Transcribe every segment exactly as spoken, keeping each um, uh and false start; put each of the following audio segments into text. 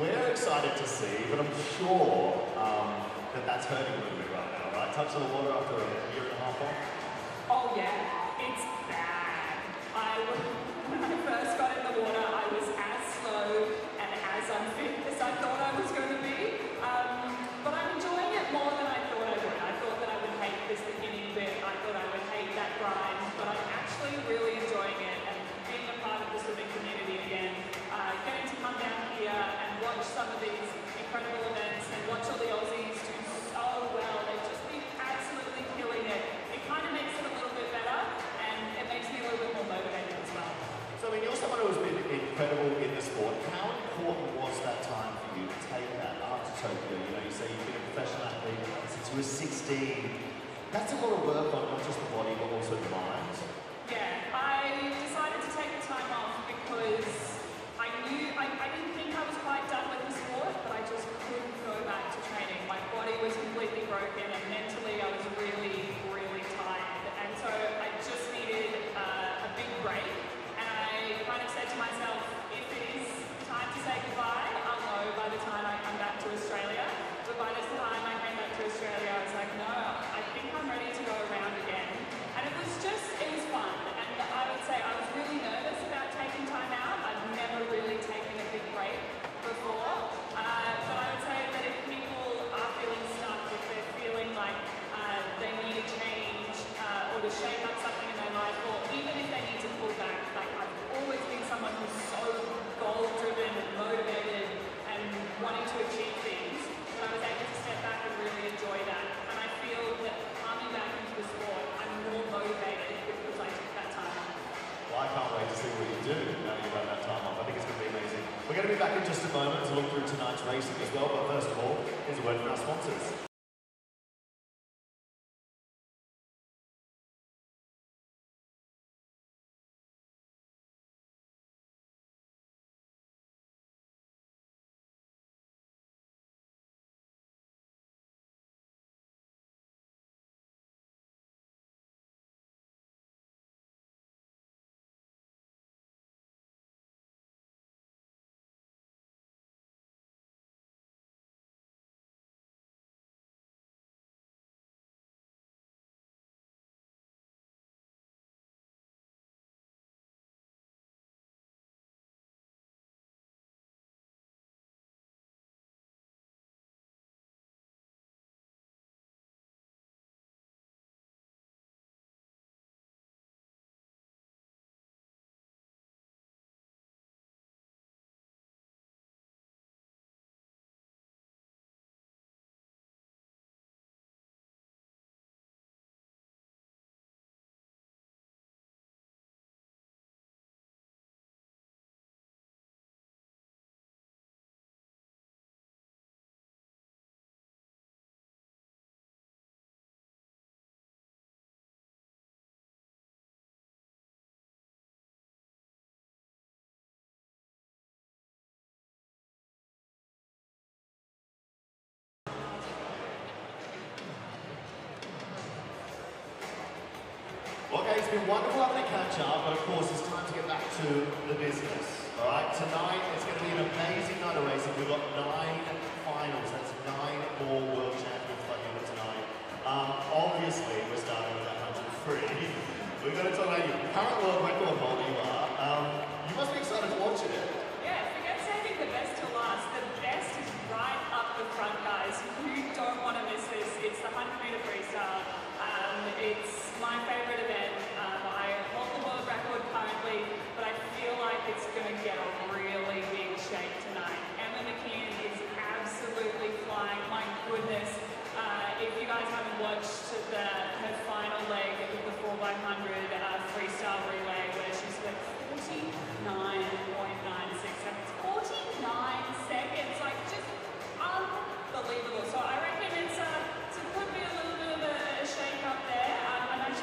we're excited to see, but I'm sure um, that that's hurting a little bit right now, right? Touch of the water after a year and a half off? Oh yeah, it's bad. I, when I first got in the water, I was as slow and as unfit as I thought I was going to be. Um, but I'm enjoying it more than I thought I would. I thought that I would hate this beginning bit, I thought I would hate that grind, but I'm actually really enjoying it and being a part of the swimming community again. Uh, getting to come down here and watch some of these incredible events and watch all the Aussies do so well. They've just been absolutely killing it. It kind of makes it a little bit better and it makes me a little bit more motivated as well. So I mean, you're someone who's been incredible in the sport. How important was that time for you to take that after Tokyo? You know, you say you've been a professional athlete since you were sixteen. That's a lot of work on not just the body but also the mind. Yeah, I decided to take the time off because I, I didn't think I was quite done with the sport, but I just couldn't go back to training. My body was completely broken and mentally I was really, really tired. And so I just needed uh, a big break. And I kind of said to myself, if it is time to say goodbye, I'll know by the time I come back to Australia. But by the time I came back to Australia, I was like, no, I think I'm ready to go around again. And it was just, it was fun. And I would say I was really nervous about taking time out. I've never really taken break before, uh, but I would say that if people are feeling stuck, if they're feeling like uh, they need a change uh, or to shake up something in their life, or even if they need to pull back, like I've always been someone who's so goal-driven and motivated and wanting to achieve things, but I was able to step back and really enjoy that, and I feel that coming back into the sport, I'm more motivated because I took that time off. Well, I can't wait to see what you do now you've got that time off. I think it's going to be amazing. We're going to be back in just a moment to look through tonight's racing as well, but first of all, here's a word from our sponsors. Okay, it's been wonderful having a catch up, but of course it's time to get back to the business. All right, tonight it's going to be an amazing night of racing. We've got nine finals, that's nine more world champions by the end of tonight. Um, obviously, we're starting with that one hundred three. We've got to talk about your current world record holder you are. Um, you must be excited watching it. Yeah, forget saving the best to last. The best is right up the front, guys. You don't want to miss this. It's the one hundred meter freestyle. Um, it's my favourite event. Um, I hold the world record currently, but I feel like it's going to get a really big shake tonight. Emma McKeon is absolutely flying, my goodness. Uh, if you guys haven't watched the, her final leg of the four by one hundred uh, freestyle relay where she spent forty-nine point nine six seconds, forty-nine seconds, like just unbelievable. So I reckon it's, uh, it could be a little bit of a, a shake up there.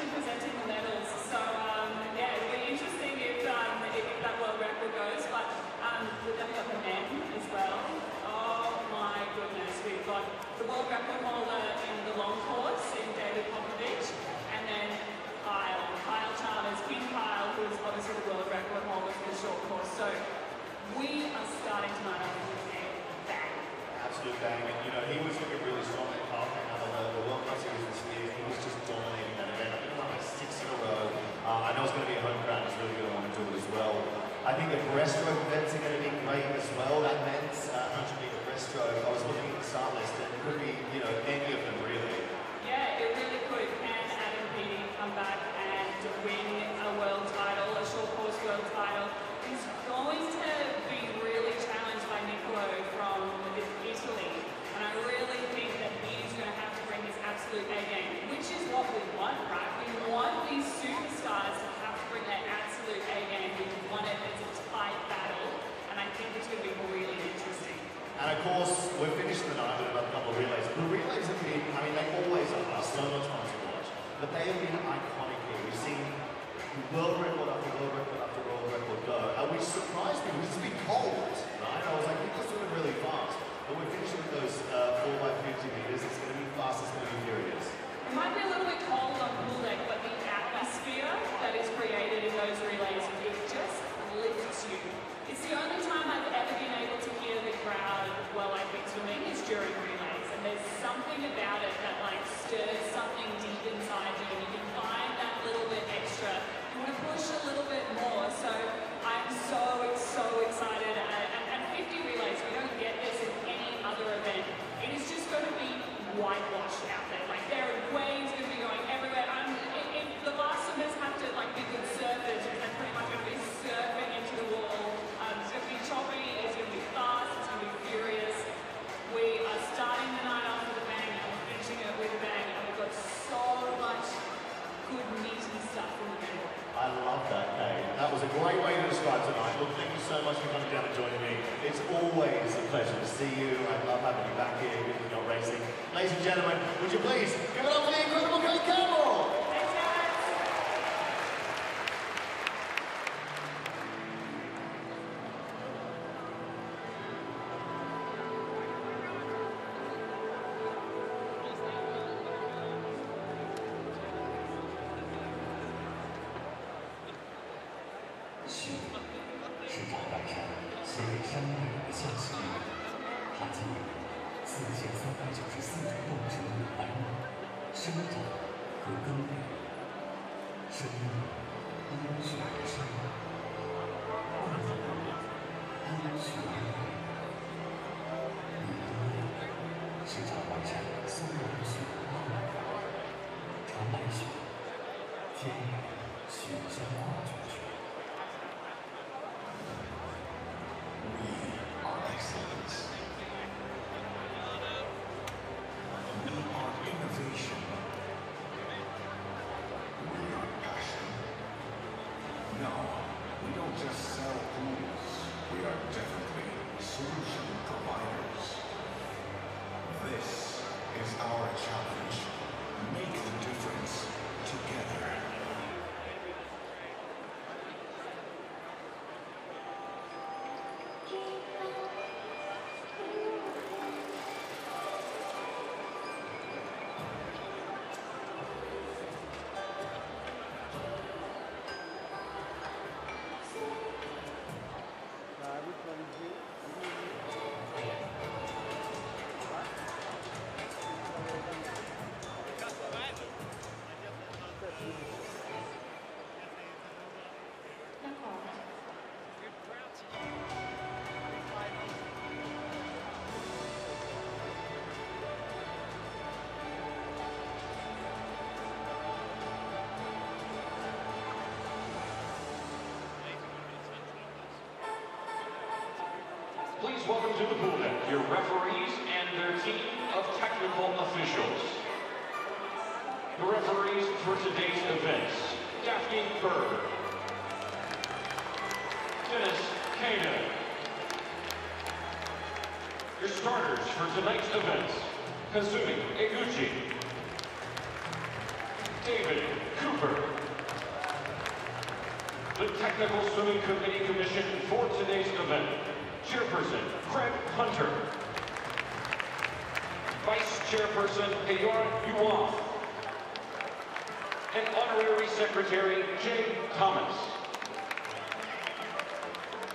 Presenting the medals, so um, yeah, it'll be interesting if, um, if that world record goes, but um, we've got the men as well. Oh my goodness, we've got the world record holder in the long course in David Popovich, and then Kyle, Kyle Chalmers, King Kyle, who is obviously the world record holder for the short course. So we are starting tonight off with a the game, and you know, he was looking really strong at half another level. The World Cup series this year, he was just dominating that event. I think it was like six in a row. Uh, I know it's going to be a home crowd, it's really going to want to do it as well. I think the breaststroke events are going to be great as well. That men's one hundred meter breaststroke, I was looking at the start list, and it could be, you know, any of them really. Yeah, it really could. Can Adam Peaty come back and win a world title, a short course world title? He's going to be really challenged by Niccolo from Italy, and I really think that he's going to have to bring his absolute A game, which is what we want, right? We want these superstars to have to bring their absolute A game. We want it as a tight battle, and I think it's going to be really interesting. And of course, we're finished the night with another couple of relays. The relays have been, I mean, they always are so much fun to watch, but they have been iconic here. We've seen world record after world record after world record go, and which surprised me. It's been cold, right? I was like, this is going really fast. But we're finishing with those uh, four by fifty meters, it's going to be fast, it's going to be furious. It might be a little bit cold on pool deck, but the atmosphere that is created in those relays, it just lifts you. It's the only time I've ever been able to hear the crowd, well, I think swimming is during relays, and there's something about it that like stirs something deep inside you, and you can find that little bit extra. You want to push a little bit more, so I'm so, so excited. At, at fifty relays, we don't get this in event. It is just going to be whitewashed out there. Like, there are waves going to be going everywhere. I'm, it, it, the last swimmers have to like be good surfers, because they're pretty much going to be surfing into the wall. Um, it's going to be choppy, it's going to be fast, it's going to be furious. We are starting the night off with a bang, and we're finishing it with a bang, and we've got so much good meaty stuff in the middle. I love that, Kay. That was a great way to describe tonight. Look, thank you so much for coming down and joining me. It's always a pleasure to see you. I love having you back here, even if you're racing. Ladies and gentlemen, would you please give it up for the incredible Kyle Chalmers! Thanks, guys! Please welcome to the pool deck your referees and their team of technical officials. The referees for today's events: Daphne Berg, Dennis Kana. Your starters for tonight's events: Kazumi Eguchi, David Cooper. The Technical Swimming Committee Commission for today's event: Chairperson Craig Hunter, Vice Chairperson Peyor Yuan, and Honorary Secretary Jay Thomas.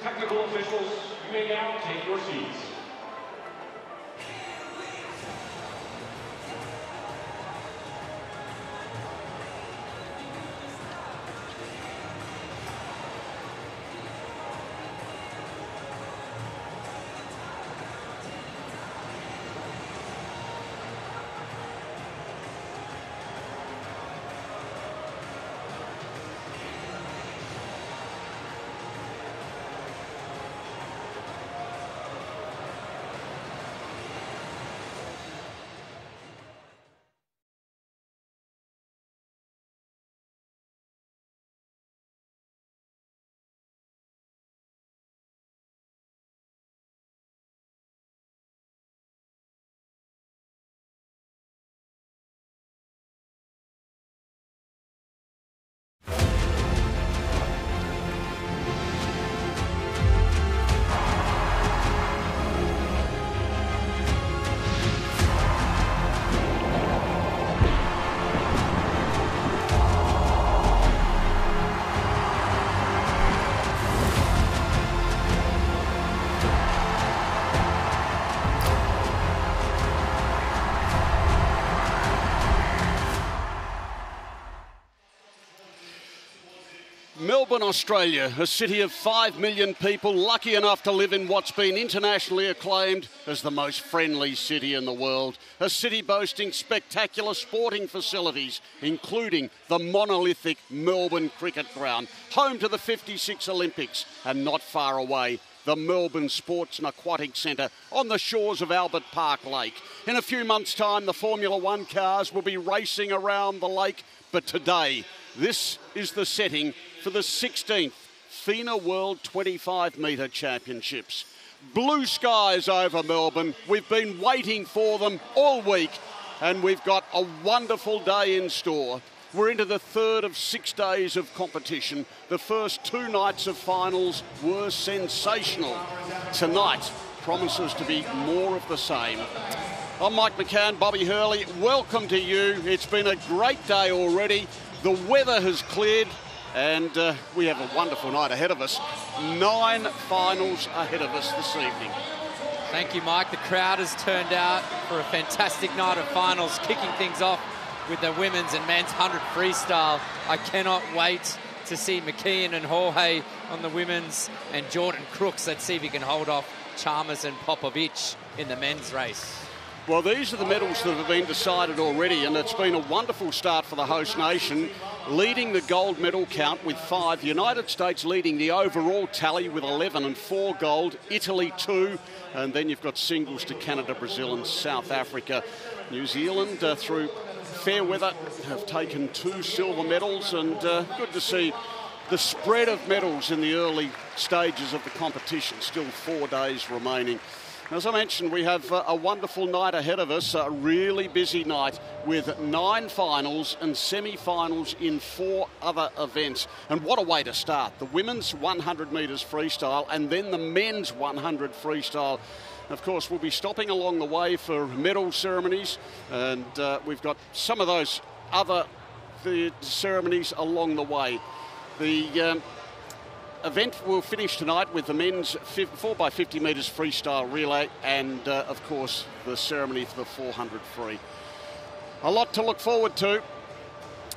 Technical officials, you may now take your seats. Melbourne, Australia, a city of five million people lucky enough to live in what's been internationally acclaimed as the most friendly city in the world. A city boasting spectacular sporting facilities, including the monolithic Melbourne Cricket Ground, home to the fifty-six Olympics, and not far away, the Melbourne Sports and Aquatic Centre on the shores of Albert Park Lake. In a few months' time, the Formula One cars will be racing around the lake, but today, this is the setting for the sixteenth FINA World twenty-five metre Championships. Blue skies over Melbourne. We've been waiting for them all week, and we've got a wonderful day in store. We're into the third of six days of competition. The first two nights of finals were sensational. Tonight promises to be more of the same. I'm Mike McCann, Bobby Hurley. Welcome to you. It's been a great day already. The weather has cleared, and uh, we have a wonderful night ahead of us. Nine finals ahead of us this evening. Thank you, Mike. The crowd has turned out for a fantastic night of finals, kicking things off with the women's and men's one hundred freestyle. I cannot wait to see McKeon and Haughey on the women's, and Jordan Crooks. Let's see if he can hold off Chalmers and Popovic in the men's race. Well, these are the medals that have been decided already, and it's been a wonderful start for the host nation, leading the gold medal count with five. The United States leading the overall tally with eleven and four gold, Italy two, and then you've got singles to Canada, Brazil and South Africa. New Zealand uh, through fair weather have taken two silver medals, and uh, good to see the spread of medals in the early stages of the competition. Still four days remaining. As I mentioned, we have uh, a wonderful night ahead of us, a really busy night with nine finals and semi-finals in four other events. And what a way to start. The women's one hundred metres freestyle and then the men's one hundred freestyle. Of course, we'll be stopping along the way for medal ceremonies, and uh, we've got some of those other the ceremonies along the way. The um, event will finish tonight with the men's four by fifty metres freestyle relay and, uh, of course, the ceremony for the four hundred free. A lot to look forward to,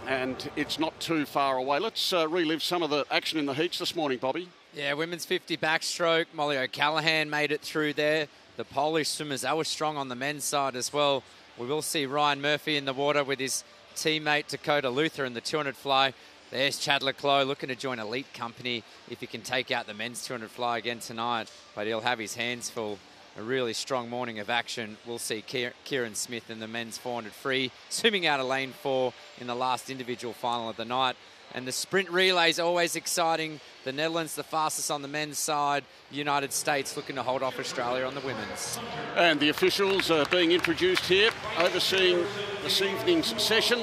and it's not too far away. Let's uh, relive some of the action in the heats this morning, Bobby. Yeah, women's fifty backstroke. Molly O'Callaghan made it through there. The Polish swimmers, they were strong on the men's side as well. We will see Ryan Murphy in the water with his teammate Dakota Luther in the two hundred fly. There's Chad Le Clos looking to join elite company if he can take out the men's two hundred fly again tonight. But he'll have his hands full. A really strong morning of action. We'll see Kieran Smith in the men's four hundred free, swimming out of lane four in the last individual final of the night. And the sprint relay is always exciting. The Netherlands the fastest on the men's side. United States looking to hold off Australia on the women's. And the officials are being introduced here, overseeing this evening's session.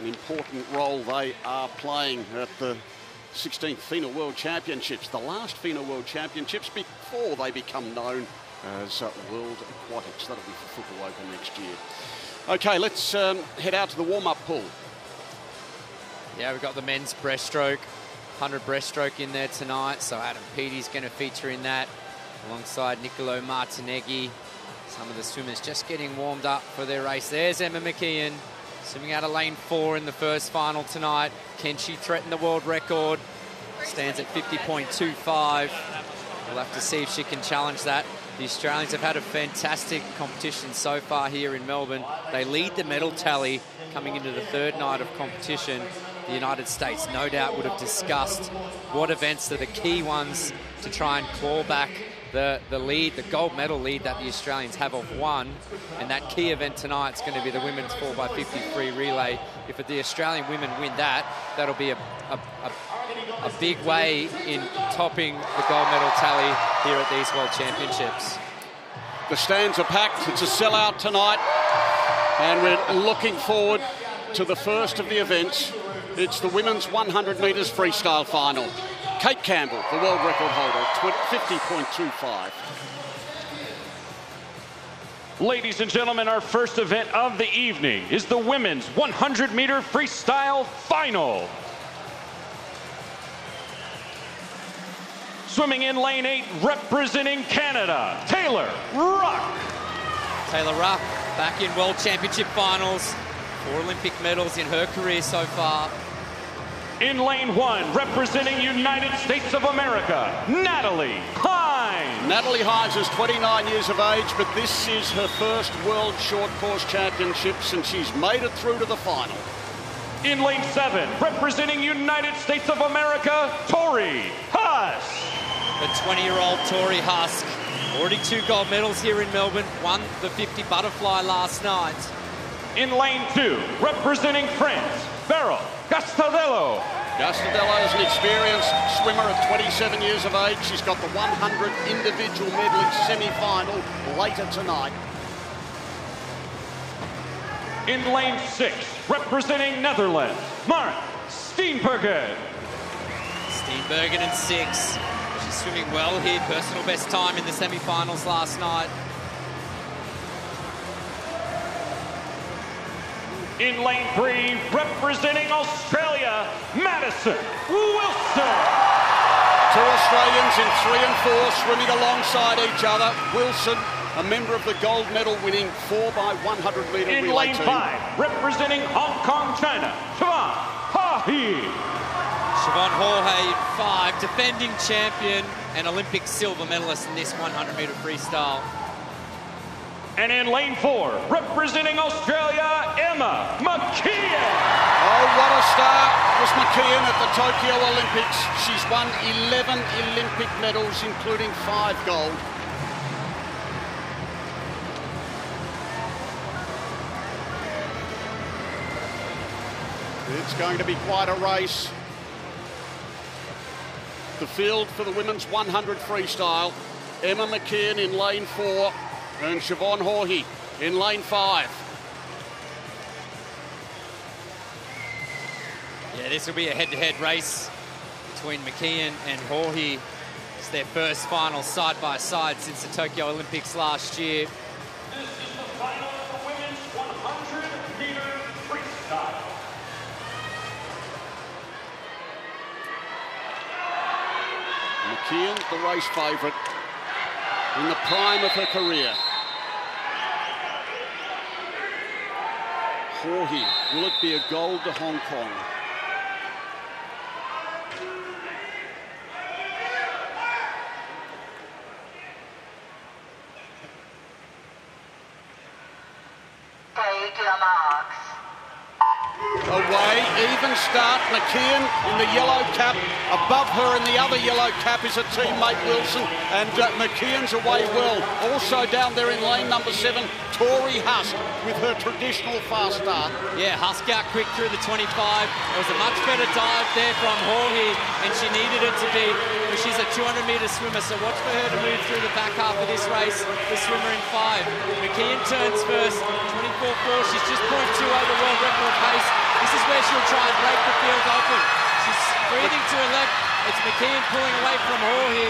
An important role they are playing at the sixteenth FINA World Championships, the last FINA World Championships before they become known as World Aquatics. That'll be for Fukuoka next year. Okay, let's um, head out to the warm-up pool. Yeah, we've got the men's breaststroke, one hundred breaststroke in there tonight. So Adam Peaty's going to feature in that alongside Niccolo Martinenghi. Some of the swimmers just getting warmed up for their race. There's Emma McKeon swimming out of lane four in the first final tonight. Can she threaten the world record? Stands at fifty point two five. We'll have to see if she can challenge that. The Australians have had a fantastic competition so far here in Melbourne. They lead the medal tally coming into the third night of competition. The United States no doubt would have discussed what events are the key ones to try and claw back the, the lead, the gold medal lead that the Australians have of one. And that key event tonight is going to be the women's four by fifty free relay. If the Australian women win that, that'll be a, a, a, a big way in topping the gold medal tally here at these World Championships. The stands are packed. It's a sellout tonight. And we're looking forward to the first of the events. It's the women's one hundred metres freestyle final. Kate Campbell, the world record holder, fifty point two five. Ladies and gentlemen, our first event of the evening is the women's one hundred metre freestyle final. Swimming in lane eight, representing Canada, Taylor Ruck. Taylor Ruck, back in World Championship finals. Four Olympic medals in her career so far. In lane one, representing United States of America, Natalie Hines. Natalie Hines is twenty-nine years of age, but this is her first World Short Course Championships, and she's made it through to the final. In lane seven, representing United States of America, Tori Husk. The twenty-year-old Tori Husk, already two gold medals here in Melbourne, won the fifty butterfly last night. In lane two, representing France, Beryl Gastelum. Gastelum is an experienced swimmer at twenty-seven years of age. She's got the one hundred individual medley semi-final later tonight. In lane six, representing Netherlands, Marit Steenbergen. Steenbergen in six. She's swimming well here, personal best time in the semi-finals last night. In lane three, representing Australia, Madison Wilson. Two Australians in three and four swimming alongside each other. Wilson, a member of the gold medal winning four by one hundred metre relay team. In lane five, representing Hong Kong, China, Siobhan Haughey. Siobhan Haughey in five, defending champion and Olympic silver medalist in this one hundred metre freestyle. And in lane four, representing Australia, Emma McKeon. Oh, what a star was McKeon at the Tokyo Olympics. She's won eleven Olympic medals, including five gold. It's going to be quite a race. The field for the women's one hundred freestyle. Emma McKeon in lane four. And Siobhan Haughey in lane five. Yeah, this will be a head-to-head race between McKeon and Haughey. It's their first final side-by-side -side since the Tokyo Olympics last year. This is the final for women's one hundred meter freestyle. McKeon, the race favourite, in the prime of her career. Haughey, will it be a gold to Hong Kong? Take your marks. Away, even start. McKeon in the yellow cap. Above her in the other yellow cap is her teammate Wilson. And uh, McKeon's away well. Also down there in lane number seven, Tori Husk with her traditional fast start. Yeah, Husk out quick through the twenty-five. It was a much better dive there from Haughey, and she needed it to be. She's a two hundred metre swimmer, so watch for her to move through the back half of this race. The swimmer in five. McKeon turns first, twenty-four four. She's just point two oh the world record pace. This is where she'll try and break the field open. She's breathing to her left. It's McKeon pulling away from Haughey.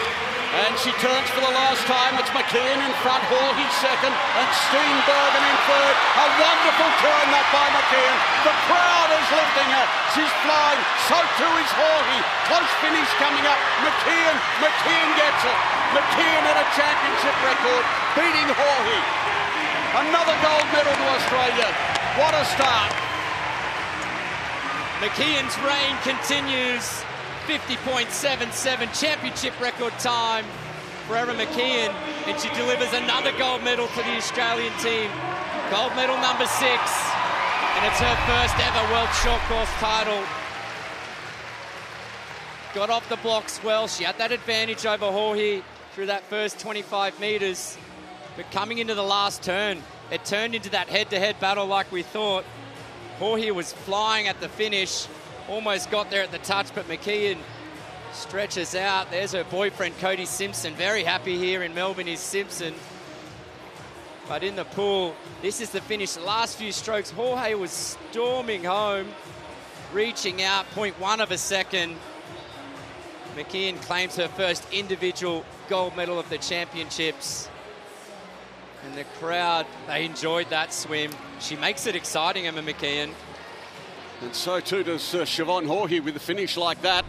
And she turns for the last time. It's McKeon in front, Haughey second, and Steenbergen in third. A wonderful turn that by McKeon. The crowd is lifting her. She's flying. So too is Haughey. Close finish coming up. McKeon, McKeon gets it. McKeon at a championship record, beating Haughey. Another gold medal to Australia. What a start. McKeon's reign continues. fifty point seven seven championship record time for Emma McKeon, and she delivers another gold medal to the Australian team. Gold medal number six, and it's her first ever World Short Course title. Got off the blocks well. She had that advantage over Haughey through that first twenty-five metres, but coming into the last turn, it turned into that head-to-head battle like we thought. Haughey was flying at the finish. Almost got there at the touch, but McKeon stretches out. There's her boyfriend, Cody Simpson. Very happy here in Melbourne is Simpson. But in the pool, this is the finish. The last few strokes, Haughey was storming home, reaching out zero point one of a second. McKeon claims her first individual gold medal of the championships. And the crowd, they enjoyed that swim. She makes it exciting, Emma McKeon. And so too does uh, Siobhan Haughey with a finish like that.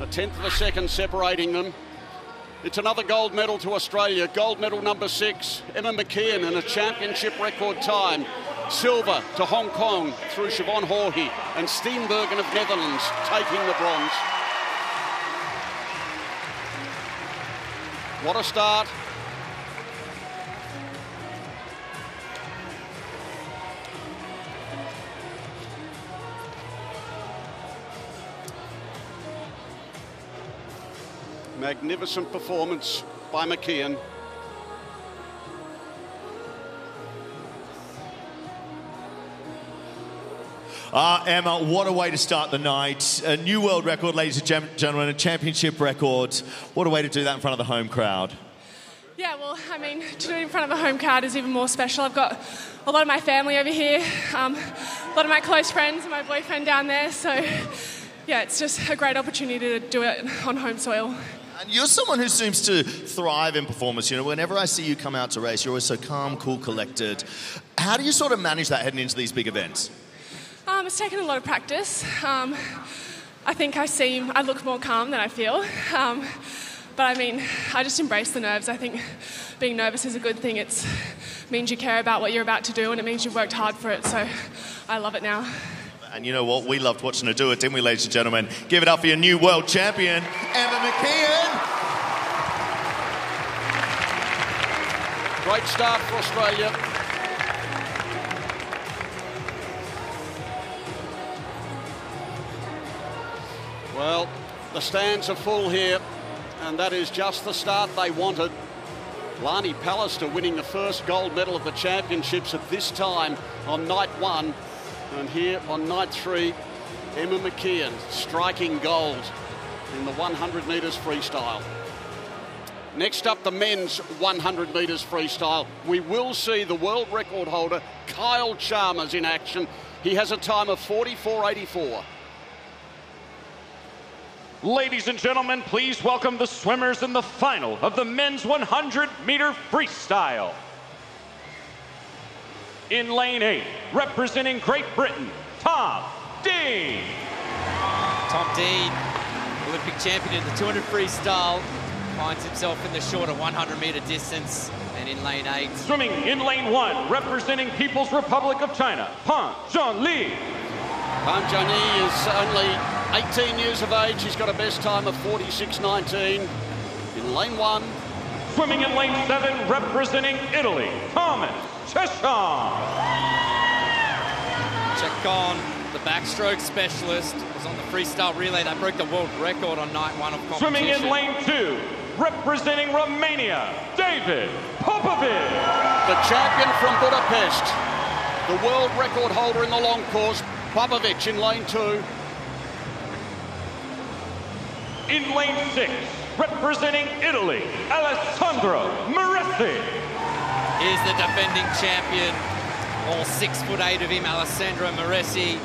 A tenth of a second separating them. It's another gold medal to Australia. Gold medal number six, Emma McKeon, and a championship record time Silver to Hong Kong through Siobhan Haughey, and Steenbergen of Netherlands taking the bronze. What a start. Magnificent performance by McKeon. Ah, Emma, what a way to start the night. A new world record, ladies and gentlemen, a championship record. What a way to do that in front of the home crowd. Yeah, well, I mean, to do it in front of a home crowd is even more special. I've got a lot of my family over here, um, a lot of my close friends and my boyfriend down there. So, yeah, it's just a great opportunity to do it on home soil. And you're someone who seems to thrive in performance. You know, whenever I see you come out to race, you're always so calm, cool, collected. How do you sort of manage that heading into these big events? Um, it's taken a lot of practice. Um, I think I seem, I look more calm than I feel. Um, but I mean, I just embrace the nerves. I think being nervous is a good thing. It means you care about what you're about to do, and it means you've worked hard for it. So I love it now. And you know what? We loved watching her do it, didn't we, ladies and gentlemen? Give it up for your new world champion, Emma McKeon. Great start for Australia. Well, the stands are full here, and that is just the start they wanted. Lani Pallister winning the first gold medal of the championships at this time on night one. And here on night three, Emma McKeon striking gold in the one hundred metres freestyle. Next up, the men's one hundred metres freestyle. We will see the world record holder, Kyle Chalmers, in action. He has a time of forty-four eighty-four. Ladies and gentlemen, please welcome the swimmers in the final of the men's one hundred meter freestyle. In lane eight, representing Great Britain, Tom Dean. Tom Dean, Olympic champion in the two hundred freestyle, finds himself in the shorter one hundred meter distance, and in lane eight. Swimming in lane one, representing People's Republic of China, Pan Zhongli. Pan Zhongli is only eighteen years of age. He's got a best time of forty-six nineteen in lane one. Swimming in lane seven, representing Italy, Thomas Chacon. Chacon, the backstroke specialist, was on the freestyle relay that broke the world record on night one of competition. Swimming in lane two, representing Romania, David Popovic. The champion from Budapest, the world record holder in the long course, Popovic in lane two. In lane six, representing Italy, Alessandro Moretti. He's the defending champion, all six foot eight of him, Alessandro Moretti,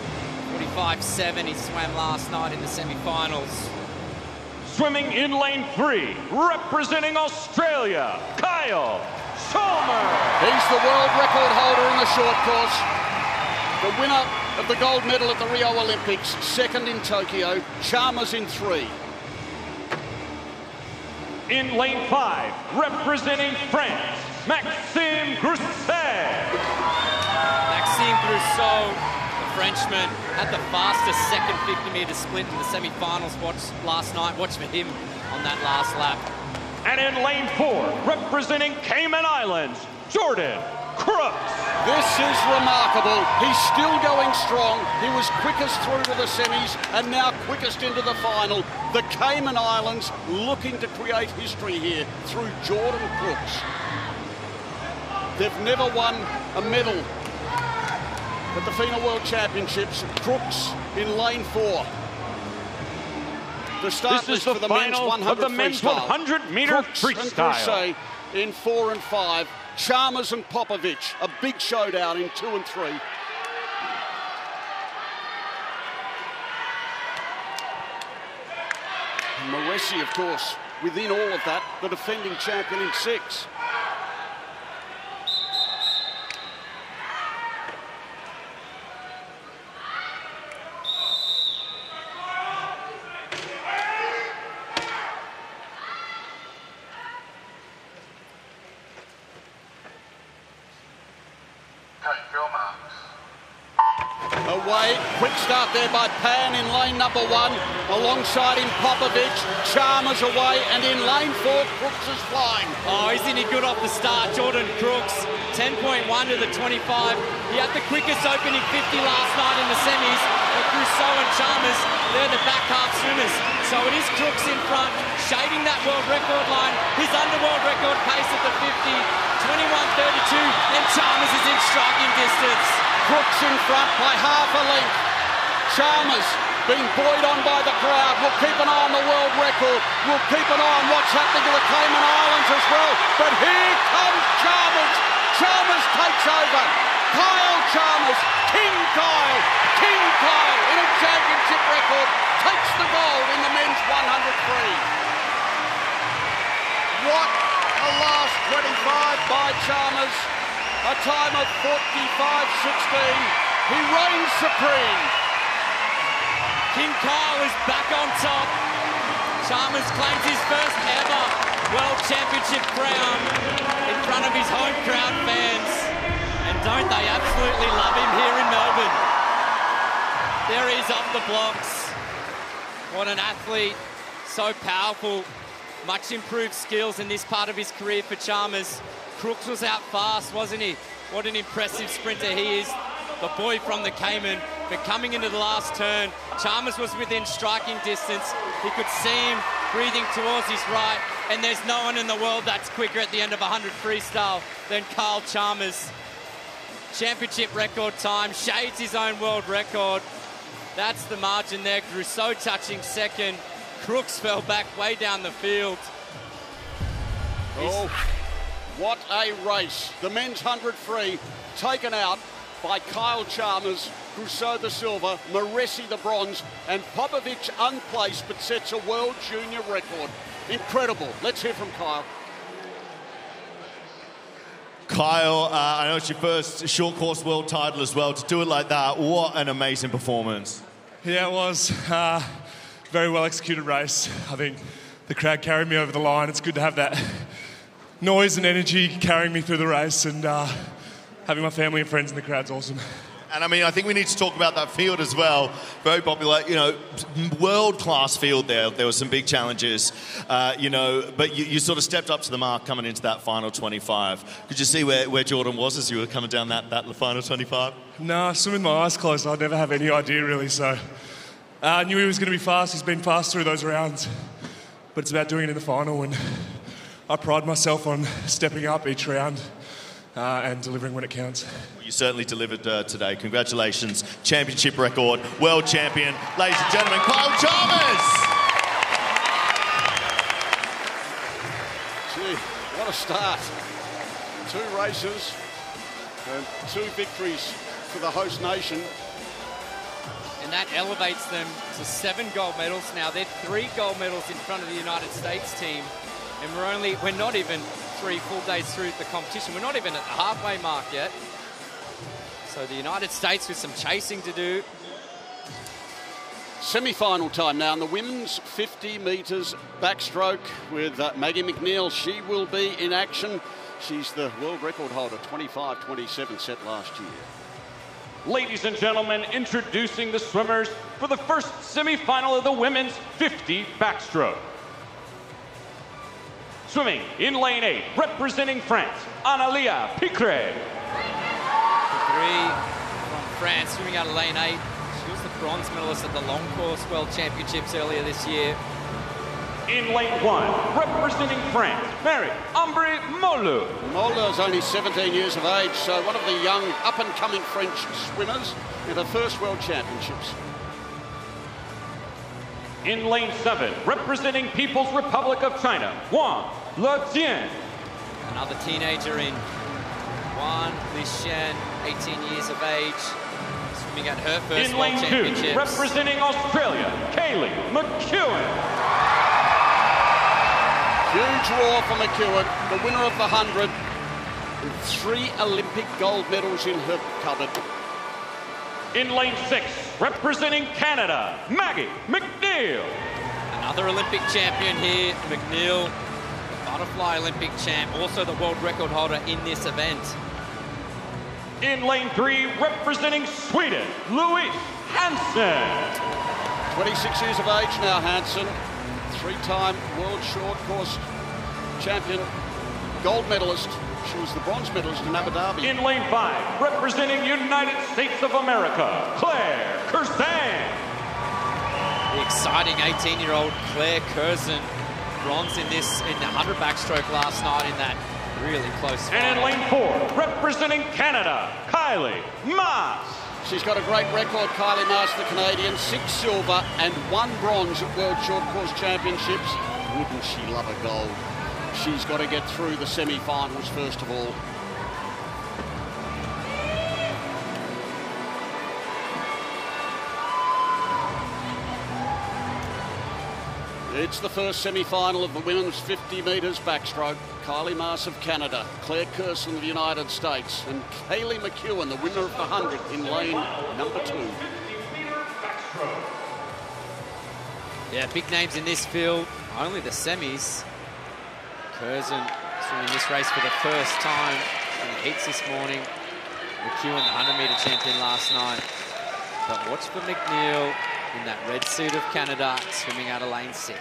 forty-five seven, he swam last night in the semi-finals. Swimming in lane three, representing Australia, Kyle Chalmers. He's the world record holder in the short course, the winner of the gold medal at the Rio Olympics, second in Tokyo, Chalmers in three. In lane five, representing France, Maxime Grousseau. Maxime Grousseau, the Frenchman, had the fastest second fifty metre sprint in the semi-finals watch last night. Watch for him on that last lap. And in lane four, representing Cayman Islands, Jordan Crooks. This is remarkable. He's still going strong. He was quickest through to the semis and now quickest into the final. The Cayman Islands looking to create history here through Jordan Crooks. They've never won a medal at the FINA World Championships. Crooks in lane four. The start this is the for the final men's of the men's one hundred meter freestyle. In four and five. Chalmers and Popovic, a big showdown in two and three. Moressi, of course, within all of that, the defending champion in six. Take your marks. Away, quick start there by Pan in lane number one. Alongside him, Popovic. Chalmers away, and in lane four, Crooks is flying. Oh, isn't he good off the start, Jordan Crooks? ten point one to the twenty-five. He had the quickest opening fifty last night in the semis. But Grousseau and Chalmers, they're the back half swimmers. So it is Crooks in front, shading that world record line. His underworld record pace at the fifty, twenty-one thirty-two, and Chalmers is in striking distance. Crooks in front by half a length. Chalmers, being buoyed on by the crowd, will keep an eye on the world record. Will keep an eye on what's happening to the Cayman Islands as well. But here comes Chalmers. Chalmers takes over. Kyle Chalmers, King Kyle, King Kyle in a championship record, takes the gold in the men's one hundred free. What a last twenty-five by Chalmers, a time of forty-five sixteen. He reigns supreme. King Kyle is back on top. Chalmers claims his first ever World Championship crown in front of his home crowd fans. And don't they absolutely love him here in Melbourne? There he is up the blocks. What an athlete, so powerful. Much improved skills in this part of his career for Chalmers. Crooks was out fast, wasn't he? What an impressive sprinter he is. The boy from the Cayman, but coming into the last turn, Chalmers was within striking distance. He could see him breathing towards his right, and there's no one in the world that's quicker at the end of one hundred freestyle than Kyle Chalmers. Championship record time, shades his own world record. That's the margin there. Grousseau touching second. Crooks fell back way down the field. Oh, what a race. The men's one hundred free taken out by Kyle Chalmers, Grousseau the silver, Moretti the bronze, and Popovic unplaced but sets a world junior record. Incredible. Let's hear from Kyle. Kyle, uh, I know it's your first short course world title as well. To do it like that, what an amazing performance. Yeah, it was. Uh, very well executed race. I think the crowd carried me over the line. It's good to have that noise and energy carrying me through the race, and uh, having my family and friends in the crowd's awesome. And I mean, I think we need to talk about that field as well. Very popular, you know, world-class field there. There were some big challenges, uh, you know, but you, you sort of stepped up to the mark coming into that final twenty-five. Could you see where, where Jordan was as you were coming down that, that final twenty-five? No, I swim with my eyes closed. I'd never have any idea, really, so... Uh, I knew he was going to be fast. He's been fast through those rounds. But it's about doing it in the final, and I pride myself on stepping up each round. Uh, and delivering when it counts. Well, you certainly delivered uh, today. Congratulations. Championship record, world champion, ladies and gentlemen, Kyle Chalmers! Gee, what a start. Two races and two victories for the host nation. And that elevates them to seven gold medals. Now they're three gold medals in front of the United States team. And we're only, we're not even three full days through the competition. We're not even at the halfway mark yet. So the United States with some chasing to do. Semi-final time now in the women's fifty metres backstroke with uh, Maggie McNeil. She will be in action. She's the world record holder, twenty-five twenty-seven set last year. Ladies and gentlemen, introducing the swimmers for the first semi-final of the women's fifty backstroke. Swimming in lane eight, representing France, Analia Picret. Picret from France, swimming out of lane eight. She was the bronze medalist at the long course World Championships earlier this year. In lane one, representing France, Marit Steenbergen. Molu is only seventeen years of age, so one of the young up-and-coming French swimmers in her first World Championships. In lane seven, representing People's Republic of China, Wang Letian. Another teenager in. Wang Letian, eighteen years of age, swimming at her first World Championships. In lane two, representing Australia, Kayleigh McEwen. Huge roar for McEwen, the winner of the one hundred, with three Olympic gold medals in her cupboard. In lane six, representing Canada, Maggie McNeil. Another Olympic champion here, McNeil, the butterfly Olympic champ, also the world record holder in this event. In lane three, representing Sweden, Louis Hansen. twenty-six years of age now, Hansen. Three-time world short course champion, gold medalist. She was the bronze medalist in Abu Dhabi. In lane five, representing United States of America, Claire Curzan. The exciting eighteen-year-old Claire Curzan, bronze in this in the one hundred backstroke last night in that really close fight. And in lane four, representing Canada, Kayleigh McEwen. She's got a great record, Kayleigh McEwen, the Canadian, six silver and one bronze at World Short Course Championships. Wouldn't she love a gold? She's got to get through the semi-finals first of all. It's the first semi-final of the women's fifty metres backstroke. Kayleigh McEwen of Canada, Claire Curzan of the United States, and Kayleigh McEwen, the winner of the one hundred, in lane number two. Yeah, big names in this field, only the semis. Curzan swimming this race for the first time in the heats this morning. McEwen, the one hundred metre champion last night. But watch for McNeil in that red suit of Canada, swimming out of lane six.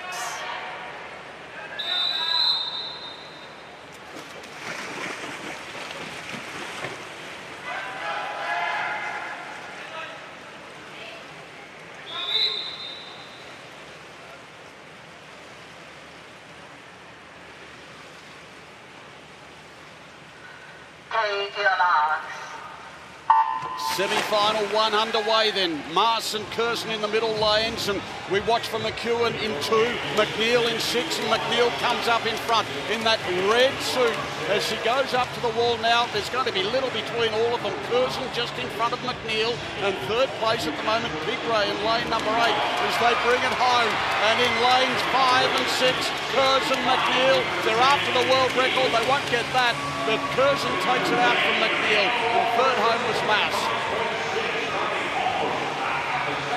Semi-final one underway then. Mars and Curzan in the middle lanes, and we watch for McEwen in two, McNeil in six, and McNeil comes up in front in that red suit. As she goes up to the wall now, there's going to be little between all of them. Curzan just in front of McNeil, and third place at the moment, Big Ray in lane number eight as they bring it home. And in lanes five and six, Curzan, McNeil, they're after the world record, they won't get that. But Curzan takes it out from McNeil, and third home was Mass.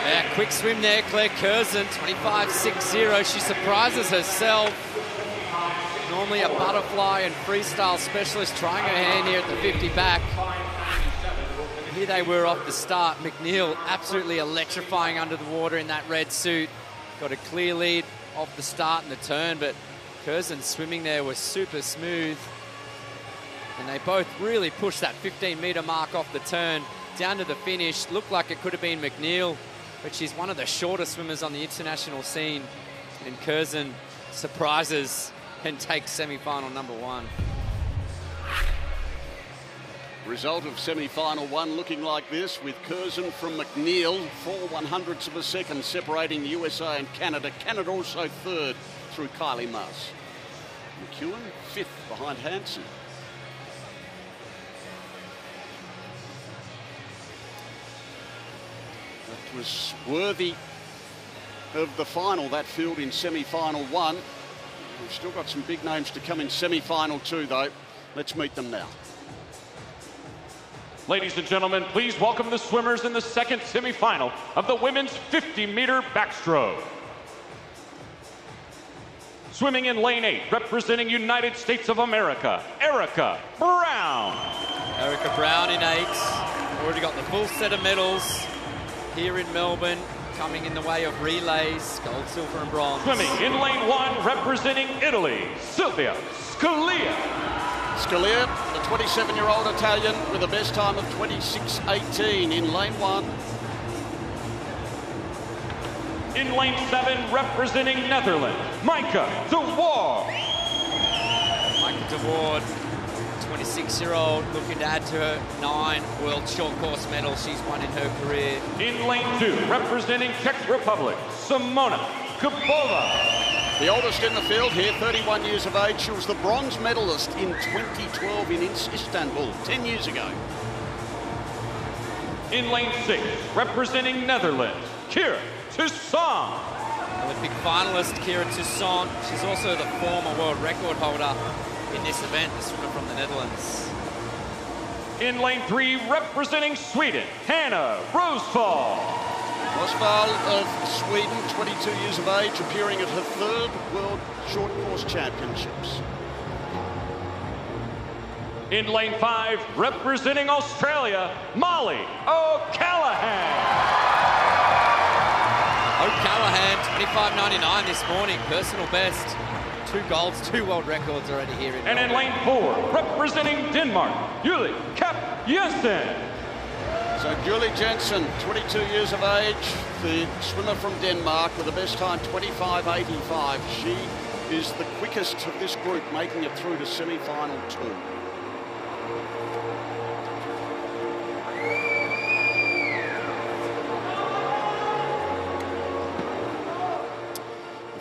Yeah, quick swim there, Claire Curzan, twenty-five six zero. She surprises herself. Normally a butterfly and freestyle specialist, trying her hand here at the fifty back. Here they were off the start. McNeil absolutely electrifying under the water in that red suit. Got a clear lead off the start and the turn, but Curzan swimming there was super smooth. And they both really pushed that fifteen metre mark off the turn, down to the finish. Looked like it could have been McNeil, but she's one of the shortest swimmers on the international scene. And Curzan surprises and takes semi-final number one. Result of semi-final one looking like this, with Curzan from McNeil, four one-hundredths of a second separating U S A and Canada. Canada also third through Kayleigh McEwen. McEwen fifth behind Hansen. It was worthy of the final, that field in semi-final one. We've still got some big names to come in semi-final two, though. Let's meet them now. Ladies and gentlemen, please welcome the swimmers in the second semi-final of the women's fifty metre backstroke. Swimming in lane eight, representing United States of America, Erica Brown. Erica Brown in eight. Already got the full set of medals here in Melbourne, coming in the way of relays, gold, silver and bronze. Swimming in lane one, representing Italy, Silvia Scalia. Scalia, the twenty-seven-year-old Italian with the best time of twenty-six eighteen in lane one. In lane seven, representing Netherlands, Micah de Waard. Micah de Waard, twenty-six-year-old, looking to add to her nine world short course medals she's won in her career. In lane two, representing Czech Republic, Simona Kubova. The oldest in the field here, thirty-one years of age. She was the bronze medalist in twenty twelve in Istanbul, ten years ago. In lane six, representing Netherlands, Kira Toussaint. Olympic finalist Kira Toussaint. She's also the former world record holder in this event, the swimmer from the Netherlands. In lane three, representing Sweden, Hanna Rosvall. Rosvall of Sweden, twenty-two years of age, appearing at her third World Short Course Championships. In lane five, representing Australia, Molly O'Callaghan. O'Callaghan, twenty-five ninety-nine this morning, personal best. Two golds, two world records already here. In and in lane four, representing Denmark, Julie Kap Jensen. So Julie Jensen, twenty-two years of age, the swimmer from Denmark with the best time, twenty-five eighty-five. She is the quickest of this group, making it through to semi-final two.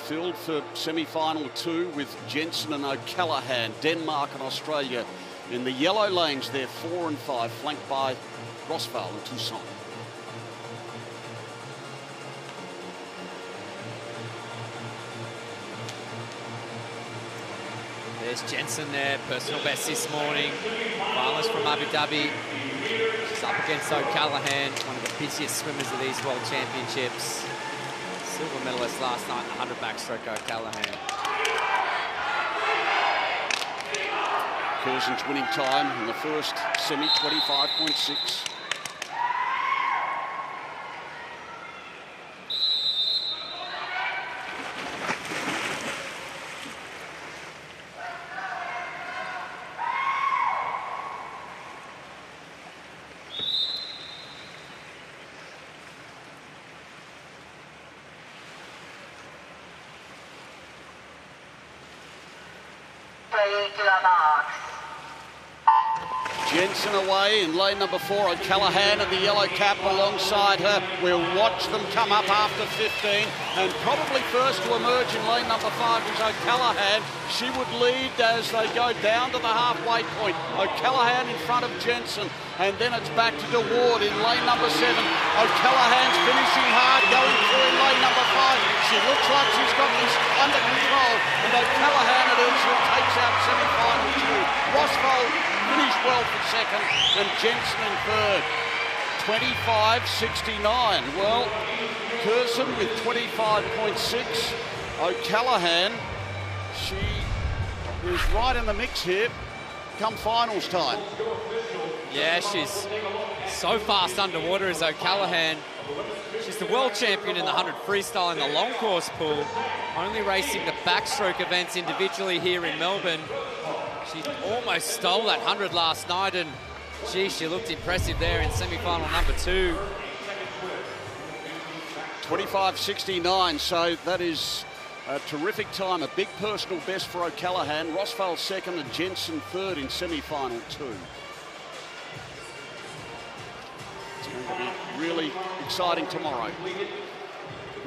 Field for semi-final two with Jensen and O'Callaghan, Denmark and Australia in the yellow lanes there, four and five, flanked by Grousseau and Toussaint. There's Jensen there, personal best this morning. Finalist from Abu Dhabi. She's up against O'Callaghan, one of the busiest swimmers of these World Championships. Silver medalist last night, one hundred backstroke O'Callaghan. Curzan's winning time in the first semi, twenty-five point six. Jensen away in lane number four, O'Callaghan and the yellow cap alongside her. We'll watch them come up after fifteen, and probably first to emerge in lane number five is O'Callaghan. She would lead as they go down to the halfway point. O'Callaghan in front of Jensen, and then it's back to DeWard in lane number seven. O'Callaghan's finishing hard, going through in lane number five. She looks like she's got this under control, and O'Callaghan it is who takes out semi-final two. Roswell finished well for second, and Jensen in third. twenty-five sixty-nine. Well, Curzan with twenty-five point six. O'Callaghan, she is right in the mix here come finals time. Yeah, she's so fast underwater as O'Callaghan. She's the world champion in the one hundred freestyle in the long course pool, only racing the backstroke events individually here in Melbourne. She almost stole that one hundred last night, and gee, she looked impressive there in semi-final number two. twenty-five sixty-nine, so that is a terrific time, a big personal best for O'Callaghan. Rosfeld second and Jensen third in semi-final two. It's going to be really exciting tomorrow.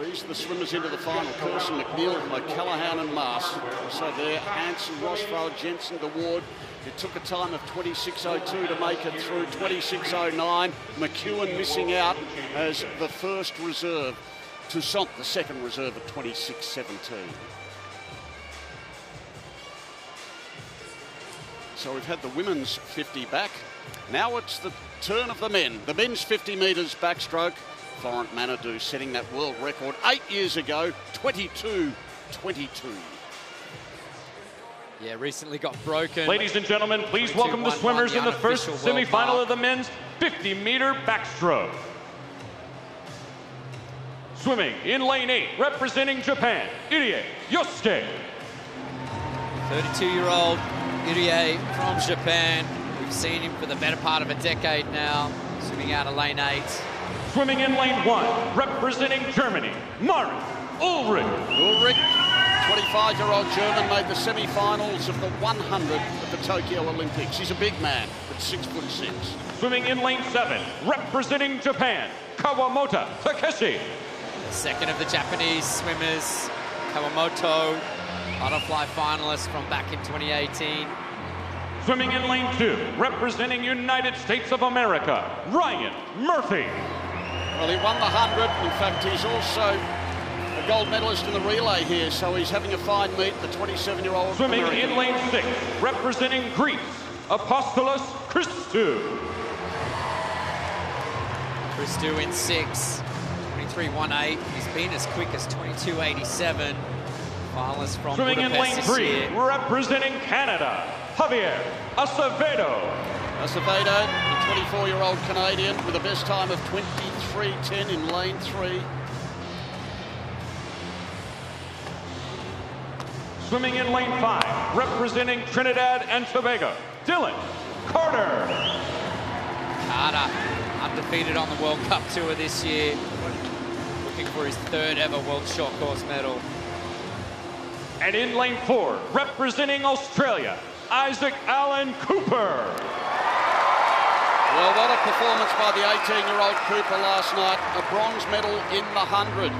These are the swimmers into the final. Curzan, McNeil, O'Callaghan and Mars. So there, Hansen, Rossvale, Jensen, DeWard. It took a time of twenty-six oh two to make it through, twenty-six oh nine. McEwen missing out as the first reserve. Toussaint, the second reserve at twenty-six seventeen. So we've had the women's fifty back. Now it's the turn of the men. The men's fifty metres backstroke. Florent Manadou setting that world record eight years ago, twenty-two twenty-two. Yeah, recently got broken. Ladies and gentlemen, please welcome the swimmers in the first semi-final of the men's fifty meter backstroke. Swimming in lane eight, representing Japan, Irie Yosuke. thirty-two-year-old Irie from Japan. We've seen him for the better part of a decade now, swimming out of lane eight. Swimming in lane one, representing Germany, Marit Ulrich. Ulrich, twenty-five-year-old German, made the semi-finals of the one hundred at the Tokyo Olympics. He's a big man, but six foot six. Swimming in lane seven, representing Japan, Kawamoto Takeshi. The second of the Japanese swimmers, Kawamoto, butterfly finalist from back in twenty eighteen. Swimming in lane two, representing United States of America, Ryan Murphy. Well, he won the one hundred. In fact, he's also a gold medalist in the relay here, so he's having a fine meet, the twenty-seven-year-old Swimming American. In lane six, representing Greece, Apostolos Christou. Christou in six, twenty-three eighteen. He's been as quick as twenty-two eighty-seven. Finalist from Swimming Budapest in lane three, year. Representing Canada, Javier Acevedo. Acevedo, the twenty-four-year-old Canadian with a best time of twenty-three ten in lane three. Swimming in lane five, representing Trinidad and Tobago, Dylan Carter. Carter, undefeated on the World Cup Tour this year, looking for his third ever World Short Course medal. And in lane four, representing Australia, Isaac Alan Cooper. Well, what a performance by the eighteen-year-old Cooper last night, a bronze medal in the hundred.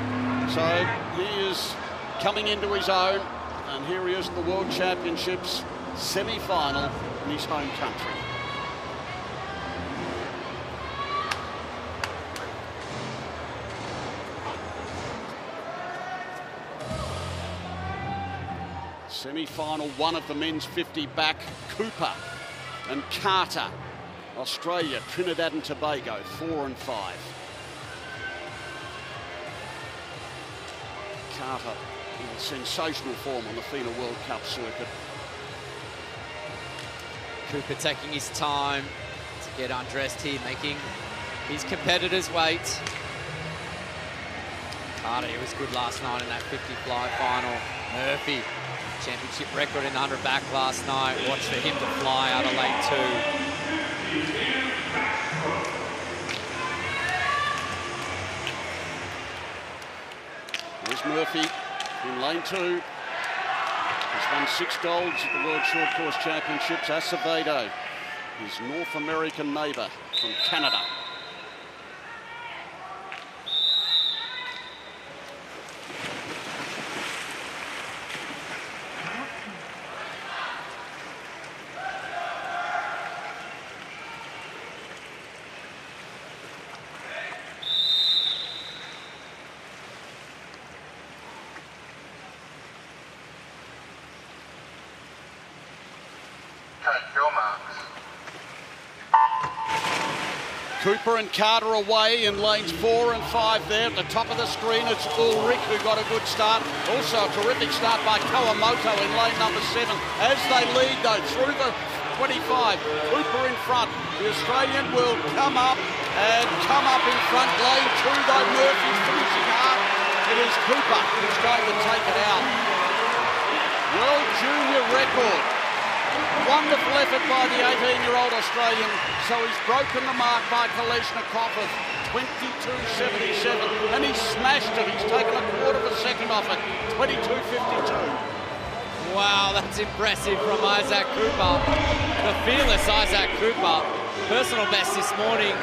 So he is coming into his own. And here he is at the World Championships semi-final in his home country. Semi-final one of the men's fifty back, Cooper and Carter. Australia, Trinidad and Tobago, four and five. Carter. In sensational form on the FINA World Cup circuit. Cooper taking his time to get undressed here, making his competitors wait. Carter, he was good last night in that fifty fly final. Murphy, championship record in the hundred back last night. Watch for him to fly out of lane two. There's Murphy. In lane two, he's won six golds at the World Short Course Championships. Acevedo, his North American neighbour from Canada. Cooper and Carter away in lanes four and five there. At the top of the screen, it's Ulrich who got a good start. Also a terrific start by Kawamoto in lane number seven. As they lead, though, through the twenty-five, Cooper in front. The Australian will come up and come up in front. Lane two, though, Murphy's finishing hard. It is Cooper who's going to take it out. World junior record. Wonderful effort by the eighteen-year-old Australian. So he's broken the mark by Kolesnikov of twenty-two seventy-seven. And he's smashed it. He's taken a quarter of a second off it. twenty-two fifty-two. Wow, that's impressive from Isaac Cooper. The fearless Isaac Cooper. Personal best this morning.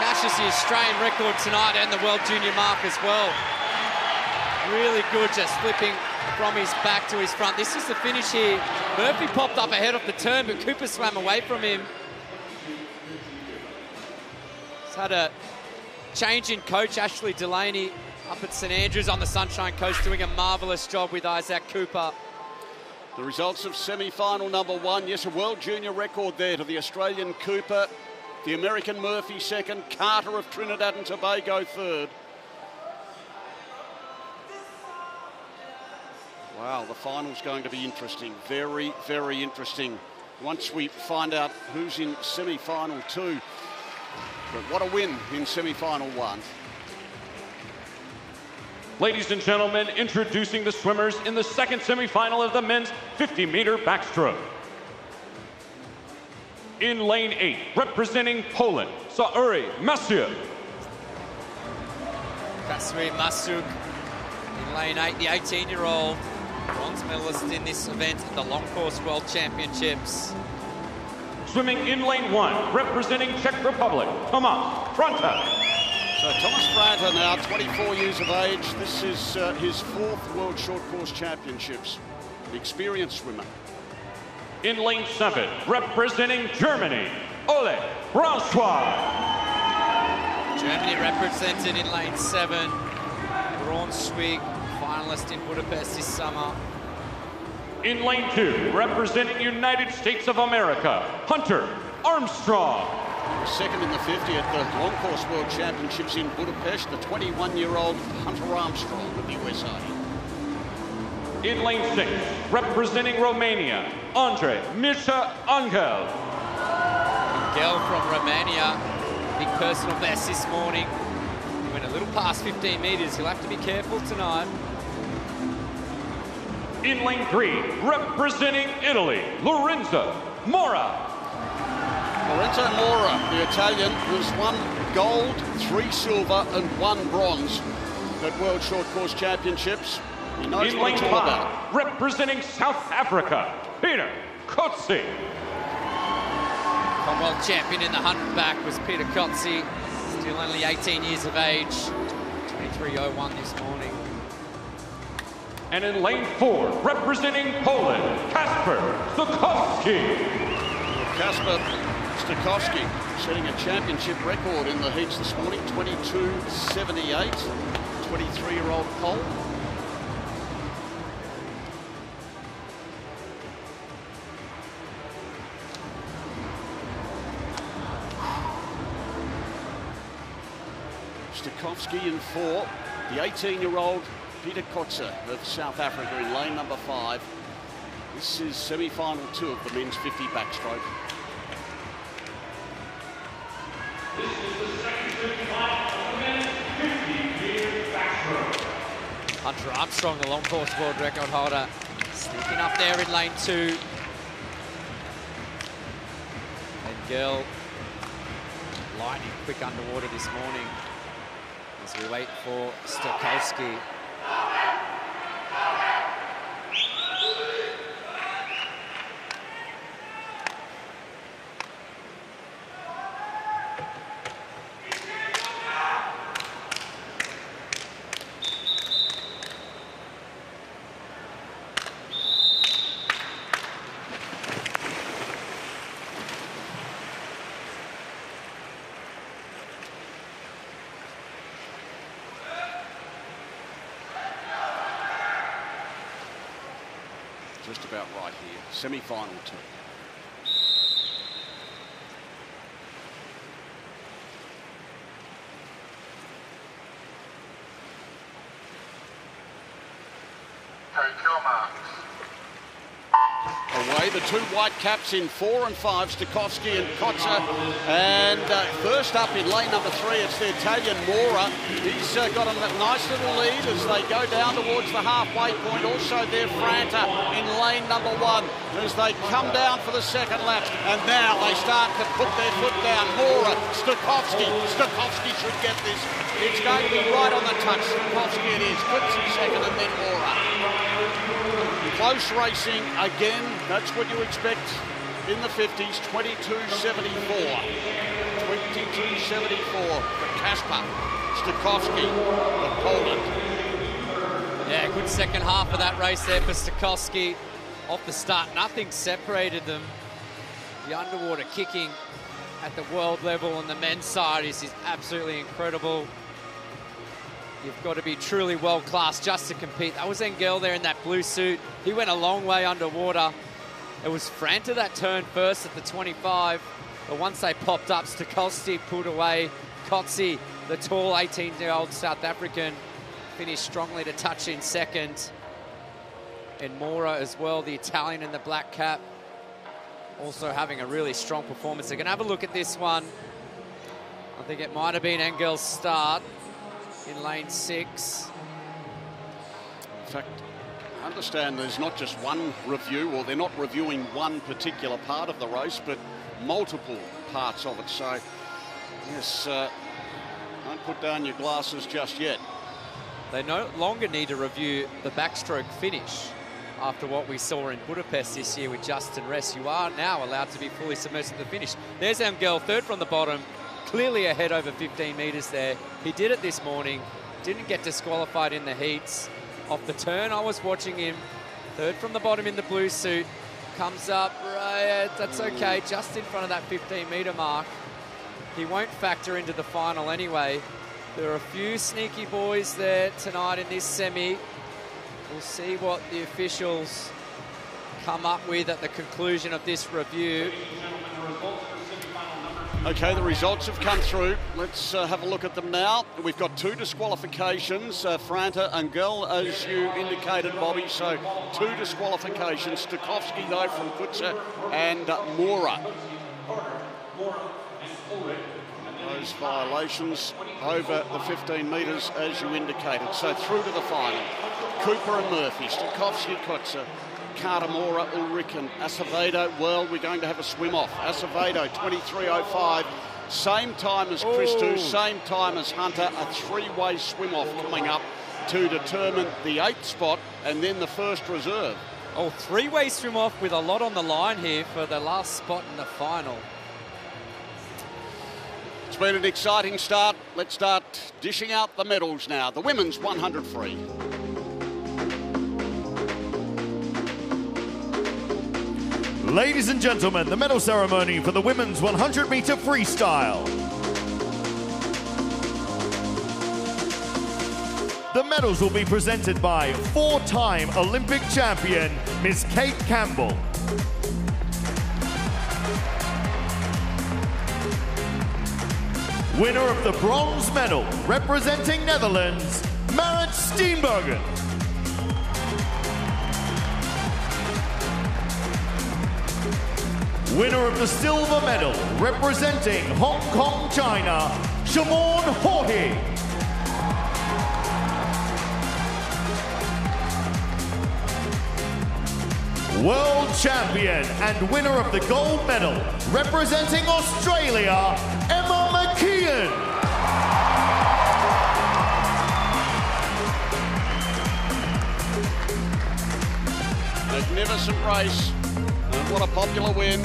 Smashes the Australian record tonight and the World Junior mark as well. Really good, just flipping from his back to his front. This is the finish here. Murphy popped up ahead of the turn, but Cooper swam away from him. He's had a change in coach. Ashley Delaney up at St Andrews on the Sunshine Coast doing a marvellous job with Isaac Cooper. The results of semi-final number one. Yes, a World Junior record there to the Australian Cooper, the American Murphy second, Carter of Trinidad and Tobago third. Wow, the final's going to be interesting. Very, very interesting. Once we find out who's in semi-final two. But what a win in semi-final one. Ladies and gentlemen, introducing the swimmers in the second semi-final of the men's fifty meter backstroke. In lane eight, representing Poland, Sauri Masuk. Sauri Masuk in lane eight, the eighteen-year-old. Bronze medalist in this event at the Long Course World Championships. Swimming in lane one, representing Czech Republic, Tomáš Franta. So Tomáš Franta now, twenty-four years of age. This is uh, his fourth World Short Course Championships. An experienced swimmer. In lane seven, representing Germany, Ole Braunschweig. Germany represented in lane seven, Braunschweig. Finalist in Budapest this summer. In lane two, representing United States of America, Hunter Armstrong. Second in the fifty at the Long Course World Championships in Budapest, the twenty-one-year-old Hunter Armstrong of the U S A. in lane six, representing Romania, Andre Mircea Angel. Angel from Romania, big personal best this morning. He went a little past fifteen meters. He'll have to be careful tonight. In lane three, representing Italy, Lorenzo Mora. Lorenzo Mora, the Italian, who's won gold, three silver and one bronze at World Short Course Championships. In lane five, representing South Africa, Peter Kotze. Commonwealth champion in the hundred back was Peter Kotze, still only eighteen years of age, twenty-three oh one this morning. And in lane four, representing Poland, Kasper Stokowski. Kasper Stokowski setting a championship record in the heats this morning, twenty-two seventy-eight, twenty-three-year-old Pole. Stokowski in four, the eighteen-year-old Peter Kotze of South Africa in lane number five. This is semi-final two of the men's fifty backstroke. This is the second semi-final of the men's fifty meter backstroke. Hunter Armstrong, the long course world record holder, sneaking up there in lane two. And girl, lightning quick underwater this morning as we wait for Stokowski. Just about right here, semi-final two. Take your marks. Away the two white caps in four and five, Stokowski and Kotze. And uh, first up in lane number three, it's the Italian Mora. He's uh, got a nice little lead as they go down towards the halfway point. Also there, Franta in lane number one as they come down for the second lap. And now they start to put their foot down. Mora, Stokowski. Stokowski should get this. It's going to be right on the touch. Stokowski it is. Clips in second and then Mora. Close racing again, that's what you expect in the fifties, twenty-two seventy-four for Kasper Stokowski of Poland. Yeah, good second half of that race there for Stokowski. Off the start, nothing separated them. The underwater kicking at the world level on the men's side is, is absolutely incredible. You've got to be truly world-class just to compete. That was Engel there in that blue suit. He went a long way underwater. It was Franta that turn first at the twenty-five. But once they popped up, Stokowski pulled away. Kotze, the tall eighteen-year-old South African, finished strongly to touch in second. And Mora as well, the Italian in the black cap, also having a really strong performance. They're going to have a look at this one. I think it might have been Engel's start. In lane six. In fact, I understand there's not just one review, or they're not reviewing one particular part of the race, but multiple parts of it. So, yes, uh, don't put down your glasses just yet. They no longer need to review the backstroke finish after what we saw in Budapest this year with Justin Ress. You are now allowed to be fully submerged at the finish. There's Angel, third from the bottom. Clearly ahead over fifteen metres there. He did it this morning. Didn't get disqualified in the heats. Off the turn, I was watching him. Third from the bottom in the blue suit. Comes up, right, that's okay. Just in front of that fifteen metre mark. He won't factor into the final anyway. There are a few sneaky boys there tonight in this semi. We'll see what the officials come up with at the conclusion of this review. Ladies and gentlemen, the results for semi-final number Okay, the results have come through. Let's uh, have a look at them now. We've got two disqualifications, uh, Franta and Gell, as you indicated, Bobby. So two disqualifications. Stokowski, though, from Kutza and uh, Mora. Those violations over the fifteen metres, as you indicated. So through to the final. Cooper and Murphy, Stokowski, Kutza, Carter, Mora, Ulriken, Acevedo. Well, we're going to have a swim off. Acevedo, twenty-three oh five, same time as Christou, same time as Hunter. A three-way swim off coming up to determine the eighth spot and then the first reserve. Oh, three-way swim off with a lot on the line here for the last spot in the final. It's been an exciting start. Let's start dishing out the medals now. The women's one hundred free. Ladies and gentlemen, the medal ceremony for the women's one hundred metre freestyle. The medals will be presented by four-time Olympic champion, Miss Kate Campbell. Winner of the bronze medal, representing Netherlands, Marit Steenbergen. Winner of the silver medal, representing Hong Kong, China, Siobhan Haughey. World champion and winner of the gold medal, representing Australia, Emma McKeon. Magnificent race. What a popular win.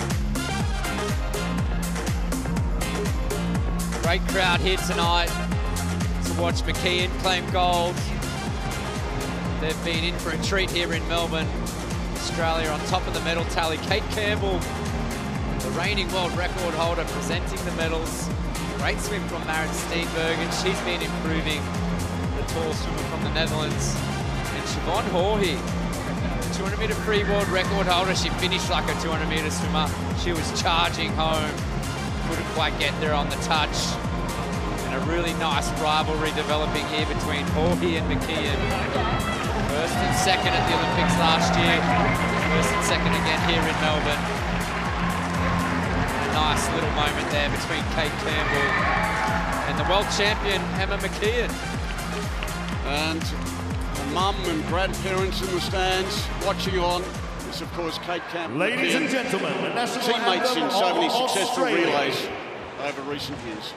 Great crowd here tonight to watch McKeon claim gold. They've been in for a treat here in Melbourne. Australia on top of the medal tally. Kate Campbell, the reigning world record holder, presenting the medals. Great swim from Marit Steenbergen. She's been improving. The tall swimmer from the Netherlands. And Siobhan Haughey, two hundred metre free world record holder. She finished like a two hundred metre swimmer. She was charging home, couldn't quite get there on the touch. And a really nice rivalry developing here between Haughey and McKeon. First and second at the Olympics last year. First and second again here in Melbourne. A nice little moment there between Kate Campbell and the world champion, Emma McKeon. And mum and grandparents in the stands watching on. This, of course, Kate Campbell. Ladies and gentlemen, the national teammates in so many successful relays over recent years.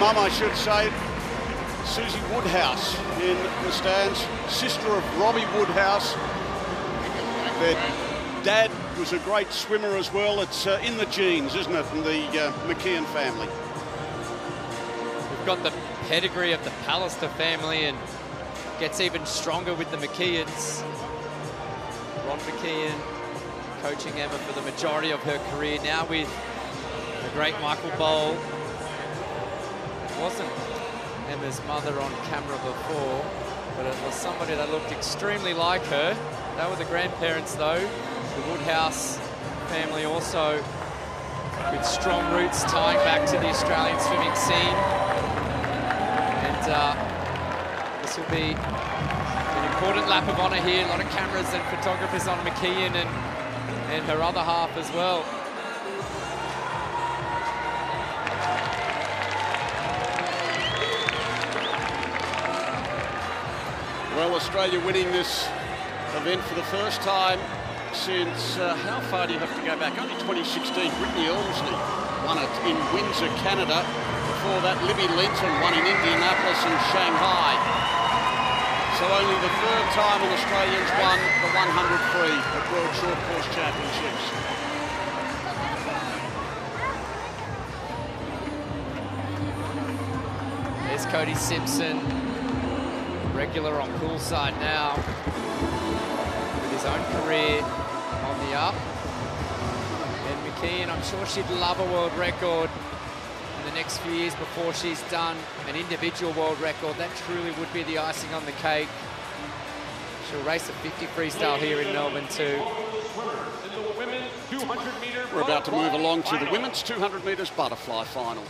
Mum, I should say, Susie Woodhouse in the stands, sister of Robbie Woodhouse. Their dad was a great swimmer as well. It's uh, in the genes, isn't it, in the uh, McKeon family? We've got the pedigree of the Pallister family and gets even stronger with the McKeons. Ron McKeon coaching Emma for the majority of her career, now with the great Michael Boal. Wasn't Emma's mother on camera before, but it was somebody that looked extremely like her. They were the grandparents, though. The Woodhouse family also with strong roots tying back to the Australian swimming scene. And uh, this will be an important lap of honour here. A lot of cameras and photographers on McKeon and, and her other half as well. Well, Australia winning this event for the first time since, uh, how far do you have to go back? Only twenty sixteen, Brittany Elmsley won it in Windsor, Canada. Before that, Libby Lenton won in Indianapolis and Shanghai. So only the third time an Australian's won the one hundred free at World Short Course Championships. There's Cody Simpson, regular on poolside now, with his own career on the up. And McKeon, I'm sure she'd love a world record in the next few years before she's done an individual world record. That truly would be the icing on the cake. She'll race at fifty freestyle here in Melbourne too. We're about to move along to the women's two hundred metres butterfly final.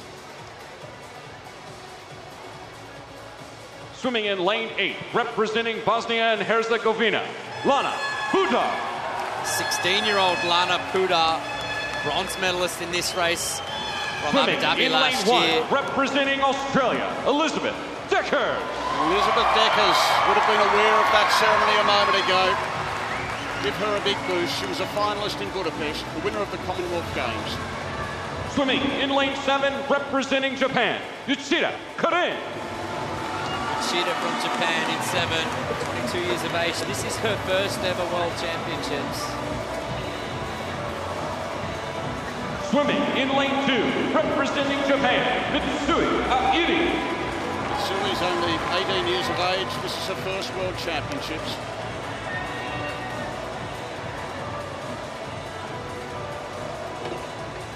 Swimming in lane eight, representing Bosnia and Herzegovina, Lana Puda. sixteen-year-old Lana Puda, bronze medalist in this race from Abu Dhabi last year. Representing Australia, Elizabeth Deckers. Elizabeth Deckers would have been aware of that ceremony a moment ago. Give her a big boost. She was a finalist in Budapest, the winner of the Commonwealth Games. Swimming in lane seven, representing Japan, Yoshida Karin. Yoshida from Japan in seven, twenty-two years of age. This is her first ever World Championships. Swimming in lane two, representing Japan, Mitsui Airi. Mitsui's only eighteen years of age. This is her first World Championships.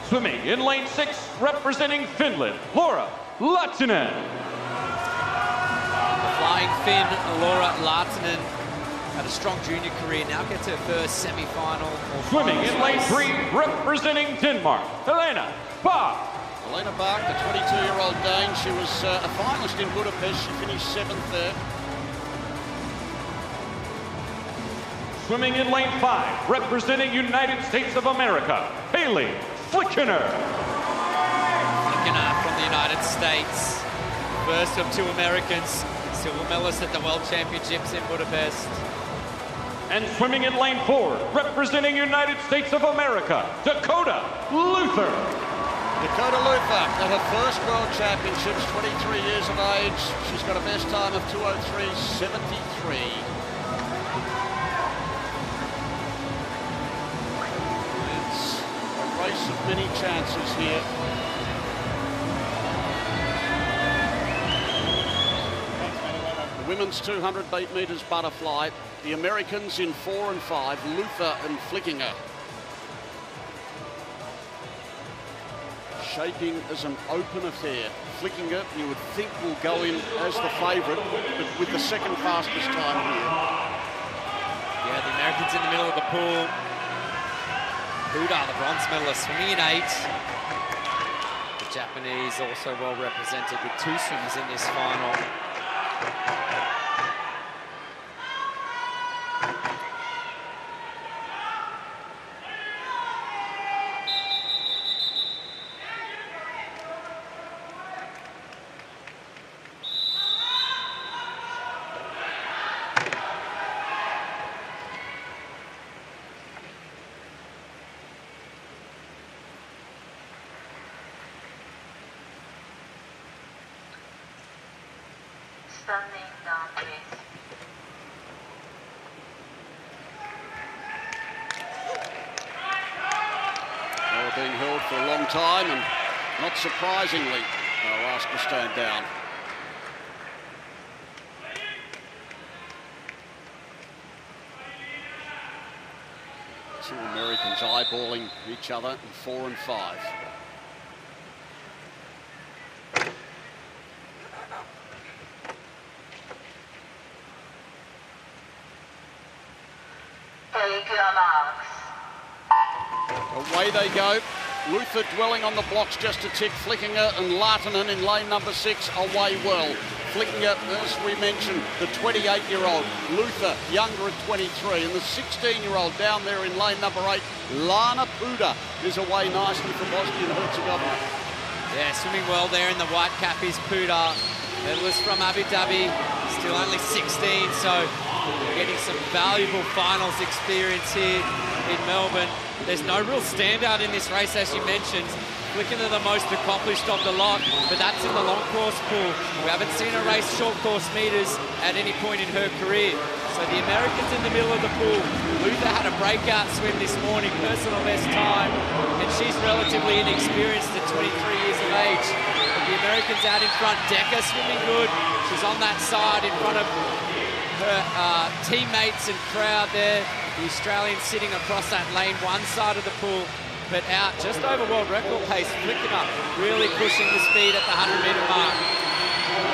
Swimming in lane six, representing Finland, Laura Lahtinen. Flying Finn, Laura Lahtinen, had a strong junior career, now gets her first semi-final. Swimming in lane three, representing Denmark, Helena Bach. Helena Bach, the twenty-two-year-old Dane, she was uh, a finalist in Budapest, she finished seventh there. Swimming in lane five, representing United States of America, Haley Flickinger. Flickinger from the United States, first of two Americans. Silver medalist at the World Championships in Budapest. And swimming in lane four, representing United States of America, Dakota Luther. Dakota Luther at her first World Championships, twenty-three years of age. She's got a best time of two oh three seventy-three. It's a race of many chances here. Women's two hundred metres butterfly, the Americans in four and five, Luther and Flickinger. Shaping as an open affair. Flickinger, you would think, will go in as the favourite, but with the second fastest time here. Yeah, the Americans in the middle of the pool. Buda, the bronze medalist, swimming in eight. The Japanese also well represented with two swims in this final. Time, and not surprisingly, they'll ask to stand down. Two Americans eyeballing each other in four and five. Take your marks. Away they go. Luther dwelling on the blocks just a tick. Flickinger and Lahtinen in lane number six away well. Flickinger, as we mentioned, the twenty-eight-year-old. Luther, younger at twenty-three. And the sixteen-year-old down there in lane number eight, Lana Puda, is away nicely for Bosnia and Herzegovina. Yeah, swimming well there in the white cap is Puda. Medalist from Abu Dhabi. His still only sixteen, so getting some valuable finals experience here in Melbourne. There's no real standout in this race, as you mentioned. Flickinger the most accomplished of the lot, but that's in the long course pool. We haven't seen her race short course meters at any point in her career. So the Americans in the middle of the pool. Luther had a breakout swim this morning, personal best time, and she's relatively inexperienced at twenty-three years of age. But the Americans out in front, Decker swimming good. She's on that side in front of her uh, teammates and crowd there. The Australians sitting across that lane one side of the pool, but out just over world record pace, Flickinger really pushing the speed at the one hundred metre mark.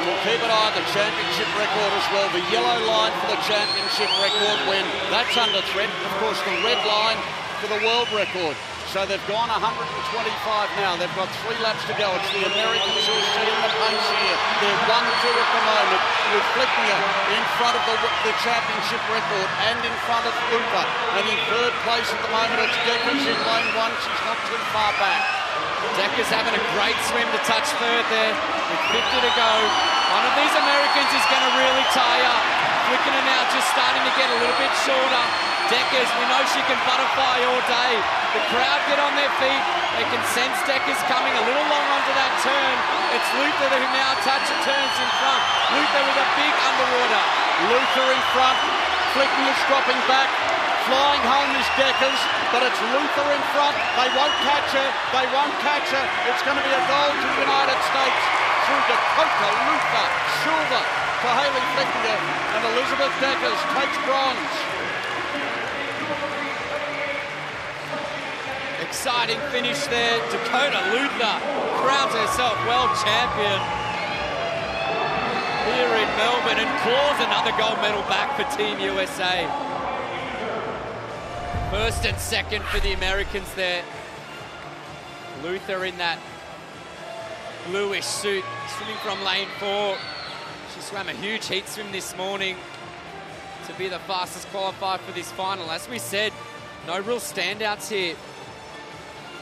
We'll keep an eye on the championship record as well. The yellow line for the championship record, when that's under threat, and of course the red line for the world record. So they've gone one hundred twenty-five now. They've got three laps to go. It's the Americans who are in the pace here. They're one two at the moment, with Flickinger in front of the, the championship record and in front of Luther. And in third place at the moment, it's Deckers in lane one. She's not too far back. Deckers having a great swim to touch third there, with fifty to go. One of these Americans is going to really tie up. Flickinger now just starting to get a little bit shorter. Deckers, we know she can butterfly all day. The crowd get on their feet. They can sense Deckers coming a little long onto that turn. It's Luther who now touches turns in front. Luther with a big underwater. Luther in front. Flickinger dropping back. Flying home is Deckers, but it's Luther in front. They won't catch her. They won't catch her. It's going to be a goal to the United States through Dakota Luther. Silver for Haley Flickinger, and Elizabeth Deckers takes bronze. Exciting finish there. Dakota Luther crowns herself world champion here in Melbourne and claws another gold medal back for Team U S A. First and second for the Americans there. Luther in that bluish suit, swimming from lane four. She swam a huge heat swim this morning to be the fastest qualified for this final. As we said, no real standouts here.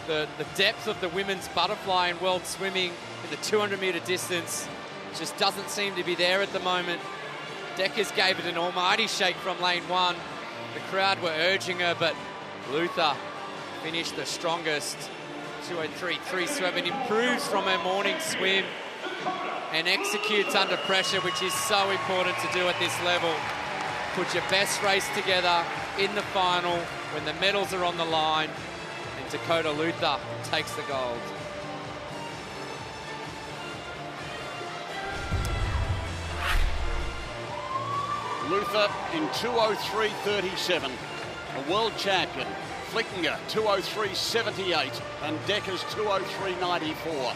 The, the depth of the women's butterfly in world swimming in the two hundred metre distance just doesn't seem to be there at the moment. Deckers gave it an almighty shake from lane one. The crowd were urging her, but Luther finished the strongest. two oh three point three seven, improves from her morning swim and executes under pressure, which is so important to do at this level. Put your best race together in the final when the medals are on the line. Dakota Luther takes the gold. Luther in two oh three point three seven, a world champion. Flickinger two oh three point seven eight and Deckers two oh three point nine four.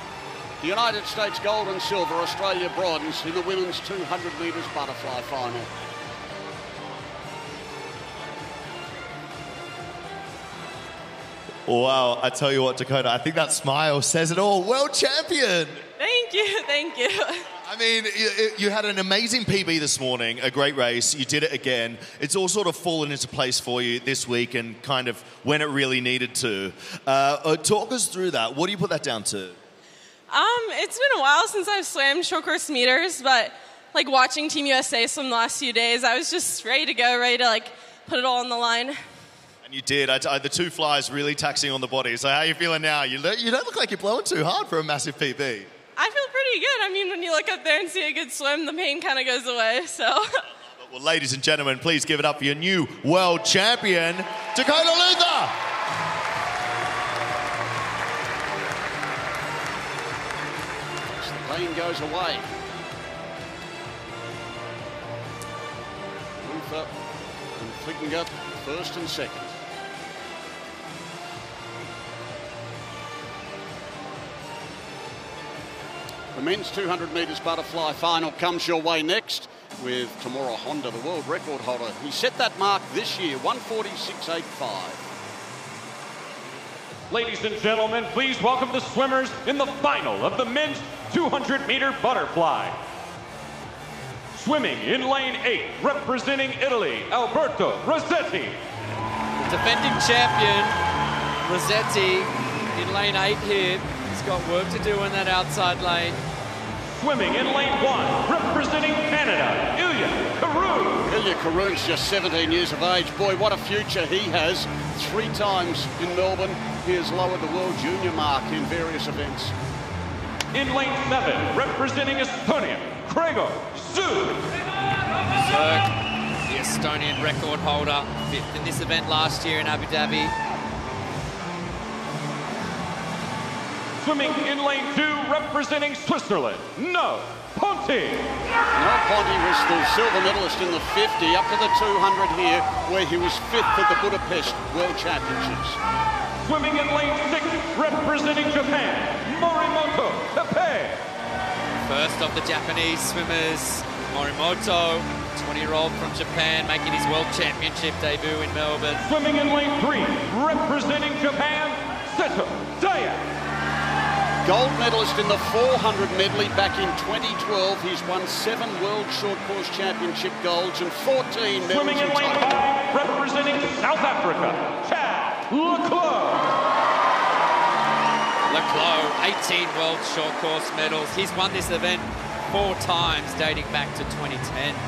The United States gold and silver, Australia bronze in the women's two hundred metres butterfly final. Wow, I tell you what, Dakota, I think that smile says it all. World champion! Thank you, thank you. I mean, you, you had an amazing P B this morning, a great race. You did it again. It's all sort of fallen into place for you this week and kind of when it really needed to. Uh, talk us through that. What do you put that down to? Um, it's been a while since I've swam short course meters, but like watching Team U S A swim the last few days, I was just ready to go, ready to like put it all on the line. And you did. I, I, the two flies really taxing on the body. So how are you feeling now? You, you don't look like you're blowing too hard for a massive P B. I feel pretty good. I mean, when you look up there and see a good swim, the pain kind of goes away. So. Well, ladies and gentlemen, please give it up for your new world champion, Dakota Luther. The pain goes away. Luther and Flickinger, first and second. The men's two hundred metres butterfly final comes your way next with Tamura Honda, the world record holder. He set that mark this year, one forty-six point eight five. Ladies and gentlemen, please welcome the swimmers in the final of the men's two hundred metre butterfly. Swimming in lane eight, representing Italy, Alberto Rossetti. The defending champion, Rossetti, in lane eight here. Got work to do in that outside lane. Swimming in lane one, representing Canada, Ilya Karoun. Ilya Karoun's just seventeen years of age. Boy, what a future he has. Three times in Melbourne, he has lowered the world junior mark in various events. In lane seven, representing Estonia, Gregor Zug. Zug, the Estonian record holder, fifth in this event last year in Abu Dhabi. Swimming in lane two, representing Switzerland, No Ponti. No Ponti was the silver medalist in the fifty, up to the two hundred here, where he was fifth at the Budapest World Championships. Swimming in lane six, representing Japan, Morimoto Teppei. First of the Japanese swimmers, Morimoto, twenty-year-old from Japan, making his World Championship debut in Melbourne. Swimming in lane three, representing Japan, Seto Daya. Gold medalist in the four hundred medley back in twenty twelve. He's won seven World Short Course Championship golds and fourteen medals. Swimming in lane five, representing South Africa, Chad Le Clos. Le Clos, eighteen World Short Course medals. He's won this event four times, dating back to twenty ten.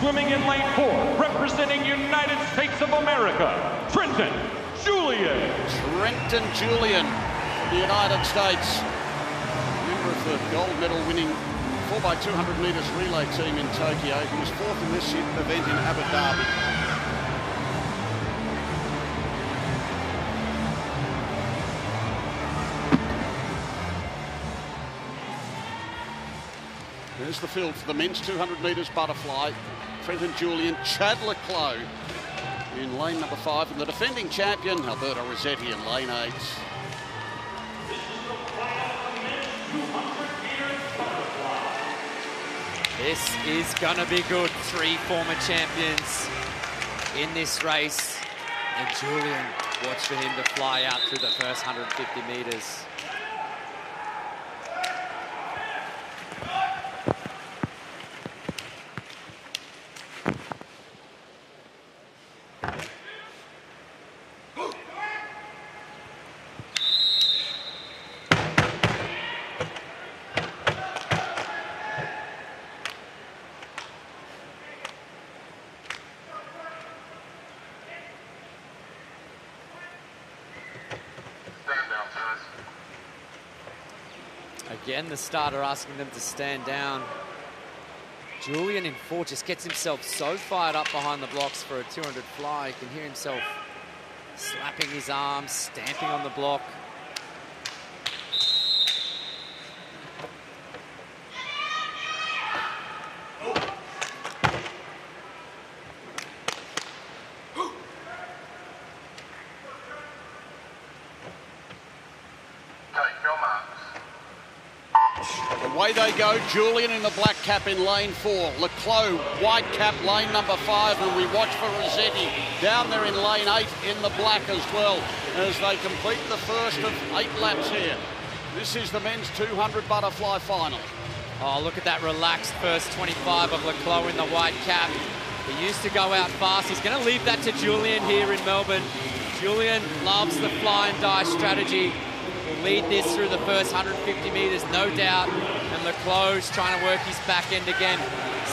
Swimming in lane four, representing United States of America, Trenton Julian. Trenton Julian. The United States, member of the gold medal winning four by two hundred metres relay team in Tokyo, who was fourth in this event in Abu Dhabi. There's the field for the men's two hundred metres butterfly. Trenton Julian, Chad Le Clos in lane number five, and the defending champion, Alberto Rossetti, in lane eight. This is gonna be good. Three former champions in this race. And Julian, watch for him to fly out through the first one hundred fifty metres. Again, the starter asking them to stand down. Julian in four just gets himself so fired up behind the blocks for a two hundred fly. You can hear himself slapping his arms, stamping on the block. Away they go, Julian in the black cap in lane four, Le Clos, white cap, lane number five, and we watch for Rossetti down there in lane eight in the black as well, as they complete the first of eight laps here. This is the men's two hundred butterfly final. Oh, look at that relaxed first twenty-five of Le Clos in the white cap. He used to go out fast. He's going to leave that to Julian here in Melbourne. Julian loves the fly and die strategy. Will lead this through the first one hundred fifty metres, no doubt. And Le Clos trying to work his back end again.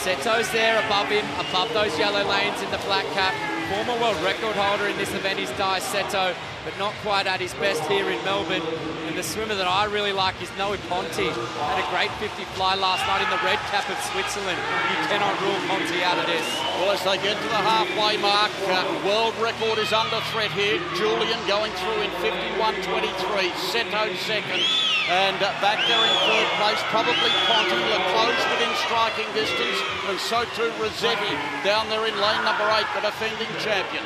Seto's there above him, above those yellow lanes in the black cap. Former world record holder in this event is Dai Seto, but not quite at his best here in Melbourne. And the swimmer that I really like is Noah Ponti. Had a great fifty fly last night in the red cap of Switzerland. You cannot rule Ponti out of this. Well, as they get to the halfway mark, uh, world record is under threat here. Julian going through in fifty-one twenty-three, Seto second. And back there in third place, probably Ponti. Le Clos within striking distance, and so too Rossetti down there in lane number eight, the defending champion.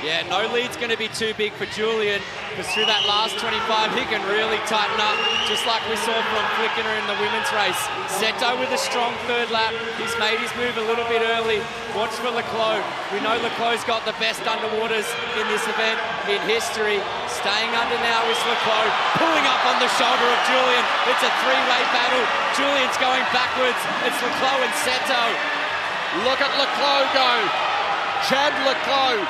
Yeah, no lead's going to be too big for Julian, because through that last twenty-five, he can really tighten up, just like we saw from Flickinger in the women's race. Seto with a strong third lap. He's made his move a little bit early. Watch for Le Clos. We know Le Clos got the best underwaters in this event in history. Staying under now is Le Clos, pulling up on the shoulder of Julian. It's a three-way battle. Julian's going backwards. It's Le Clos and Seto. Look at Le Clos go. Chad Le Clos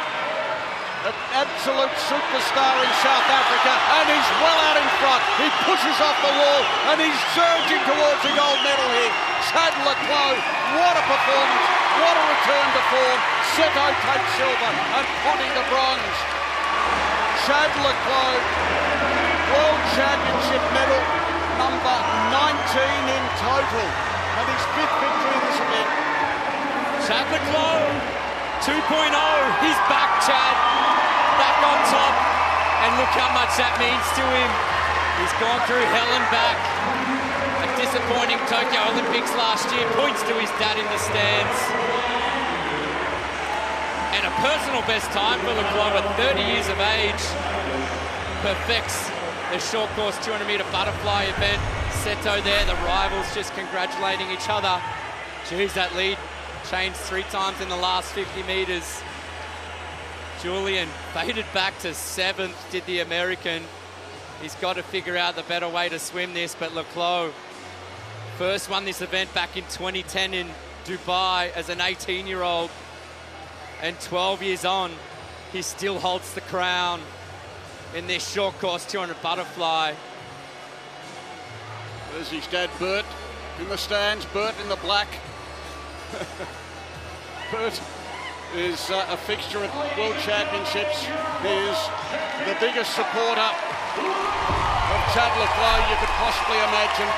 an absolute superstar in South Africa, and he's well out in front. He pushes off the wall, and he's surging towards the gold medal here. Chad Le Clos, what a performance, what a return to form. Seto takes silver and Ponty the bronze. Chad Le Clos, World Championship medal, number nineteen in total, and his fifth victory in this event. Chad Le Clos. two point oh, he's back, Chad, back on top, and look how much that means to him. He's gone through hell and back. A disappointing Tokyo Olympics last year, points to his dad in the stands. And a personal best time for Le Clos at thirty years of age. Perfects the short course two hundred metre butterfly event. Seto there, the rivals just congratulating each other. Jeez, that lead changed three times in the last fifty metres. Julian faded back to seventh, did the American. He's got to figure out the better way to swim this, but Le Clos first won this event back in twenty ten in Dubai as an eighteen-year-old. And twelve years on, he still holds the crown in this short course two hundred butterfly. There's his dad, Bert, in the stands, Bert in the black. Bert is uh, a fixture at World Championships. He is the biggest supporter of Chad Le Clos you could possibly imagine.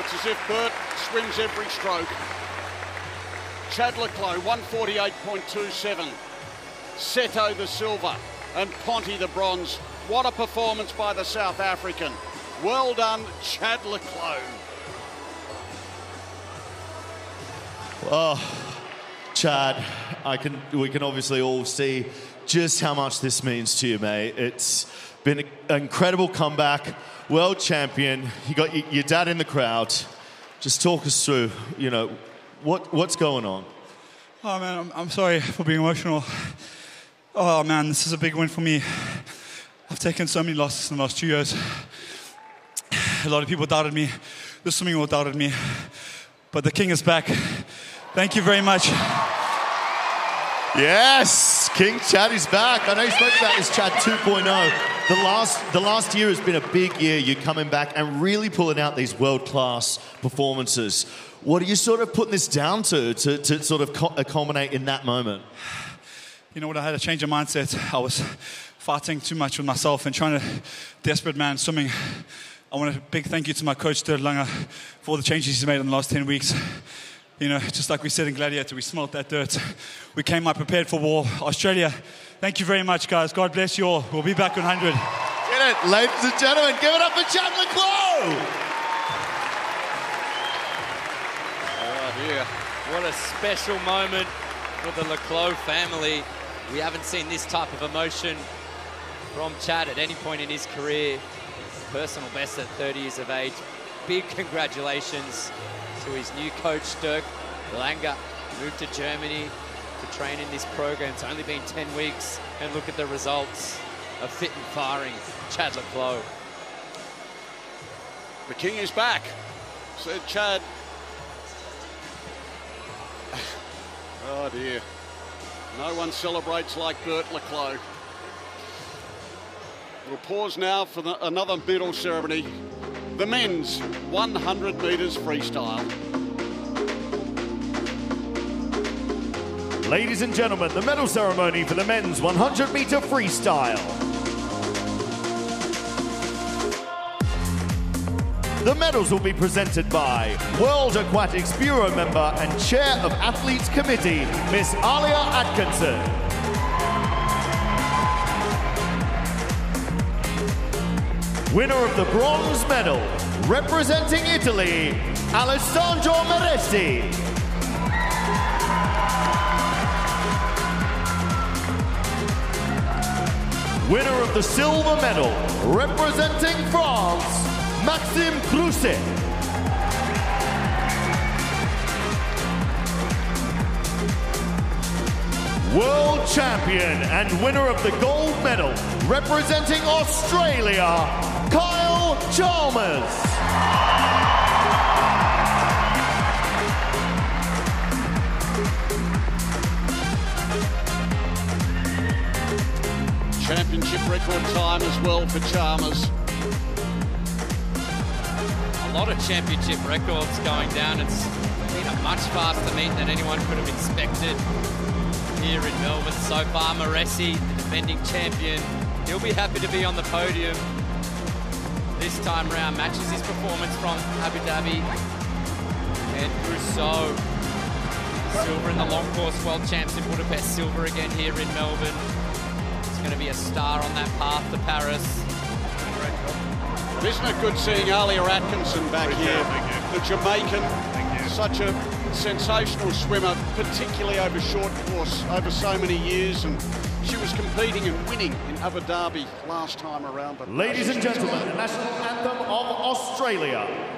It's as if Bert swings every stroke. Chad Le Clos, one forty-eight point two seven. Seto the silver and Ponty the bronze. What a performance by the South African. Well done, Chad Le Clos. Oh, Chad, I can, we can obviously all see just how much this means to you, mate. It's been an incredible comeback, world champion. You got your, your dad in the crowd. Just talk us through, you know, what what's going on? Oh, man, I'm, I'm sorry for being emotional. Oh, man, this is a big win for me. I've taken so many losses in the last two years. A lot of people doubted me. The swimming world doubted me. But the king is back. Thank you very much. Yes, King Chad is back. I know you spoke about this Chad two point oh. The last, the last year has been a big year. You're coming back and really pulling out these world-class performances. What are you sort of putting this down to, to, to sort of co- culminate in that moment? You know what, I had a change of mindset. I was fighting too much with myself and trying to, desperate man, swimming. I want a big thank you to my coach, Dirk Langer, for all the changes he's made in the last ten weeks. You know, just like we said in Gladiator, we smelt that dirt. We came up prepared for war. Australia, thank you very much, guys. God bless you all. We'll be back on one hundred. Get it, ladies and gentlemen. Give it up for Chad Le Clos. Oh, dear. What a special moment for the Le Clos family. We haven't seen this type of emotion from Chad at any point in his career. Personal best at thirty years of age. Big congratulations to his new coach, Dirk Langer, moved to Germany to train in this program. It's only been ten weeks, and look at the results of fit and firing Chad Le Clos. The king is back, said Chad. Oh dear, no one celebrates like Bert Le Clos. We'll pause now for the, another medal ceremony. The men's one hundred metres freestyle. Ladies and gentlemen, the medal ceremony for the men's one hundred metre freestyle. The medals will be presented by World Aquatics Bureau member and Chair of Athletes Committee, Miss Alia Atkinson. Winner of the bronze medal, representing Italy, Alessandro Moretti. Winner of the silver medal, representing France, Maxime Grousseau. World champion and winner of the gold medal, representing Australia, Kyle Chalmers. championship record time as well for Chalmers. A lot of championship records going down. It's been a much faster meet than anyone could have expected here in Melbourne so far. Moretti, the defending champion, he'll be happy to be on the podium this time round. Matches his performance from Abu Dhabi. And Grousseau, silver in the long course world champs in Budapest, silver again here in Melbourne. It's going to be a star on that path to Paris. Isn't it good seeing Alia Atkinson back here, the Jamaican, such a sensational swimmer, particularly over short course over so many years, and she was competing and winning in Abu Dhabi last time around. But ladies and gentlemen, the National Anthem of Australia.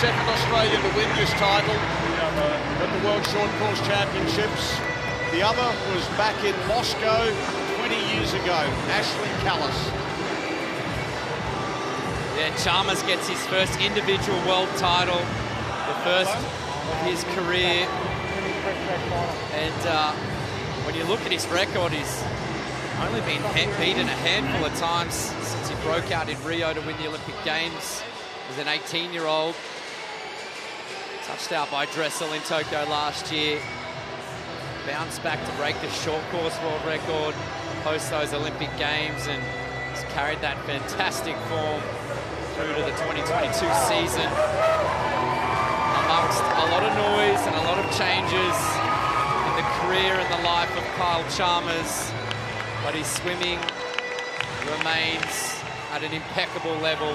Second Australian to win this title at the World Short Course Championships. The other was back in Moscow twenty years ago, Ashley Callas. Yeah, Chalmers gets his first individual world title, the first of his career. And uh, when you look at his record, he's only been beaten a handful of times since he broke out in Rio to win the Olympic Games as an eighteen-year-old. Touched out by Dressel in Tokyo last year. Bounced back to break the short course world record post those Olympic Games, and has carried that fantastic form through to the twenty twenty-two season. Amongst a lot of noise and a lot of changes in the career and the life of Kyle Chalmers, but his swimming remains at an impeccable level.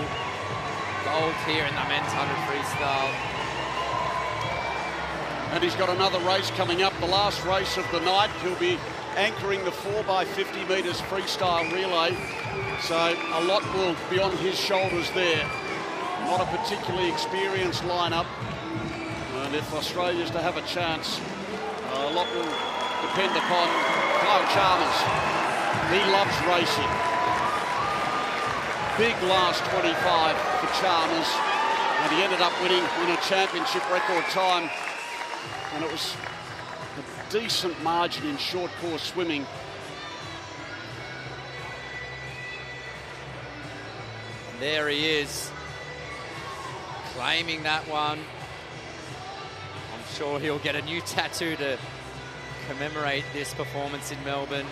Gold here in the men's one hundred freestyle. And he's got another race coming up, the last race of the night. He'll be anchoring the four by fifty metres freestyle relay. So a lot will be on his shoulders there. Not a particularly experienced lineup. And if Australia's to have a chance, a lot will depend upon Kyle Chalmers. He loves racing. Big last twenty-five for Chalmers. And he ended up winning in a championship record time. And it was a decent margin in short course swimming. And there he is, claiming that one. I'm sure he'll get a new tattoo to commemorate this performance in Melbourne.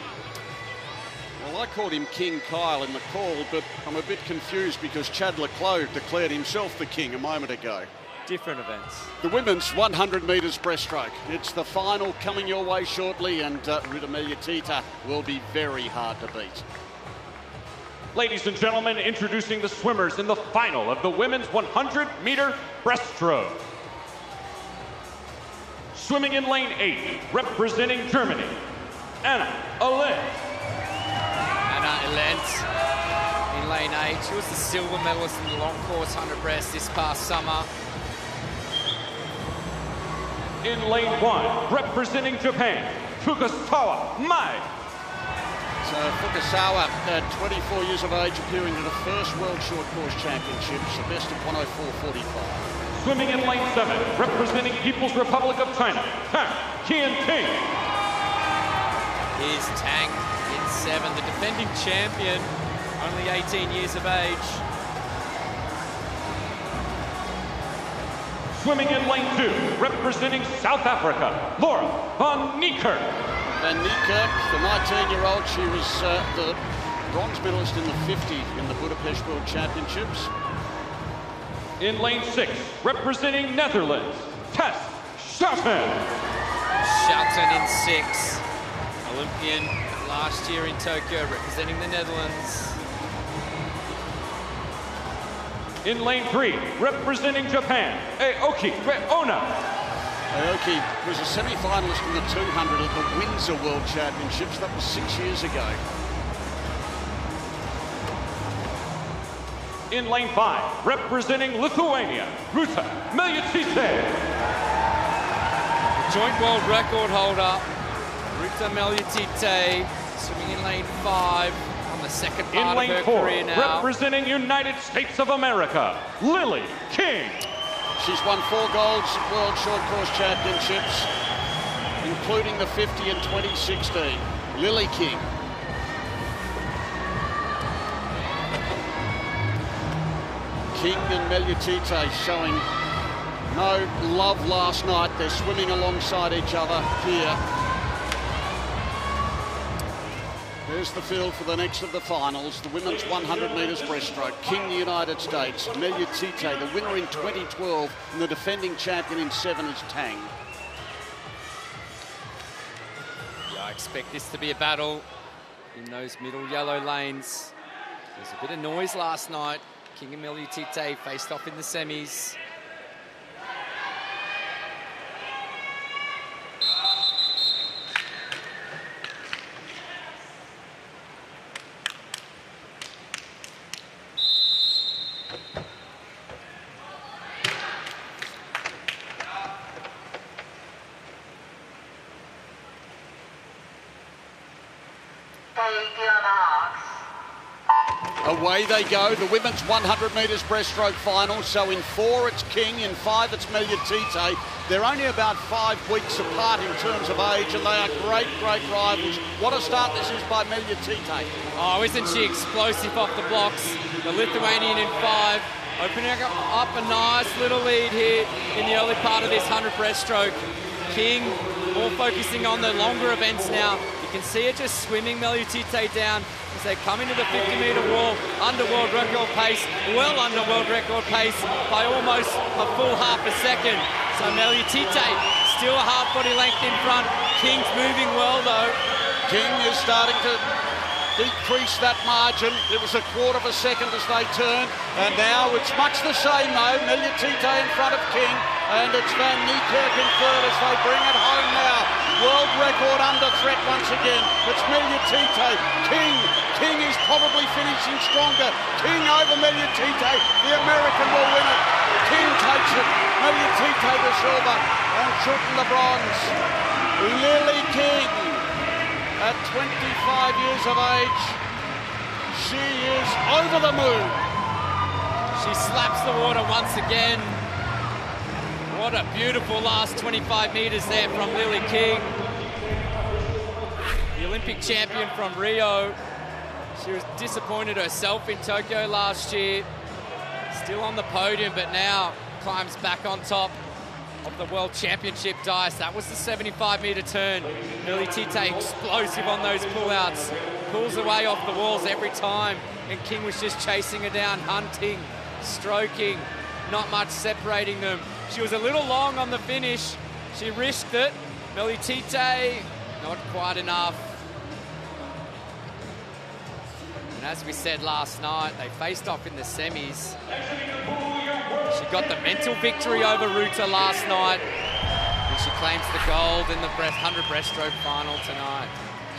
Well, I called him King Kyle in the call, but I'm a bit confused because Chad Le Clos declared himself the king a moment ago. Different events. The women's one hundred metres breaststroke. It's the final coming your way shortly, and uh, Ruta Meilutyte will be very hard to beat. Ladies and gentlemen, introducing the swimmers in the final of the women's one hundred metre breaststroke. Swimming in lane eight, representing Germany, Anna Elent. Anna Elent in lane eight. She was the silver medalist in the long course one hundred breast this past summer. In lane one, representing Japan, Fukasawa Mai. So Fukasawa, at twenty-four years of age, appearing in the first World Short Course Championships, a best of one oh four forty-five. Swimming in lane seven, representing People's Republic of China, Tang Qianting. Here's Tang in seven, the defending champion, only eighteen years of age. Swimming in lane two, representing South Africa, Laura Van Niekerk. Van Niekerk, the nineteen-year-old, she was uh, the bronze medalist in the fifty in the Budapest World Championships. In lane six, representing Netherlands, Tess Schouten. Schouten in six, Olympian last year in Tokyo, representing the Netherlands. In lane three, representing Japan, Aoki Reona. Aoki was a semi-finalist in the two hundred at the Windsor World Championships. That was six years ago. In lane five, representing Lithuania, Ruta Meilutyte. Joint world record holder, Ruta Meilutyte, swimming in lane five on the second part of her career now. In lane four, representing United States of America, Lily King. She's won four golds at World Short Course Championships, including the fifty in twenty sixteen. Lily King. King and Meilutyte showing no love last night. They're swimming alongside each other here. There's the field for the next of the finals, the women's one hundred metres breaststroke. King, the United States. Meilutyte, the winner in twenty twelve, and the defending champion in seven is Tang. Yeah, I expect this to be a battle in those middle yellow lanes. There's a bit of noise last night. King and Meilutyte faced off in the semis. Away they go, the women's one hundred metres breaststroke final. So in four it's King, in five it's Meilutyte. They're only about five weeks apart in terms of age, and they are great, great rivals. What a start this is by Meilutyte. Oh, isn't she explosive off the blocks? The Lithuanian in five, opening up a nice little lead here in the early part of this one hundred breaststroke. King more focusing on the longer events now. You can see her just swimming Meilutyte down as they come into the fifty metre wall under world record pace, well under world record pace by almost a full half a second. So Meilutyte still a half body length in front. King's moving well though. King is starting to decrease that margin. It was a quarter of a second as they turned, and now it's much the same though. Meilutyte in front of King, and it's Van Niekerk in third as they bring it home now. World record under threat once again. It's Meilutyte. King. King is probably finishing stronger. King over Meilutyte. The American will win it. King takes it. Meilutyte the silver and Jordan the bronze. Lily King at twenty-five years of age. She is over the moon. She slaps the water once again. What a beautiful last twenty-five metres there from Lily King. The Olympic champion from Rio. She was disappointed herself in Tokyo last year. Still on the podium, but now climbs back on top of the World Championship dice. That was the seventy-five metre turn. Meilutyte explosive on those pullouts. Pulls away off the walls every time. And King was just chasing her down, hunting, stroking. Not much separating them. She was a little long on the finish. She risked it. Meilutyte, not quite enough. And as we said last night, they faced off in the semis. She got the mental victory over Ruta last night. And she claims the gold in the one hundred breaststroke final tonight.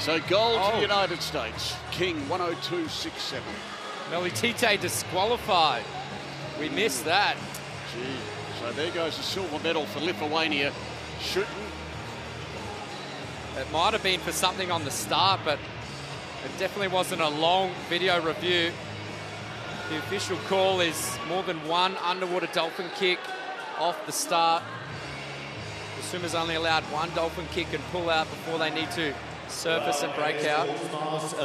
So gold oh. to the United States. King, one oh two point six seven. Meilutyte disqualified. We missed that. Gee. So there goes the silver medal for Lithuania. Shooting. It might have been for something on the start, but it definitely wasn't a long video review. The official call is more than one underwater dolphin kick off the start. The swimmer's only allowed one dolphin kick and pull out before they need to surface and break out.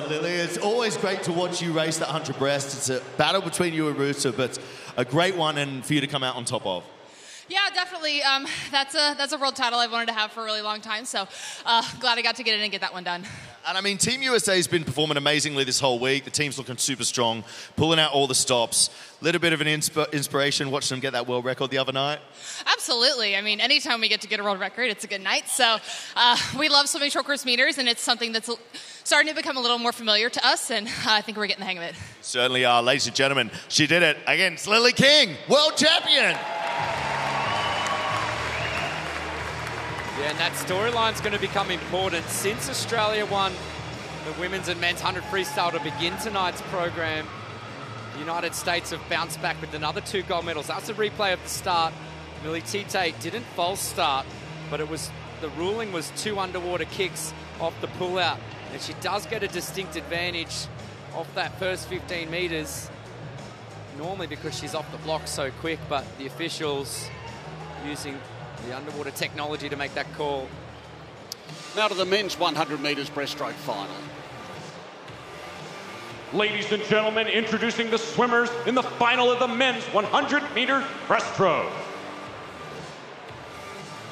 Lily, it's always great to watch you race that one hundred breast. It's a battle between you and Ruta, but a great one and for you to come out on top of. Yeah, definitely. Um, that's a that's a world title I've wanted to have for a really long time, so uh, glad I got to get in and get that one done. And I mean, Team U S A has been performing amazingly this whole week. The team's looking super strong, pulling out all the stops. Little bit of an insp inspiration watching them get that world record the other night. Absolutely. I mean, anytime we get to get a world record, it's a good night. So uh, we love swimming short course meters, and it's something that's starting to become a little more familiar to us, and uh, I think we're getting the hang of it. Certainly are. Ladies and gentlemen, she did it against Lily King, world champion. Yeah, and that storyline's going to become important. Since Australia won the women's and men's one hundred freestyle to begin tonight's program, the United States have bounced back with another two gold medals. That's a replay of the start. Meilutyte didn't false start, but it was the ruling was two underwater kicks off the pullout. And she does get a distinct advantage off that first fifteen meters, normally because she's off the block so quick, but the officials using the underwater technology to make that call. Now to the men's one hundred metres breaststroke final. Ladies and gentlemen, introducing the swimmers in the final of the men's one hundred metre breaststroke.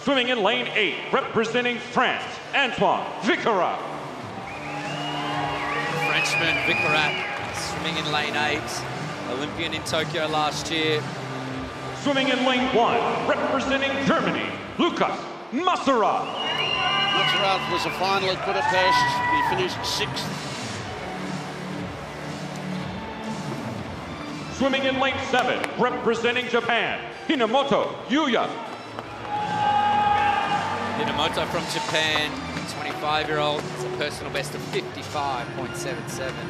Swimming in lane eight, representing France, Antoine Vicarat. Frenchman Vicarat, swimming in lane eight, Olympian in Tokyo last year. Swimming in lane one, representing Germany, Lucas Masserat. Masserat was a final at Budapest. He finished sixth. Swimming in lane seven, representing Japan, Hinamoto Yuya. Hinamoto from Japan, twenty-five-year-old. It's a personal best of fifty-five point seven seven.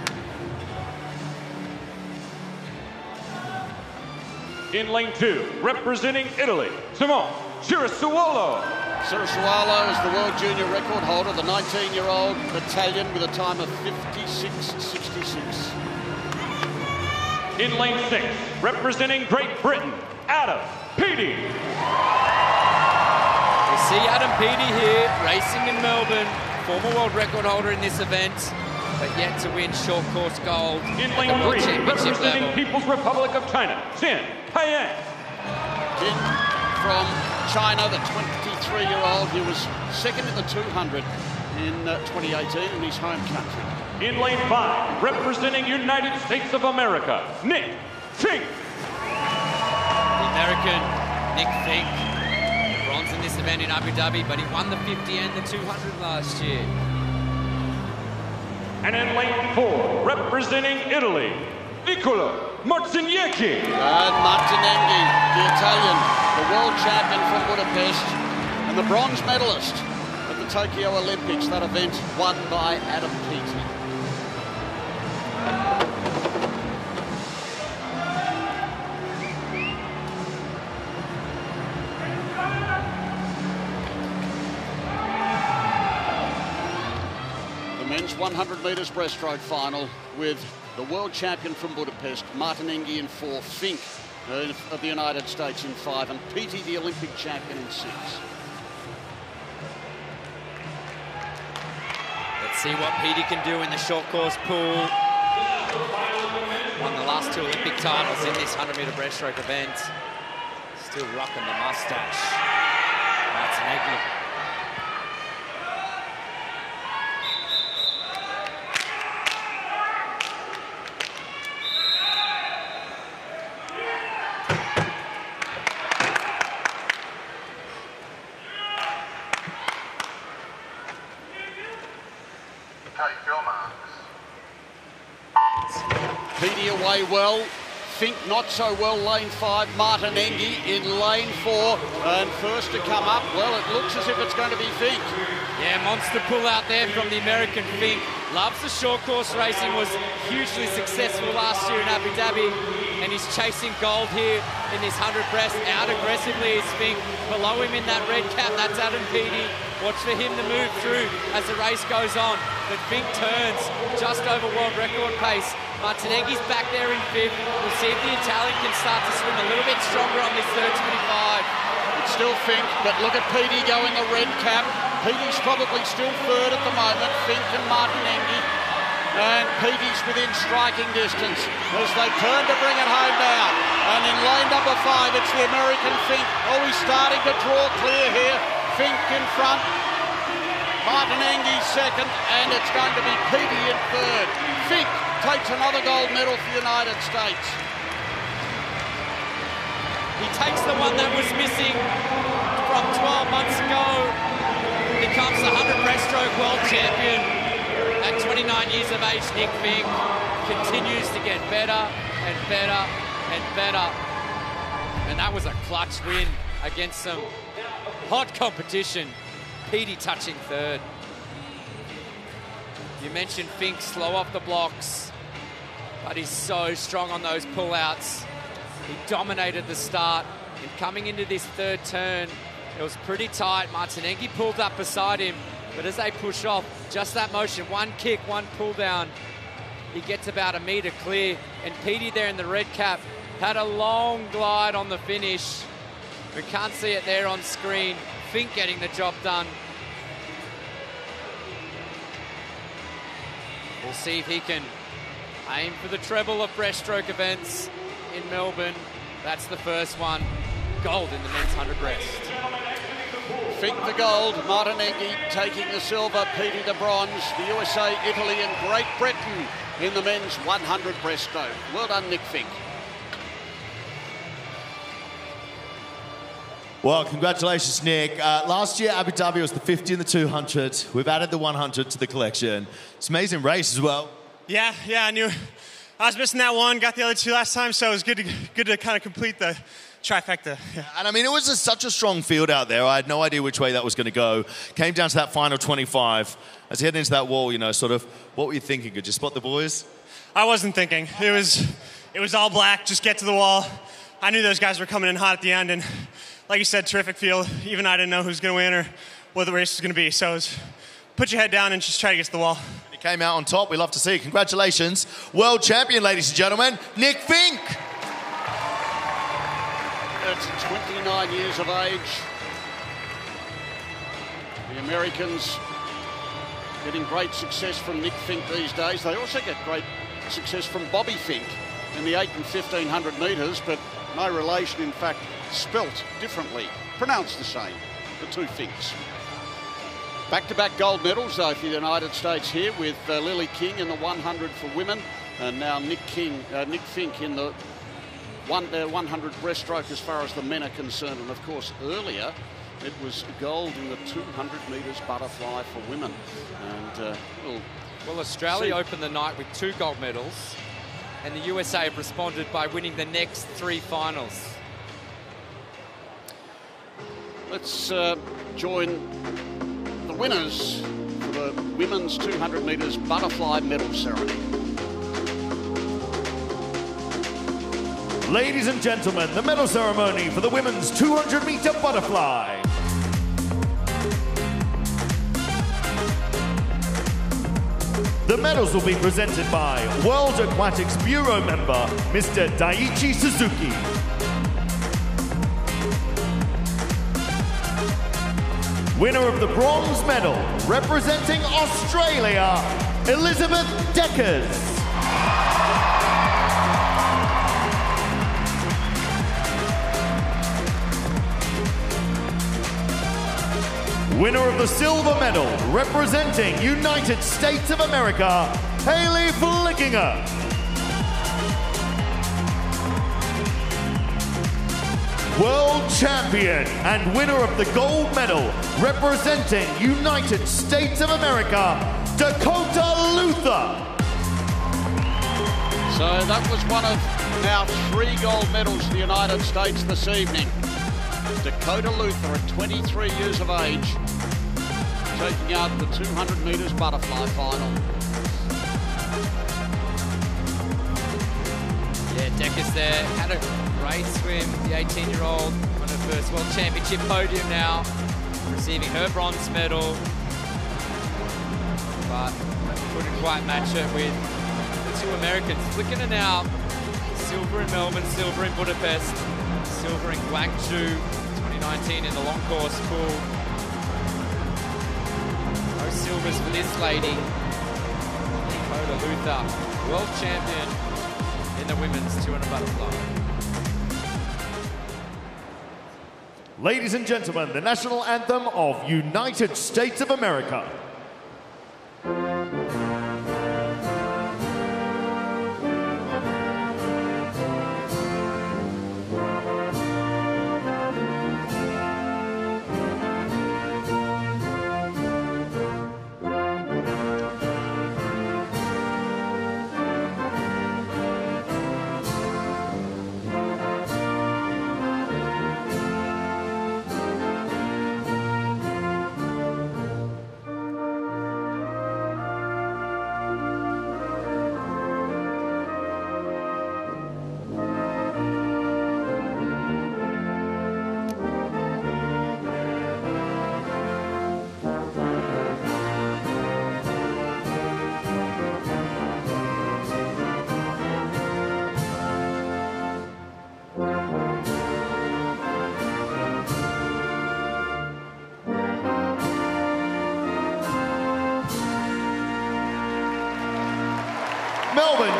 In lane two, representing Italy, Simone Cirisuolo. Cirisuolo is the world junior record holder, the nineteen-year-old Italian with a time of fifty-six sixty-six. In lane six, representing Great Britain, Adam Peaty. We see Adam Peaty here, racing in Melbourne, former world record holder in this event, but yet to win short course gold. In lane three, representing level. People's Republic of China, Xin Haiyang. Xin from China, the twenty-three-year-old who was second in the two hundred in uh, twenty eighteen in his home country. In lane five, representing United States of America, Nick Fink. The American Nick Fink, bronze in this event in Abu Dhabi, but he won the fifty and the two hundred last year. And in lane four, representing Italy, Niccolo Martinenghi. And Martinenghi, the Italian, the world champion from Budapest, and the bronze medalist at the Tokyo Olympics. That event won by Adam Peaty. one hundred metres breaststroke final with the world champion from Budapest, Martinenghi in four, Fink of the United States in five, and Peaty, the Olympic champion, in six. Let's see what Peaty can do in the short course pool. Won the last two Olympic titles in this one hundred metre breaststroke event. Still rocking the moustache. Martinenghi. Well, Fink not so well, lane five, Martinenghi in lane four, and first to come up, well, it looks as if it's going to be Fink. Yeah, monster pull out there from the American Fink. Loves the short course racing, was hugely successful last year in Abu Dhabi, and he's chasing gold here in this one hundred breast. Out aggressively is Fink. Below him in that red cap, that's Adam Peaty. Watch for him to move through as the race goes on, but Fink turns just over world record pace. Martinenghi's back there in fifth. We'll see if the Italian can start to swim a little bit stronger on this third twenty-five. It's still Fink, but look at Peaty going the red cap. Peaty's probably still third at the moment, Fink and Martinenghi. And Peaty's within striking distance as they turn to bring it home now. And in lane number five, it's the American Fink. Oh, he's starting to draw clear here. Fink in front, Martinenghi second, and it's going to be Peaty in third. Fink takes another gold medal for the United States. He takes the one that was missing from twelve months ago, becomes the one hundred breaststroke world champion at twenty-nine years of age. Nick Fink continues to get better and better and better. And that was a clutch win against some hot competition. Peaty touching third. You mentioned Fink slow off the blocks, but he's so strong on those pullouts. He dominated the start. And coming into this third turn, it was pretty tight. Martinenghi pulled up beside him, but as they push off, just that motion, one kick, one pull down, he gets about a metre clear. And Peaty there in the red cap had a long glide on the finish. We can't see it there on screen. Fink getting the job done. We'll see if he can aim for the treble of breaststroke events in Melbourne. That's the first one. Gold in the men's one hundred breast. Fink the gold, Martinenghi taking the silver, Peaty the bronze, the U S A, Italy and Great Britain in the men's one hundred breaststroke. Well done, Nick Fink. Well, congratulations, Nick. Uh, last year, Abu Dhabi was the fifty and the two hundred. We've added the one hundred to the collection. It's an amazing race as well. Yeah, yeah, I knew. I was missing that one, got the other two last time, so it was good to, good to kind of complete the trifecta. Yeah. And, I mean, it was a, such a strong field out there. I had no idea which way that was going to go. Came down to that final twenty-five. As you head into that wall, you know, sort of, what were you thinking? Could you spot the boys? I wasn't thinking. It was, it was all black, just get to the wall. I knew those guys were coming in hot at the end, and like you said, terrific field. Even I didn't know who was going to win or what the race was going to be. So it was put your head down and just try to get to the wall. And it came out on top. We love to see it. Congratulations. World champion, ladies and gentlemen, Nick Fink. That's twenty-nine years of age. The Americans getting great success from Nick Fink these days. They also get great success from Bobby Fink in the eight and fifteen hundred metres, but no relation, in fact, spelt differently, pronounced the same, the two Finks. Back-to-back gold medals, though, for the United States here, with uh, Lily King in the one hundred for women, and now Nick King, uh, Nick Fink in the one, uh, one hundred breaststroke as far as the men are concerned. And, of course, earlier it was gold in the two hundred metres butterfly for women. And uh, we'll, well, Australia see. opened the night with two gold medals, and the U S A have responded by winning the next three finals. Let's uh, join the winners for the women's two hundred metres butterfly medal ceremony. Ladies and gentlemen, the medal ceremony for the women's two hundred metre butterfly. The medals will be presented by World Aquatics Bureau member, Mister Daiichi Suzuki. Winner of the bronze medal, representing Australia, Elizabeth Deckers. Winner of the silver medal, representing United States of America, Haley Flickinger. World champion and winner of the gold medal, representing United States of America, Dakota Luther. So that was one of now three gold medals for the United States this evening. Dakota Luther at twenty-three years of age, taking out the two hundred metres butterfly final. Yeah, Deckers there, had a great swim, the eighteen-year-old on her first World Championship podium now, receiving her bronze medal, but couldn't quite match it with the two Americans. Flickinger now, silver in Melbourne, silver in Budapest, silver in Guangzhou, twenty nineteen in the long course pool. No silvers for this lady, Dakota Luther, world champion in the women's two hundred butterfly. Ladies and gentlemen, the national anthem of United States of America.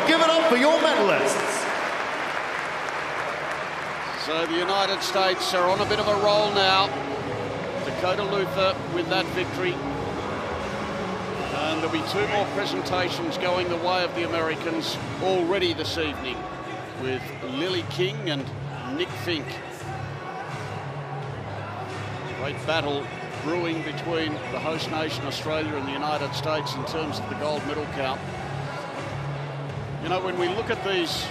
Give it up for your medalists. So the United States are on a bit of a roll now. Dakota Luther with that victory. And there'll be two more presentations going the way of the Americans already this evening with Lily King and Nick Fink. Great battle brewing between the host nation, Australia, and the United States in terms of the gold medal count. You know, when we look at these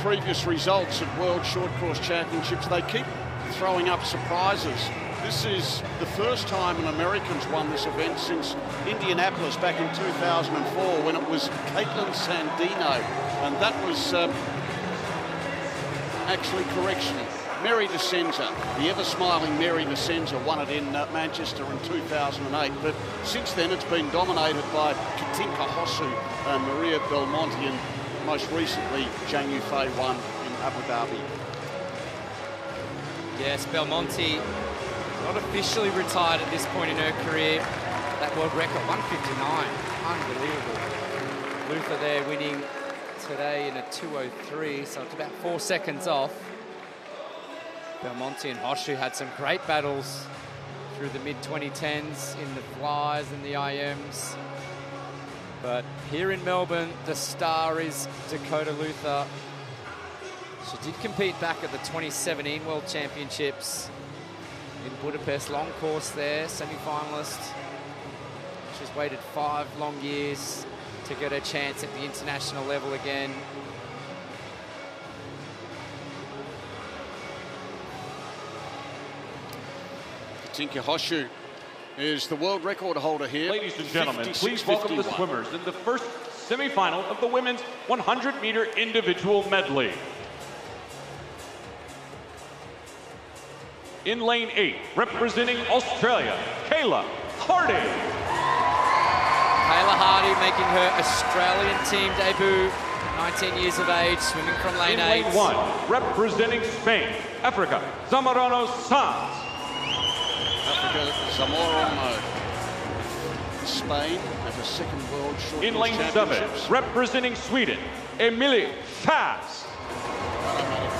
previous results at World Short Course Championships, they keep throwing up surprises. This is the first time an American's won this event since Indianapolis back in two thousand four, when it was Caitlin Sandino, and that was um, actually correction. Mary DeCenza, the ever-smiling Mary DeCenza, won it in uh, Manchester in two thousand eight, but since then it's been dominated by Katinka Hosu and Maria Belmonte, and most recently Zhang Yufei won in Abu Dhabi. Yes, Belmonte not officially retired at this point in her career. That world record, one fifty-nine, unbelievable. Luther there winning today in a two oh three, so it's about four seconds off. Belmonte and Hosu had some great battles through the mid twenty tens in the flies and the I Ms. But here in Melbourne, the star is Dakota Luther. She did compete back at the twenty seventeen World Championships in Budapest, long course there, semi-finalist. She's waited five long years to get her chance at the international level again. Katinka Hosu is the world record holder here. Ladies and gentlemen, please welcome the swimmers in the first semi-final of the women's one hundred meter individual medley. In lane eight, representing Australia, Kayleigh Hardy. Kayleigh Hardy making her Australian team debut, nineteen years of age, swimming from lane eight. In lane one, representing Spain, Africa, Zamorano Sanz. Zamorano, Spain, at her second World Short in lane seven, representing Sweden, Emily Fast.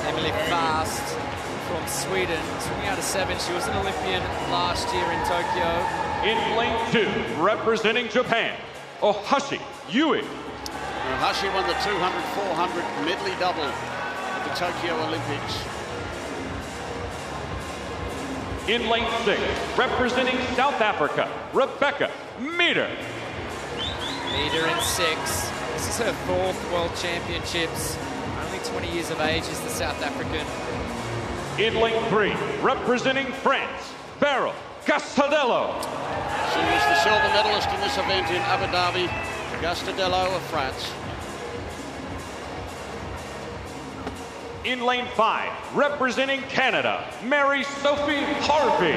Emily Fast from Sweden, swimming out of seven. She was an Olympian last year in Tokyo. In lane two, representing Japan, Ohashi Yui. Ohashi won the two hundred four hundred medley double at the Tokyo Olympics. In lane six, representing South Africa, Rebecca Meader. Meader in six. This is her fourth World Championships. Only twenty years of age is the South African. In lane three, representing France, Beryl Gastelum. She was the silver medalist in this event in Abu Dhabi. Gastelum of France. In lane five, representing Canada, Mary Sophie Harvey.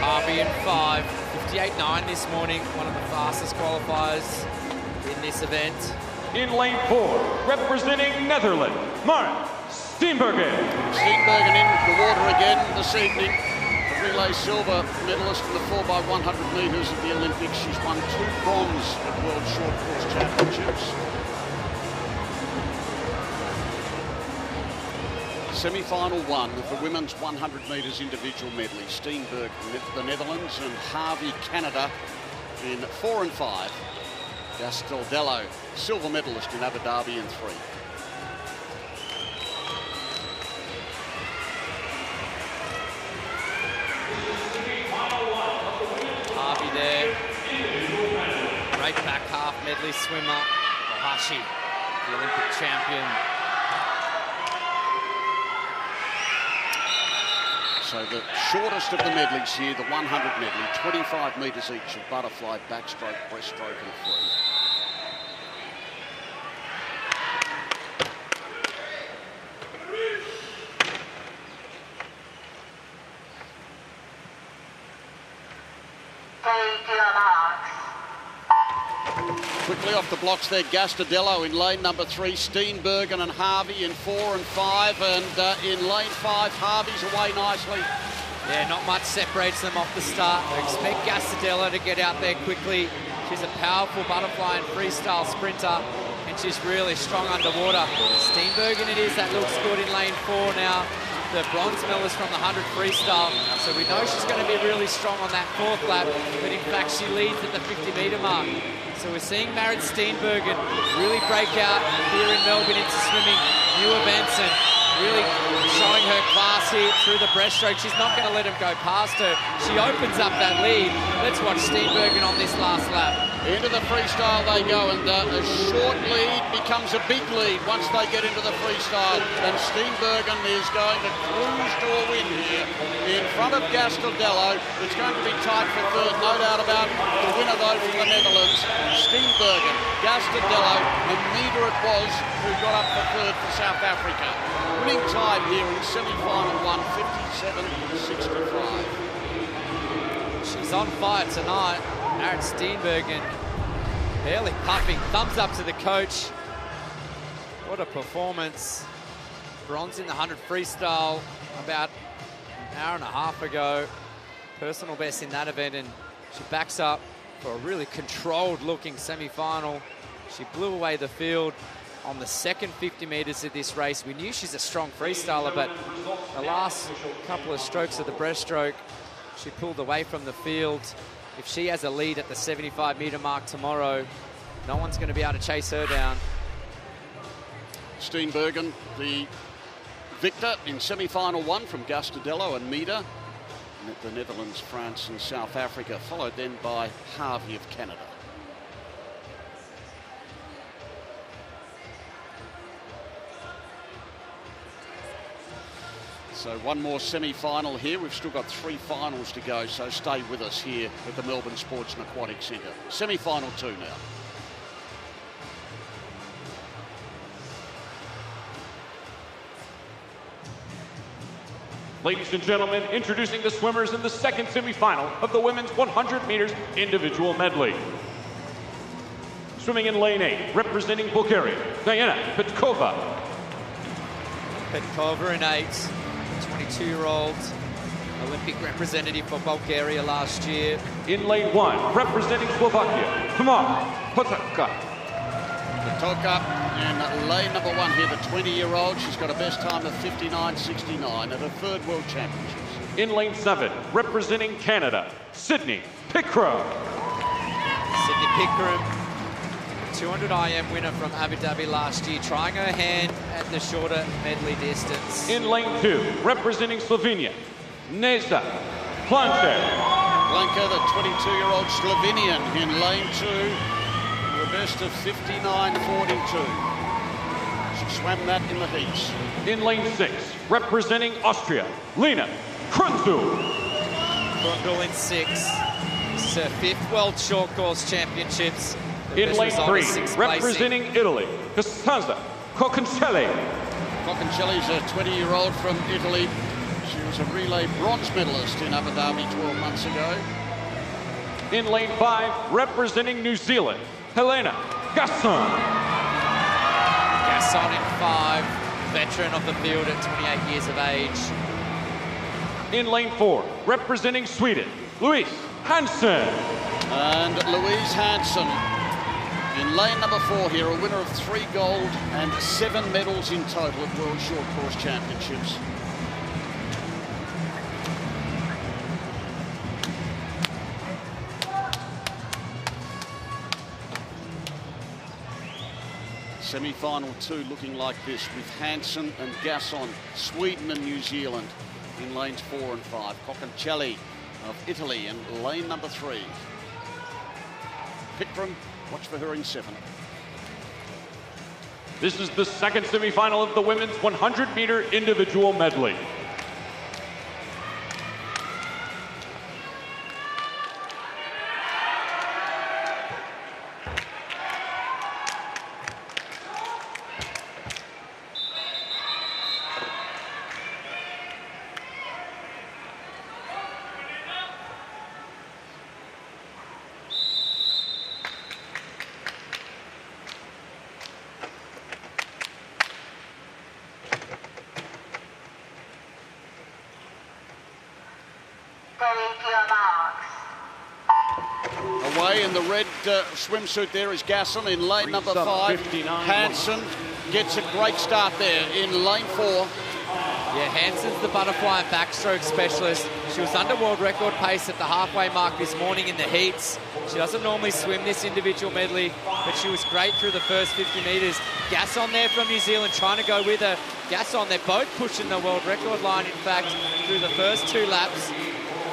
Harvey in five, fifty-eight nine this morning, one of the fastest qualifiers in this event. In lane four, representing Netherlands, Marit Steenbergen. Steenbergen in the water again this evening. The relay silver medalist for the four by one hundred metres at the Olympics. She's won two bronze at World Short Course Championships. Semi-final one of the women's one hundred metres individual medley. Steenbergen, the Netherlands, and Haughey, Canada, in four and five. Gastaldello, silver medalist in Abu Dhabi, in three. Haughey there. Great back half medley swimmer. Hashi, the Olympic champion. So the shortest of the medleys here, the one hundred medley, twenty-five metres each of butterfly, backstroke, breaststroke and free. Quickly off the blocks there, Gastaldello in lane number three, Steenbergen and Haughey in four and five, and uh, in lane five, Harvey's away nicely. Yeah, not much separates them off the start. I expect Gastaldello to get out there quickly. She's a powerful butterfly and freestyle sprinter, and she's really strong underwater. Steenbergen it is, that looks good in lane four now. The bronze medalist from the one hundred freestyle, so we know she's going to be really strong on that fourth lap, but in fact she leads at the fifty metre mark. So we're seeing Marit Steenbergen really break out here in Melbourne into swimming, new events, and really showing her class here through the breaststroke. She's not going to let him go past her. She opens up that lead. Let's watch Steenbergen on this last lap. Into the freestyle they go, and uh, a short lead becomes a big lead once they get into the freestyle. And Steenbergen is going to cruise to a win here in front of Gastaldello. It's going to be tight for third, no doubt about the winner though from the Netherlands. Steenbergen, Gastaldello, and Nida it was who got up for third for South Africa. Winning time here in semi-final one, fifty-seven sixty-five. She's on fire tonight. Marit Steenbergen barely puffing. Thumbs up to the coach. What a performance. Bronze in the one hundred freestyle about an hour and a half ago. Personal best in that event, and she backs up for a really controlled looking semi-final. She blew away the field on the second fifty metres of this race. We knew she's a strong freestyler, but the last couple of strokes of the breaststroke, she pulled away from the field. If she has a lead at the seventy-five metre mark tomorrow, no one's going to be able to chase her down. Steenbergen, the victor in semi-final one from Gastaldello and Nida, the Netherlands, France and South Africa, followed then by Haughey of Canada. So one more semi-final here. We've still got three finals to go, so stay with us here at the Melbourne Sports and Aquatic Centre. Semi-final two now. Ladies and gentlemen, introducing the swimmers in the second semi-final of the women's one hundred metres individual medley. Swimming in lane eight, representing Bulgaria, Diana Petkova. Petkova in eight. twenty-two-year-old Olympic representative for Bulgaria last year. In lane one, representing Slovakia, Tamar Potoka. Potoka in lane number one here, the twenty-year-old. She's got a best time of fifty-nine sixty-nine at her third World Championships. In lane seven, representing Canada, Sydney Pickram. Sydney Pickram, two hundred I M winner from Abu Dhabi last year, trying her hand at the shorter medley distance. In lane two, representing Slovenia, Nesta Planka. Planka, the twenty-two-year-old Slovenian in lane two, the best of fifty-nine forty-two. She swam that in the heats. In lane six, representing Austria, Lena Krundul. Krundul in six, it's her fifth World Short Course Championships. In lane three, representing Italy, Costanza Cocconcelli. Cocconcelli is a twenty-year-old from Italy. She was a relay bronze medalist in Abu Dhabi twelve months ago. In lane five, representing New Zealand, Helena Gasson. Gasson in five, veteran of the field at twenty-eight years of age. In lane four, representing Sweden, Louis Hansen. And Louise Hansen. In lane number four here, a winner of three gold and seven medals in total at World Short Course Championships. Semi-final two looking like this, with Hansen and Gasson, Sweden and New Zealand in lanes four and five. Cocconcelli of Italy in lane number three. Pickram, watch for her in seven. This is the second semi-final of the women's one hundred meter individual medley. Uh, swimsuit there is Gasson in lane number five. Hansen gets a great start there in lane four. Yeah, Hansen's the butterfly and backstroke specialist. She was under world record pace at the halfway mark this morning in the heats. She doesn't normally swim this individual medley, but she was great through the first fifty metres. Gasson there from New Zealand trying to go with her. Gasson, they're both pushing the world record line, in fact, through the first two laps.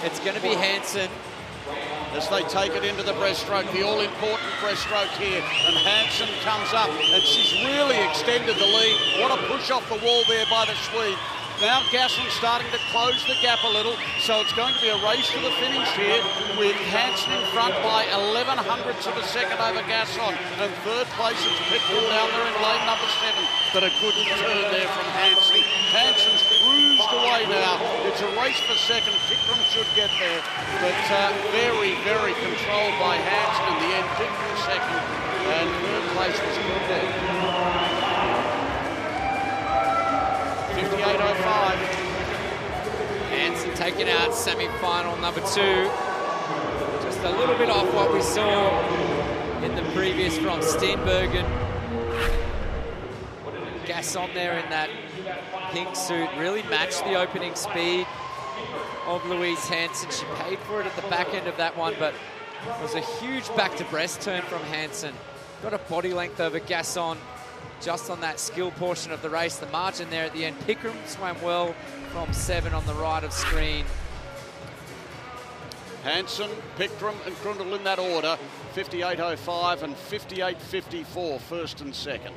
It's going to be Hansen as they take it into the breaststroke, the all-important breaststroke here, and Hansen comes up, and she's really extended the lead. What a push off the wall there by the Swede. Now Gasson starting to close the gap a little, so it's going to be a race to the finish here, with Hansen in front by eleven hundredths of a second over Gasson, and third place is Pickram down there in lane number seven, but a good turn there from Hansen. Hansen's cruised away now. It's a race for second. Pickram should get there, but uh, very, very controlled by Hansen in the end. Pickram second, and third place was good there. fifty-eight oh five. Hansen taking out semi-final number two. Just a little bit off what we saw in the previous from Steenbergen. Gasson there in that pink suit really matched the opening speed of Louise Hansen. She paid for it at the back end of that one, but it was a huge back-to-breast turn from Hansen. Got a body length over Gasson just on that skill portion of the race. The margin there at the end. Pickram swam well from seven on the right of screen. Hansen, Pickram and Grundle in that order. fifty-eight oh five and fifty-eight fifty-four, first and second.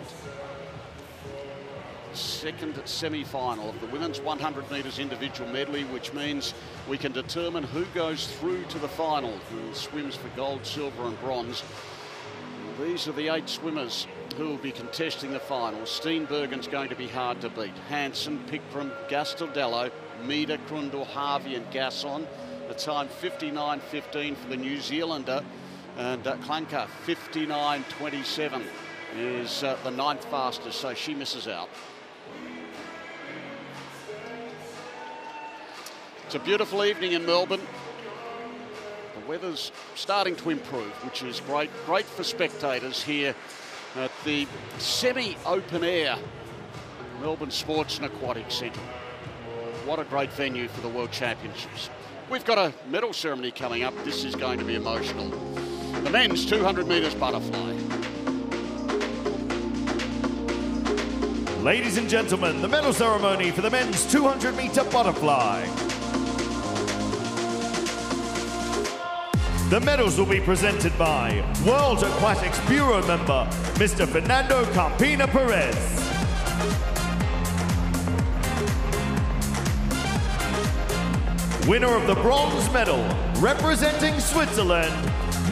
Second semi-final of the women's one hundred metres individual medley, which means we can determine who goes through to the final, who swims for gold, silver and bronze. These are the eight swimmers who will be contesting the final. Steenbergen's going to be hard to beat. Hansen, Pickram, Gastaldello, Mida, Krundle, Harvey and Gasson. The time fifty-nine fifteen for the New Zealander. And uh, Klanka, fifty-nine twenty-seven is uh, the ninth fastest, so she misses out. It's a beautiful evening in Melbourne. The weather's starting to improve, which is great. Great for spectators here at the semi-open air Melbourne Sports and Aquatic Centre. What a great venue for the World Championships. We've got a medal ceremony coming up. This is going to be emotional. The men's two hundred metres butterfly. Ladies and gentlemen, the medal ceremony for the men's two hundred metre butterfly. The medals will be presented by World Aquatics Bureau member, Mister Fernando Campina Perez. Winner of the bronze medal, representing Switzerland,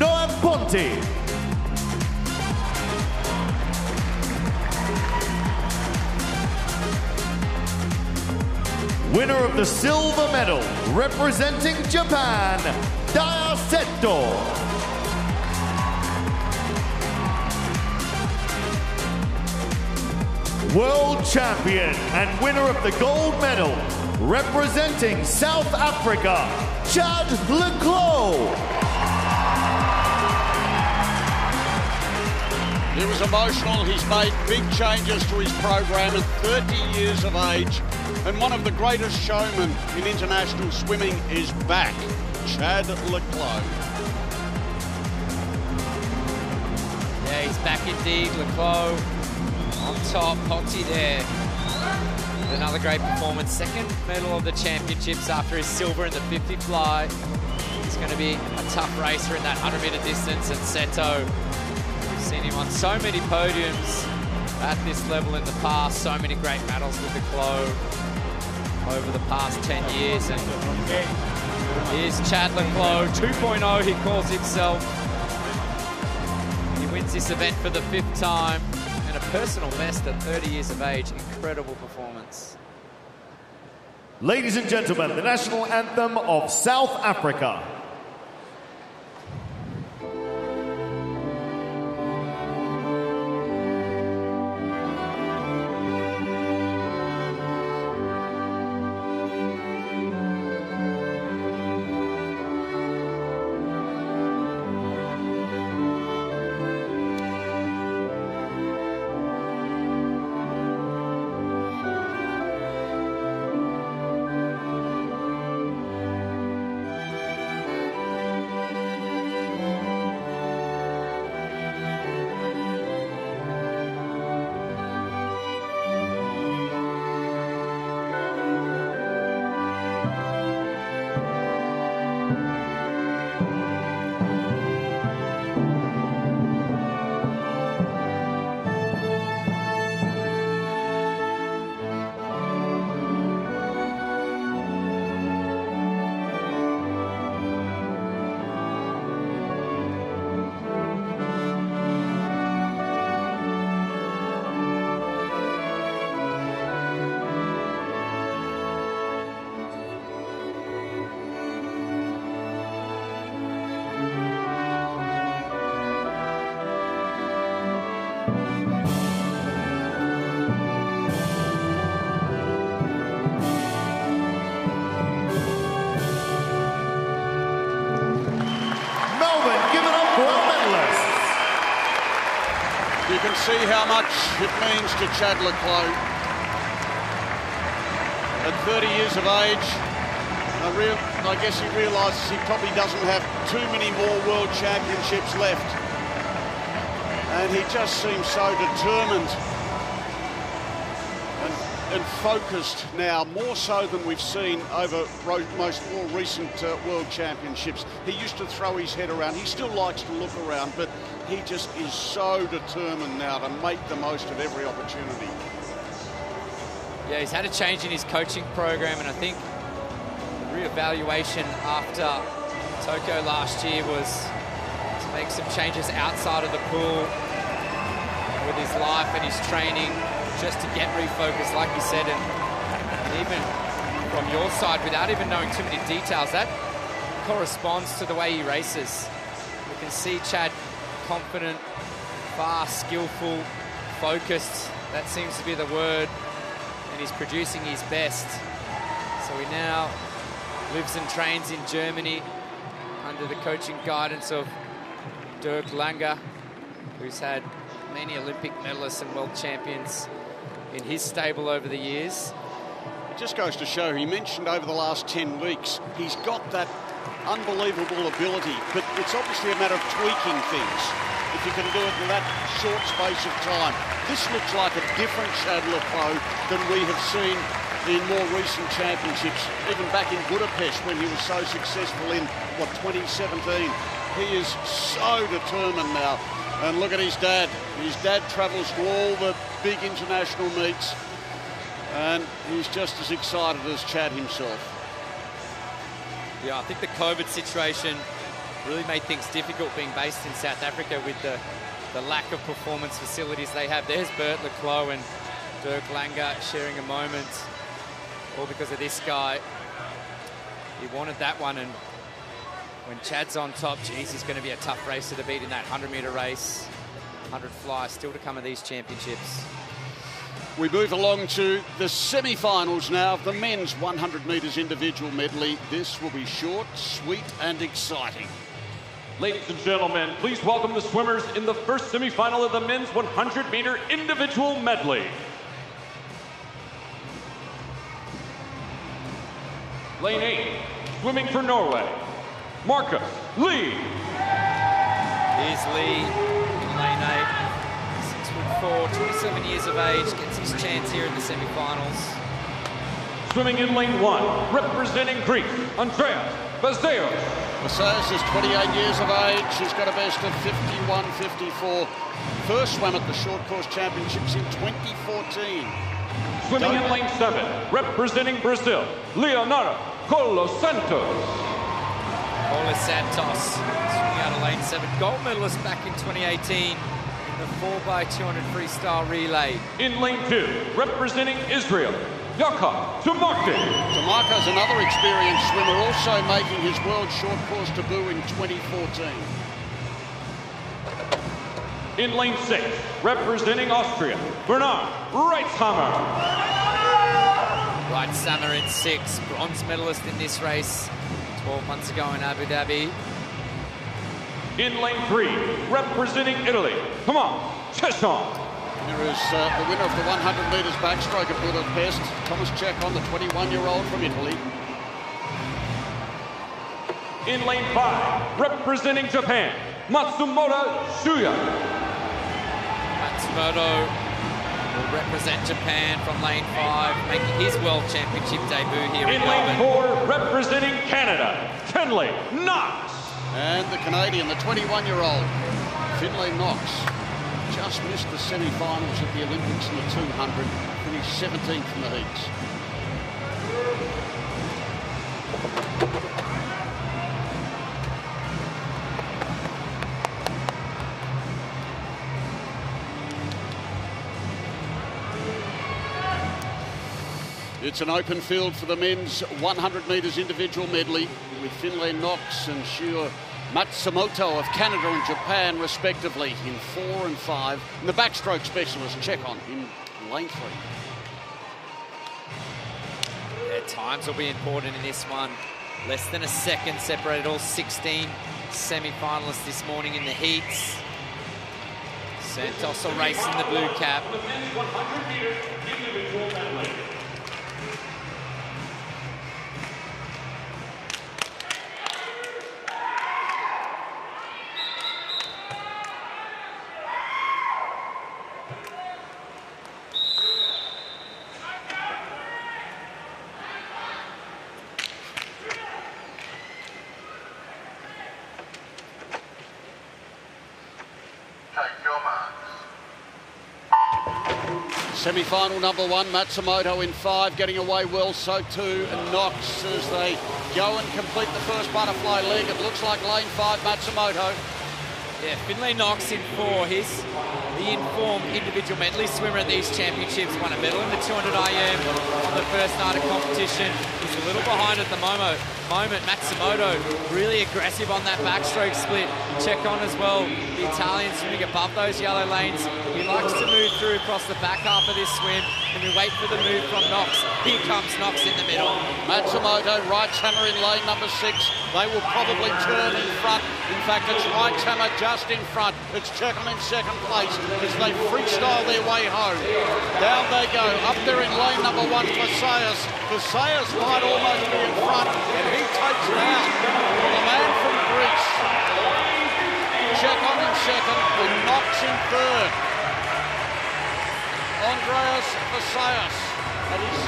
Noam Ponti. Winner of the silver medal, representing Japan, Daya Seto. World champion and winner of the gold medal, representing South Africa, Chad Le Clos. He was emotional, he's made big changes to his program at thirty years of age, and one of the greatest showmen in international swimming is back, Chad Le Clos. Yeah, he's back indeed, Le Clos on top, Ponty there. Another great performance, second medal of the championships after his silver in the fifty fly. It's going to be a tough racer in that hundred meter distance, and Seto, seen him on so many podiums at this level in the past, so many great medals with the Clos over the past ten years. And here's Chad Le Clos, two point oh he calls himself. He wins this event for the fifth time, and a personal best at thirty years of age. Incredible performance. Ladies and gentlemen, the national anthem of South Africa. See how much it means to Chad Le Clos. At thirty years of age, I, real, I guess he realises he probably doesn't have too many more World Championships left. And he just seems so determined and, and focused now, more so than we've seen over most more recent uh, World Championships. He used to throw his head around. He still likes to look around, but he just is so determined now to make the most of every opportunity. Yeah, he's had a change in his coaching program, and I think the re-evaluation after Tokyo last year was to make some changes outside of the pool with his life and his training, just to get refocused, like you said. And, and even from your side, without even knowing too many details, that corresponds to the way he races. We can see Chad confident, fast, skillful, focused. That seems to be the word, and he's producing his best. So he now lives and trains in Germany under the coaching guidance of Dirk Langer, who's had many Olympic medalists and world champions in his stable over the years. It just goes to show, he mentioned over the last ten weeks, he's got that unbelievable ability, but it's obviously a matter of tweaking things. If you can do it in that short space of time, this looks like a different Chad Le Clos than we have seen in more recent championships. Even back in Budapest, when he was so successful in what, twenty seventeen, he is so determined now. And look at his dad. His dad travels to all the big international meets, and he's just as excited as Chad himself. Yeah, I think the COVID situation really made things difficult being based in South Africa with the, the lack of performance facilities they have. There's Bert Le Clos and Dirk Langer sharing a moment, all because of this guy. He wanted that one, and when Chad's on top, geez, he's going to be a tough racer to beat in that hundred meter race. hundred fly still to come at these championships. We move along to the semi-finals now of the men's hundred metres individual medley. This will be short, sweet and exciting. Ladies and gentlemen, please welcome the swimmers in the first semifinal of the men's one hundred meter individual medley. Lane eight, swimming for Norway, Marcus Lee. Here's Lee in lane eight, six foot four, twenty-seven years of age, gets his chance here in the semifinals. Swimming in lane one, representing Greece, Andreas Bazaios. Bazaios is twenty-eight years of age. She's got a best of fifty-one fifty-four. First swam at the short course championships in twenty fourteen. Swimming Don't... in lane seven, representing Brazil, Leonardo Colo Santos. Colo Santos, swimming out of lane seven, gold medalist back in twenty eighteen. In the four by two hundred freestyle relay. In lane two, representing Israel, Yaka Tamarka. Tamarka's another experienced swimmer, also making his world short course debut in twenty fourteen. In lane six, representing Austria, Bernard Reitzhammer. Reitzhammer in six, bronze medalist in this race twelve months ago in Abu Dhabi. In lane three, representing Italy, come on, Cesson. Is uh, the winner of the one hundred metres backstroke at Budapest, Thomas Cechon, the twenty-one-year-old from Italy. In lane five, representing Japan, Matsumoto Shuya. Matsumoto will represent Japan from lane five, making his World Championship debut here in, in lane four, representing Canada, Finlay Knox. And the Canadian, the twenty-one-year-old, Finlay Knox. Just missed the semi-finals at the Olympics in the two hundred, finished seventeenth in the heats. It's an open field for the men's one hundred metres individual medley with Finlay Knox and Shuya Matsumoto of Canada and Japan, respectively, in four and five. And the backstroke specialist, Cechon, in lane three. Their times will be important in this one. Less than a second separated all sixteen semi-finalists this morning in the heats. Santos will race in the blue cap. Semi-final number one, Matsumoto in five, getting away well, so too and Knox as they go and complete the first butterfly leg. It looks like lane five, Matsumoto. Yeah, Finlay Knox in four. He's the informed individual medley swimmer at these championships, won a medal in the two hundred I M on the first night of competition. He's a little behind at the moment. moment. Matsumoto really aggressive on that backstroke split. Cechon as well, the Italian swimming above those yellow lanes. He likes to move through across the back half of this swim, and we wait for the move from Knox. Here comes Knox in the middle. Matsumoto, Reitzhammer in lane number six. They will probably turn in front. In fact, it's Reitzhammer just in front. It's Cechon in second place as they freestyle their way home. Down they go, up there in lane number one, Vasayas. Vasayas might almost be in front, and he takes it out. The man from Greece. Cechon in second, with Knox in third. Andreas Vasayas at his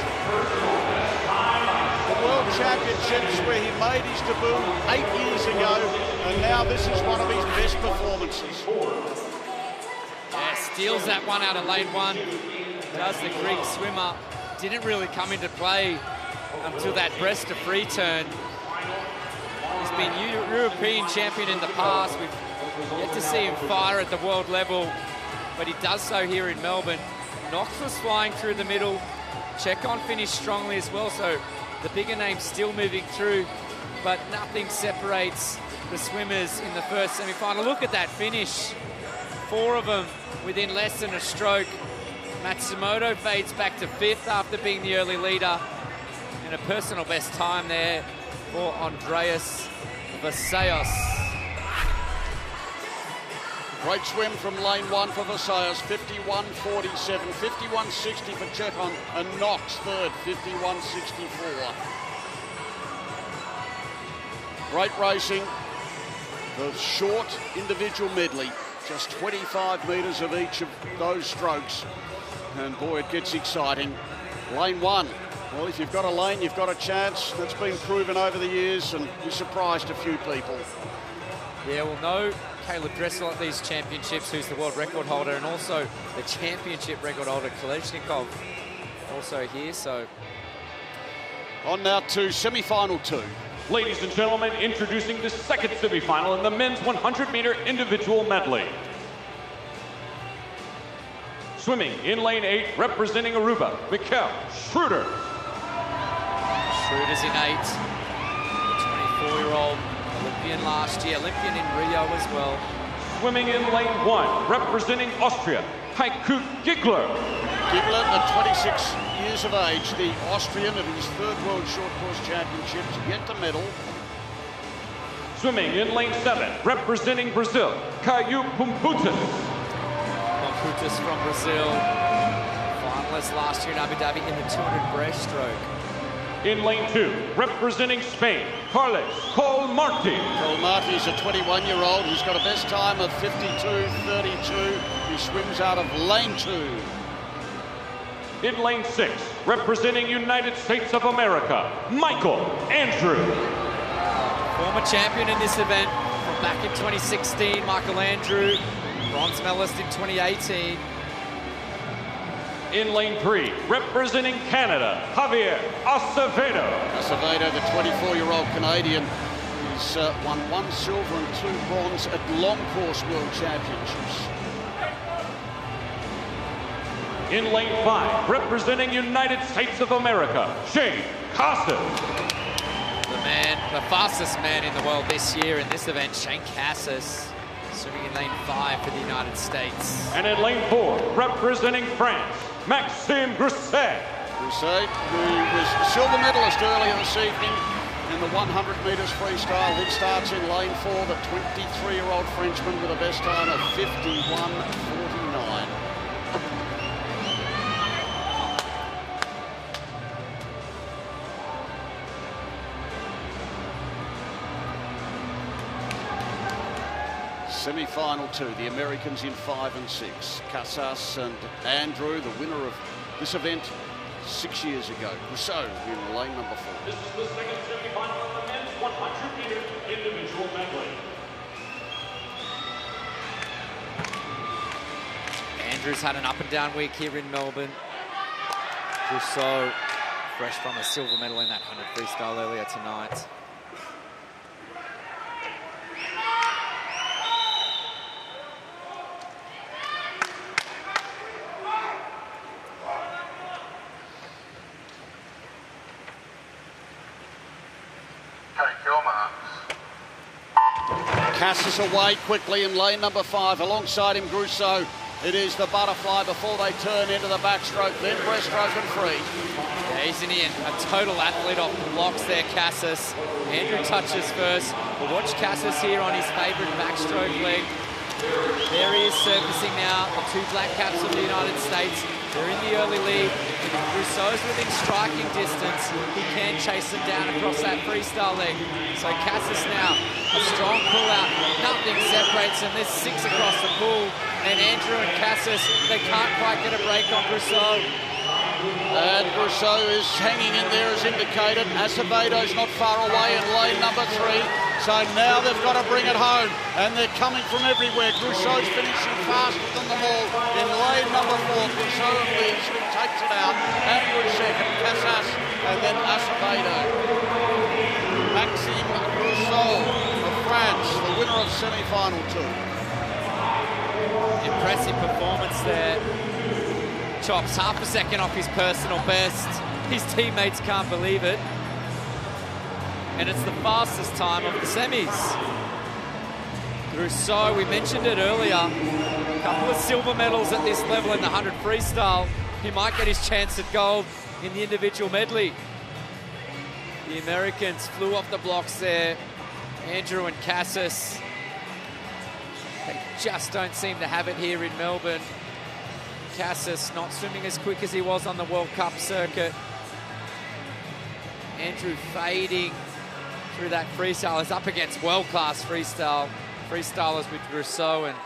the World Championships, where he made his debut eight years ago, and now this is one of his best performances. Yeah, steals that one out of lane one. Does the Greek swimmer. Didn't really come into play until that breast to free turn. He's been Euro European champion in the past. We've yet to see him fire at the world level, but he does so here in Melbourne. Knox was flying through the middle. Cechon finished strongly as well, so the bigger name's still moving through, but nothing separates the swimmers in the first semi-final. Look at that finish. Four of them within less than a stroke. Matsumoto fades back to fifth after being the early leader, and a personal best time there for Andreas Vasayos. Great swim from lane one for Versailles, fifty-one forty-seven, fifty-one sixty for Cheton, and Knox third, fifty-one sixty-four. Great racing, the short individual medley, just twenty-five metres of each of those strokes. And boy, it gets exciting. Lane one. Well, if you've got a lane, you've got a chance. That's been proven over the years, and you surprised a few people. Yeah, well, no Caleb Dressel at these championships, who's the world record holder, and also the championship record holder, Kalashnikov, also here, so. On now to semi-final two. Ladies and gentlemen, introducing the second semi-final in the men's one hundred metre individual medley. Swimming in lane eight, representing Aruba, Mikael Schroeder. Schroeder's in eight, the twenty-four-year-old Olympian last year, Olympian in Rio as well. Swimming in lane one, representing Austria, Heiko Giegler. Giegler at twenty-six years of age, the Austrian at his third World Short Course Championships, yet to medal. Swimming in lane seven, representing Brazil, Caio Pumputis. Pumputis from Brazil, finalist last year in Abu Dhabi in the two hundred breaststroke. In lane two, representing Spain, Carles Colmarti. Colmarti's a twenty-one-year-old who's got a best time of fifty-two thirty-two. He swims out of lane two. In lane six, representing United States of America, Michael Andrew. Former champion in this event from back in twenty sixteen, Michael Andrew. Bronze medalist in twenty eighteen. In lane three, representing Canada, Javier Acevedo. Acevedo, the twenty-four-year-old Canadian, he's uh, won one silver and two bronze at long course world championships. In lane five, representing United States of America, Shane Casas. The man, the fastest man in the world this year in this event, Shane Casas. Swimming in lane five for the United States. And in lane four, representing France, Maxime Grousseau. Grousseau, who was silver medalist earlier this evening in the one hundred metres freestyle. He starts in lane four, the twenty-three-year-old Frenchman with a best time of fifty-one forty-nine. Semi-final two, the Americans in five and six. Casas and Andrew, the winner of this event six years ago. Rousseau in lane number four. This is the second semi-final of the men's one hundred metre individual medley. Andrew's had an up and down week here in Melbourne. Rousseau, fresh from a silver medal in that one hundred freestyle earlier tonight. Casas away quickly in lane number five. Alongside him, Grousseau. It is the butterfly before they turn into the backstroke, then breaststroke and free. Yeah, he's in here. A total athlete off the blocks there, Casas. Andrew touches first. We'll watch Casas here on his favourite backstroke leg. There he is surfacing now. The two black caps of the United States. They're in the early lead. Rousseau's within striking distance. He can chase them down across that freestyle leg. So Casas now, a strong pull out. Nothing separates them. There's six across the pool. And Andrew and Casas, they can't quite get a break on Grousseau. And Grousseau is hanging in there as indicated. Acevedo's not far away in lane number three. So now they've got to bring it home. And they're coming from everywhere. Grousseau's finishing faster than them all. In lane number four, Grousseau leads, takes it out. Andrew second, Casas, and then Acevedo. Maxime Grousseau of France, the winner of semi-final two. Impressive performance there. Chops half a second off his personal best. His teammates can't believe it. And it's the fastest time of the semis. Grousseau, we mentioned it earlier, a couple of silver medals at this level in the one hundred freestyle. He might get his chance at gold in the individual medley. The Americans flew off the blocks there. Andrew and Casas. They just don't seem to have it here in Melbourne. Cassis not swimming as quick as he was on the World Cup circuit. Andrew fading through that freestyle. He's up against world-class freestyle freestylers with Grousseau and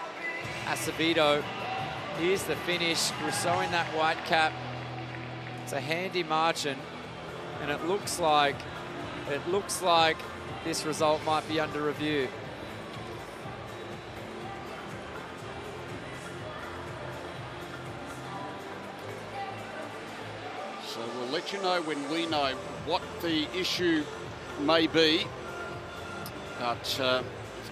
Acevedo. Here's the finish. Grousseau in that white cap. It's a handy margin, and it looks like it looks like this result might be under review. So we'll let you know when we know what the issue may be. But, uh, of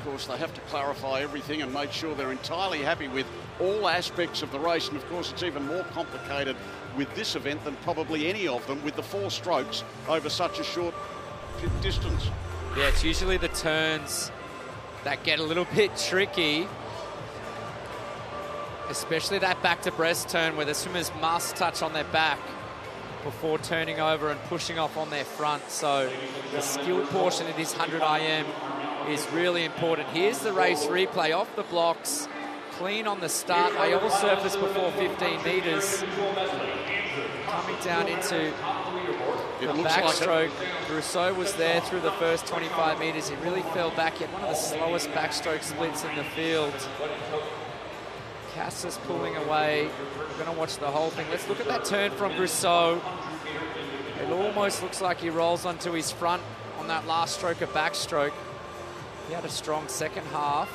course, they have to clarify everything and make sure they're entirely happy with all aspects of the race. And, of course, it's even more complicated with this event than probably any of them, with the four strokes over such a short distance. Yeah, it's usually the turns that get a little bit tricky, especially that back-to-breast turn where the swimmers must touch on their back before turning over and pushing off on their front. So the skill portion of this one hundred I M is really important. Here's the race replay off the blocks. Clean on the start. They all surfaced before fifteen metres. Coming down into the backstroke. Grousseau was there through the first twenty-five metres. He really fell back. He had one of the slowest backstroke splits in the field. Cassis pulling away. We're going to watch the whole thing. Let's look at that turn from Grousseau. It almost looks like he rolls onto his front on that last stroke of backstroke. He had a strong second half,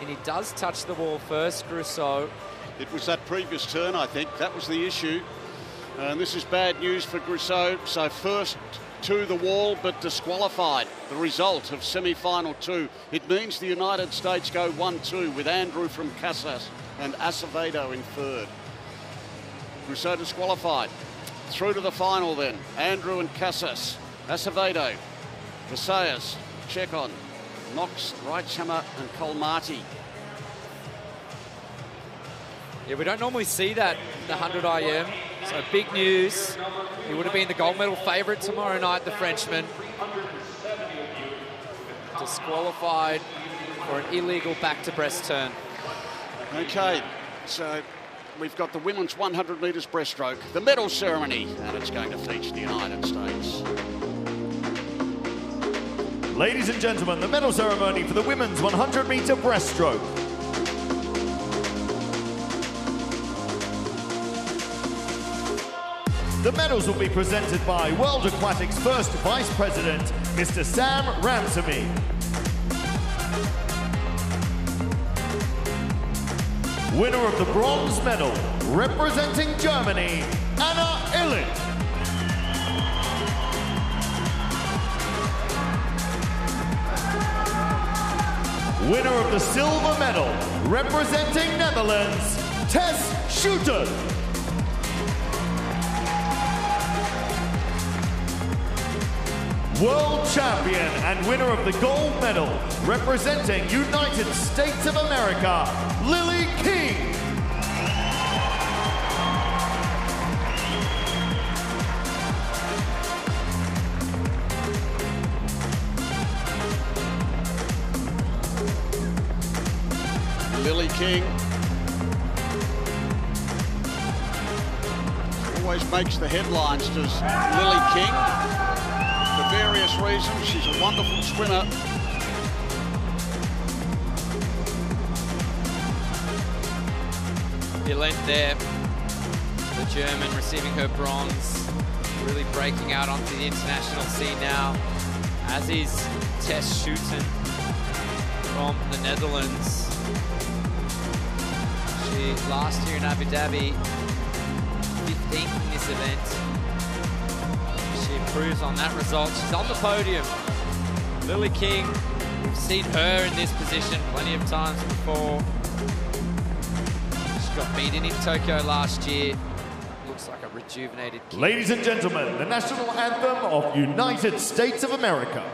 and he does touch the wall first, Grousseau. It was that previous turn, I think. That was the issue. And this is bad news for Grousseau. So first to the wall, but disqualified. The result of semi-final two. It means the United States go one two with Andrew from Casas and Acevedo in third. Grousseau disqualified. Through to the final then. Andrew and Casas. Acevedo, Visayas, Chekon, Knox, Reichhammer and Kolmati. Yeah, we don't normally see that in the one hundred I M, so big news. He would have been the gold medal favourite tomorrow night, the Frenchman. Disqualified for an illegal back-to-breast turn. Okay, so we've got the women's one hundred metres breaststroke, the medal ceremony, and it's going to feature the United States. Ladies and gentlemen, the medal ceremony for the women's one hundred metre breaststroke. The medals will be presented by World Aquatics First Vice President, Mister Sam Ramsamy. Winner of the bronze medal, representing Germany, Anna Illich. Winner of the silver medal, representing Netherlands, Tess Schouten. World champion and winner of the gold medal, representing United States of America, Lily King. Lily King always makes the headlines, does Lily King? For various reasons, she's a wonderful swimmer. He leant there, the German receiving her bronze, really breaking out onto the international scene now, as is Tess Schouten from the Netherlands. She, last year in Abu Dhabi, fifteenth in this event. Improves on that result. She's on the podium. Lily King, we've seen her in this position plenty of times before. She got beaten in Tokyo last year. Looks like a rejuvenated kid. Ladies and gentlemen, the national anthem of United States of America.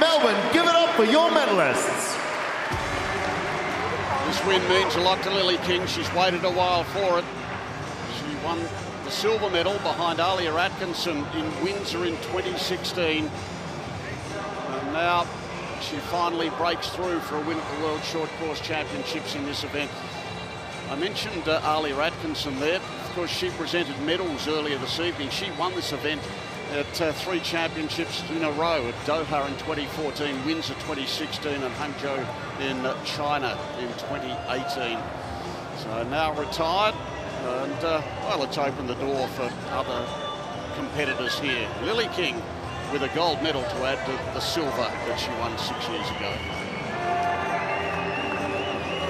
Melbourne, give it up for your medalists. This win means a lot to Lily King. She's waited a while for it. She won the silver medal behind Alia Atkinson in Windsor in twenty sixteen. And now she finally breaks through for a win at the World Short Course Championships in this event. I mentioned uh, Alia Atkinson there because she presented medals earlier this evening. She won this event at uh, three championships in a row, at Doha in twenty fourteen, Windsor twenty sixteen, and Hangzhou in uh, China in twenty eighteen. So now retired, and uh, well, it's opened the door for other competitors here. Lily King with a gold medal to add to the silver that she won six years ago.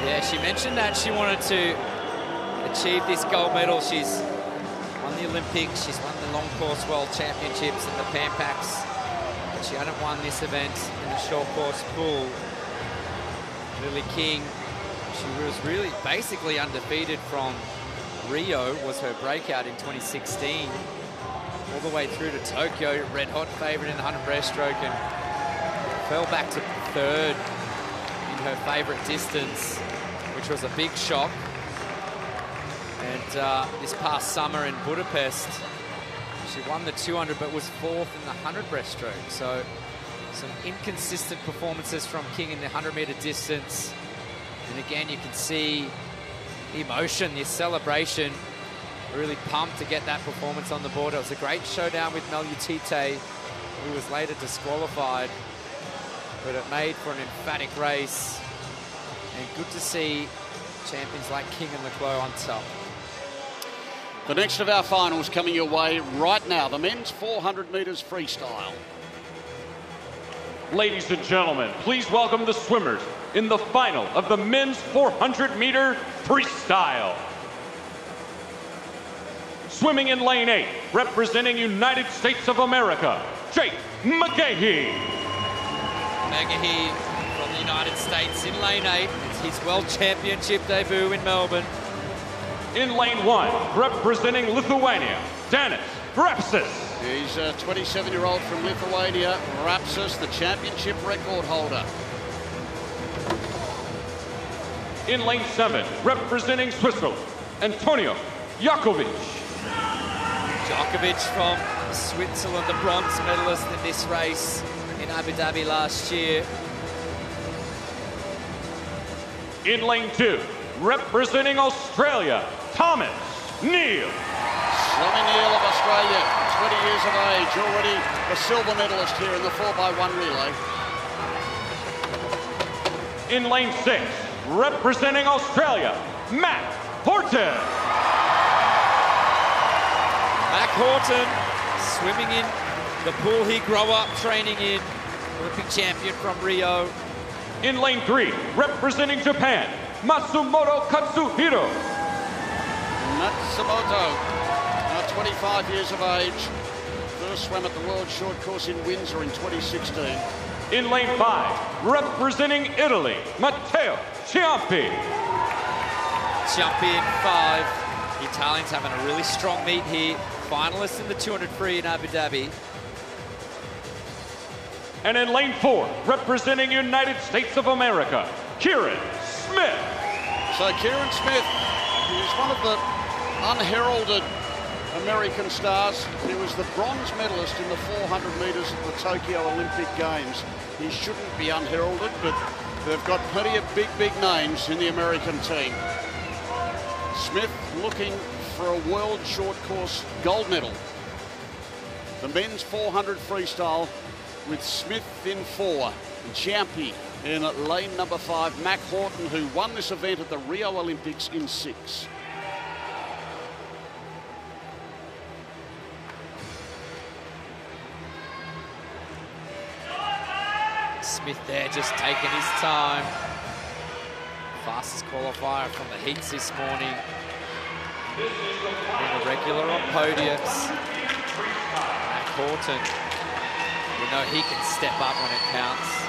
Yeah, she mentioned that she wanted to achieve this gold medal. She's won the Olympics, she's won the long course world championships and the Pan Pacs, but she hadn't won this event in the short course pool. Lily King, she was really basically undefeated from Rio, was her breakout in twenty sixteen, all the way through to Tokyo, red hot favorite in the one hundred breaststroke, and fell back to third her favourite distance, which was a big shock. And uh, this past summer in Budapest, she won the two hundred but was fourth in the one hundred breaststroke. So some inconsistent performances from King in the one hundred metre distance. And again, you can see the emotion, the celebration, really pumped to get that performance on the board. It was a great showdown with Meilutyte, who was later disqualified. But it made for an emphatic race, and good to see champions like King and Le Clos on top. The next of our finals coming your way right now, the men's four hundred metres freestyle. Ladies and gentlemen, please welcome the swimmers in the final of the men's four hundred metre freestyle. Swimming in lane eight, representing United States of America, Jake McNeil. Maggie from the United States in lane eight. It's his World Championship debut in Melbourne. In lane one, representing Lithuania, Danis Rapsis. He's a twenty-seven-year-old from Lithuania, Rapsis, the championship record holder. In lane seven, representing Switzerland, Antonio Jakovic. Jakovic from Switzerland, the bronze medalist in this race in Abu Dhabi last year. In lane two, representing Australia, Thomas Neal. Tommy Neal of Australia, twenty years of age, already a silver medalist here in the four by one relay. In lane six, representing Australia, Matt Horton. Matt Horton, swimming in the pool he grew up training in, Olympic champion from Rio. In lane three, representing Japan, Matsumoto Katsuhiro. Matsumoto, now twenty-five years of age, first swam at the World Short Course in Windsor in twenty sixteen. In lane five, representing Italy, Matteo Ciampi. Ciampi in five. The Italians having a really strong meet here. Finalists in the two hundred free in Abu Dhabi. And in lane four, representing United States of America, Kieran Smith. So Kieran Smith is one of the unheralded American stars. He was the bronze medalist in the four hundred metres at the Tokyo Olympic Games. He shouldn't be unheralded, but they've got plenty of big, big names in the American team. Smith looking for a World Short Course gold medal. The men's four hundred freestyle, with Smith in four, Ciampi in lane number five, Mac Horton, who won this event at the Rio Olympics in six. Smith there just taking his time. Fastest qualifier from the heats this morning. Been a regular on podiums. Mac Horton, we know he can step up when it counts.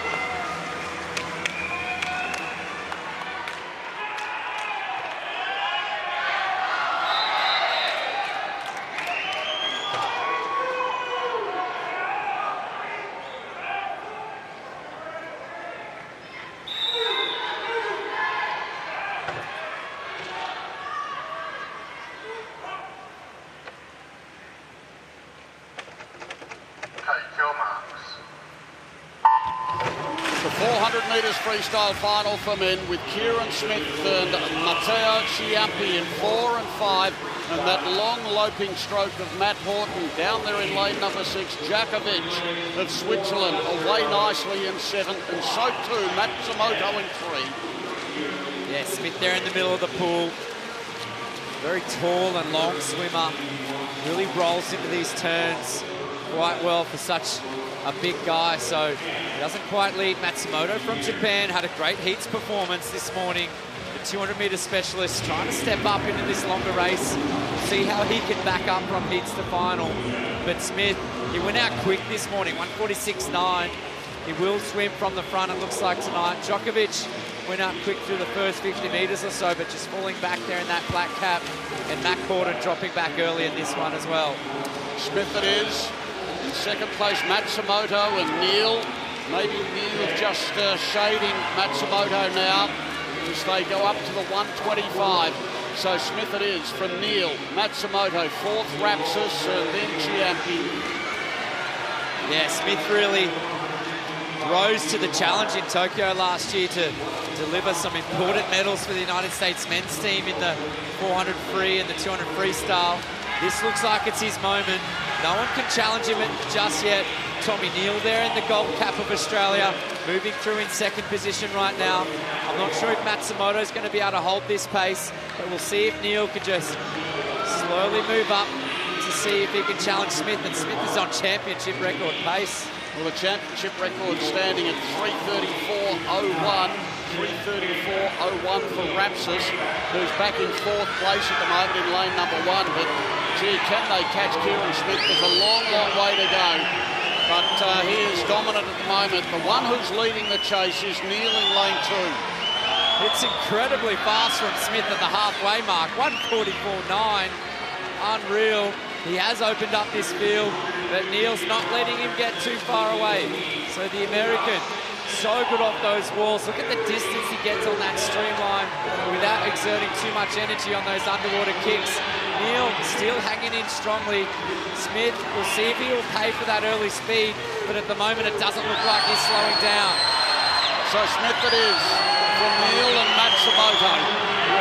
four hundred metres freestyle final for men with Kieran Smith and Matteo Ciampi in four and five. And that long loping stroke of Matt Horton down there in lane number six. Jakovic of Switzerland away nicely in seven. And so too Matsumoto in three. Yeah, Smith there in the middle of the pool. Very tall and long swimmer. Really rolls into these turns quite well for such a big guy, so he doesn't quite lead. Matsumoto from Japan had a great heats performance this morning. The two hundred metre specialist trying to step up into this longer race, see how he can back up from heats to final. But Smith, he went out quick this morning, one forty-six point nine. He will swim from the front, it looks like, tonight. Djokovic went out quick through the first fifty metres or so, but just falling back there in that black cap. And Matt Horton dropping back early in this one as well. Smith it is. In second place, Matsumoto and Neil. Maybe Neil just uh, shading Matsumoto now as they go up to the one twenty-five. So Smith it is from Neil, Matsumoto, fourth Rapsus, and then Ciampi. Yeah, Smith really rose to the challenge in Tokyo last year to deliver some important medals for the United States men's team in the four hundred free and the two hundred freestyle. This looks like it's his moment. No one can challenge him just yet. Tommy Neal there in the gold cap of Australia, moving through in second position right now. I'm not sure if Matsumoto is going to be able to hold this pace, but we'll see if Neal can just slowly move up to see if he can challenge Smith. And Smith is on championship record pace. Well, the championship record standing at three thirty-four oh one. three thirty-four oh one for Rapsus, who's back in fourth place at the moment in lane number one. But gee, can they catch Kieran Smith? There's a long, long way to go. But uh, he is dominant at the moment. The one who's leading the chase is Neil in lane two. It's incredibly fast from Smith at the halfway mark. one forty-four point nine. Unreal. He has opened up this field, but Neil's not letting him get too far away. So the American, so good off those walls. Look at the distance he gets on that streamline without exerting too much energy on those underwater kicks. Neil still hanging in strongly. Smith, we'll see if he will pay for that early speed, but at the moment it doesn't look like he's slowing down. So Smith it is from Neil and Matsumoto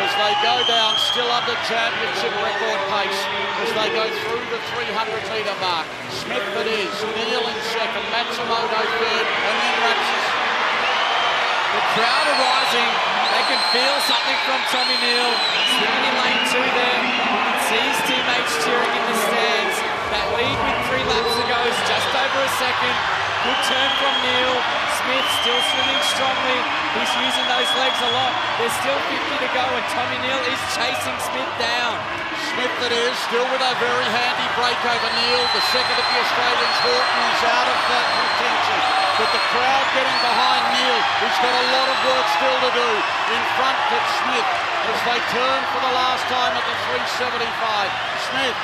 as they go down, still under championship record pace as they go through the three hundred metre mark. Smith it is, Neil in second, Matsumoto third, and then Rapsus. The crowd are rising. They can feel something from Tommy Neal. Swimming in lane two there. You can see his teammates cheering in the stands. That lead with three laps to go is just over a second. Good turn from Neal. Smith still swimming strongly. He's using those legs a lot. There's still fifty to go, and Tommy Neal is chasing Smith down. Smith it is, still with a very handy break over Neal. The second of the Australians, Horton, is out of that contention. But the crowd getting behind Neil, who's got a lot of work still to do. In front of Smith as they turn for the last time at the three seventy-five. Smith,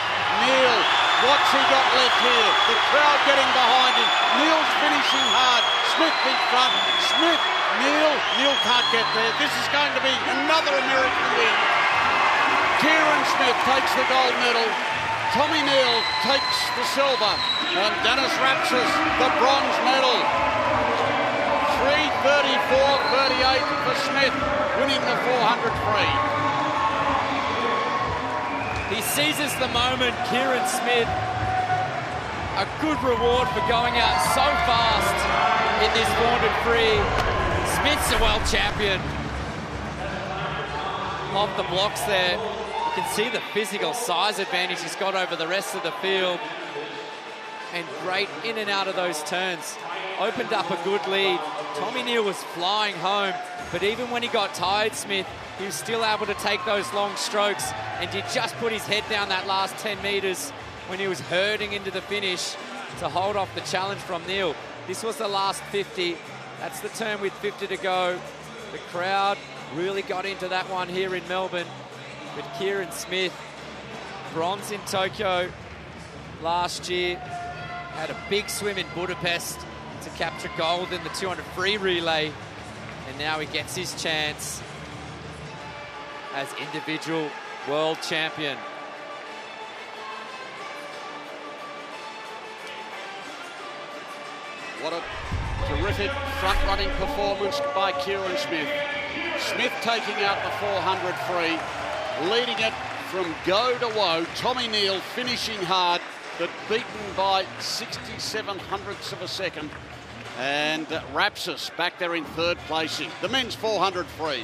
Neil, what's he got left here? The crowd getting behind him. Neil's finishing hard. Smith in front. Smith, Neil. Neil can't get there. This is going to be another American win. Kieran Smith takes the gold medal. Tommy Neal takes the silver. And Dennis Rapsus, the bronze medal. three thirty-four thirty-eight for Smith, winning the four hundred free. He seizes the moment, Kieran Smith. A good reward for going out so fast in this four hundred free. Smith's a world champion. Off the blocks there. You can see the physical size advantage he's got over the rest of the field. And great in and out of those turns. Opened up a good lead. Tommy Neal was flying home, but even when he got tired, Smith, he was still able to take those long strokes and did just put his head down that last ten metres when he was herding into the finish to hold off the challenge from Neal. This was the last fifty. That's the turn with fifty to go. The crowd really got into that one here in Melbourne. But Kieran Smith, bronze in Tokyo last year, had a big swim in Budapest to capture gold in the two hundred free relay, and now he gets his chance as individual world champion. What a Terrific front-running performance by Kieran Smith. Smith taking out the four hundred free, leading it from go to woe. Tommy Neal finishing hard, but beaten by sixty-seven hundredths of a second. And Rapsis back there in third placing. The men's four hundred free.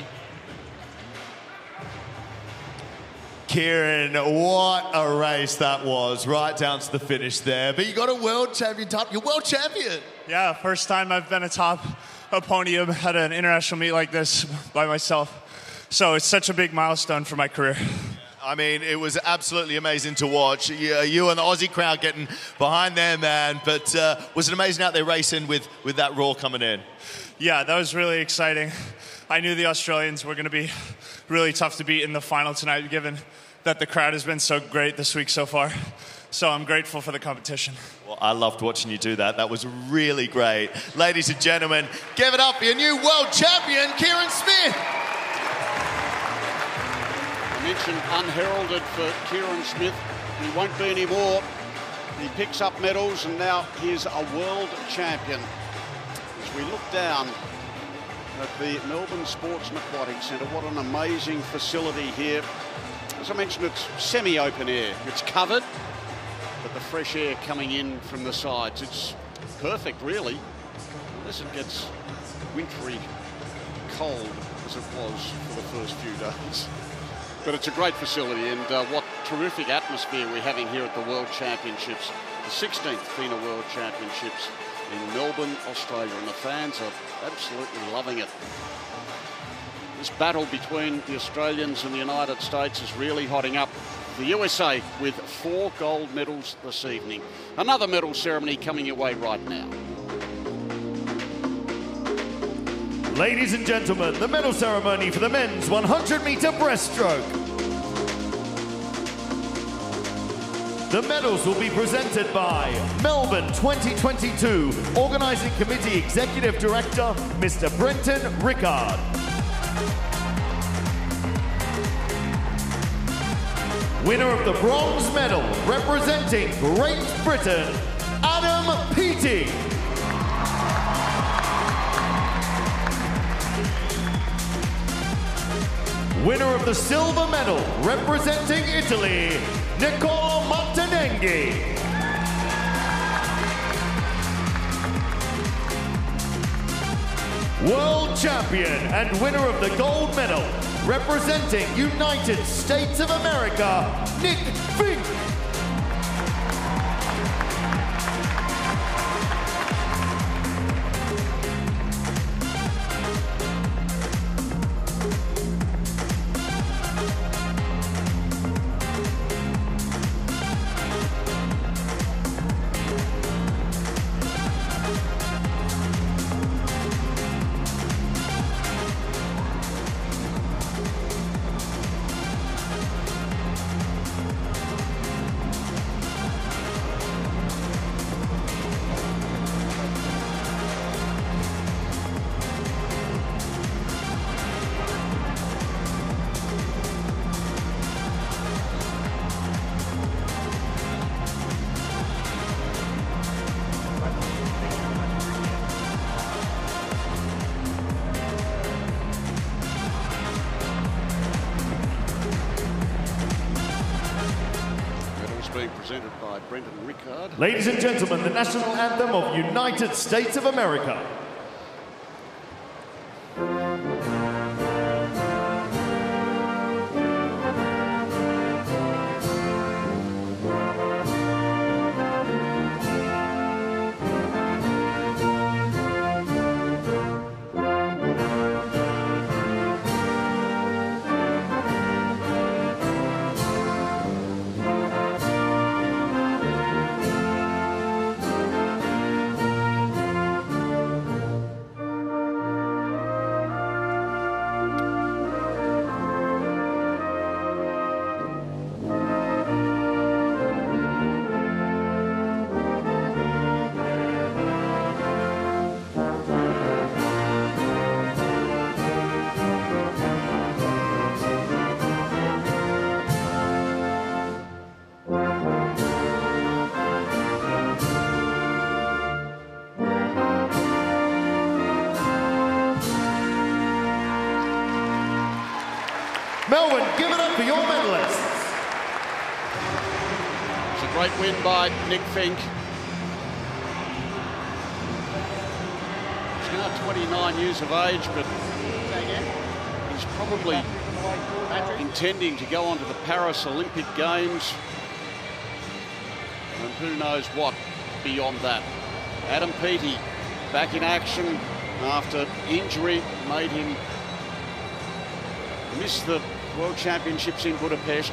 Kieran, what a race that was, right down to the finish there. But you got a world champion top. You're world champion. Yeah, first time I've been atop a podium at an international meet like this by myself. So it's such a big milestone for my career. I mean, it was absolutely amazing to watch. You, you and the Aussie crowd getting behind there, man. But uh, was it amazing out there racing with, with that roar coming in? Yeah, that was really exciting. I knew the Australians were going to be really tough to beat in the final tonight, given that the crowd has been so great this week so far. So I'm grateful for the competition. Well, I loved watching you do that. That was really great. Ladies and gentlemen, give it up for your new world champion, Kieran Smith. Mentioned unheralded for Kieran Smith. He won't be anymore. He picks up medals and now he's a world champion. As we look down at the Melbourne Sports and Aquatic Centre, what an amazing facility here. As I mentioned, it's semi-open air. It's covered, but the fresh air coming in from the sides. It's perfect, really, unless it gets wintry cold as it was for the first few days. But it's a great facility, and uh, what terrific atmosphere we're having here at the World Championships, the sixteenth FINA World Championships in Melbourne, Australia, and the fans are absolutely loving it. This battle between the Australians and the United States is really hotting up. The U S A with four gold medals this evening. Another medal ceremony coming your way right now. Ladies and gentlemen, the medal ceremony for the men's one hundred metre breaststroke. The medals will be presented by Melbourne twenty twenty-two Organising Committee Executive Director, Mister Brenton Rickard. Winner of the bronze medal, representing Great Britain, Adam Peaty. Winner of the silver medal, representing Italy, Niccolo Martinenghi. World champion and winner of the gold medal, representing United States of America, Nick Fink. Ladies and gentlemen, the national anthem of United States of America. Melbourne, give it up for your medalists. It's a great win by Nick Fink. He's now twenty-nine years of age, but he's probably intending to go on to the Paris Olympic Games. And who knows what beyond that. Adam Peaty back in action after injury made him missed the World Championships in Budapest,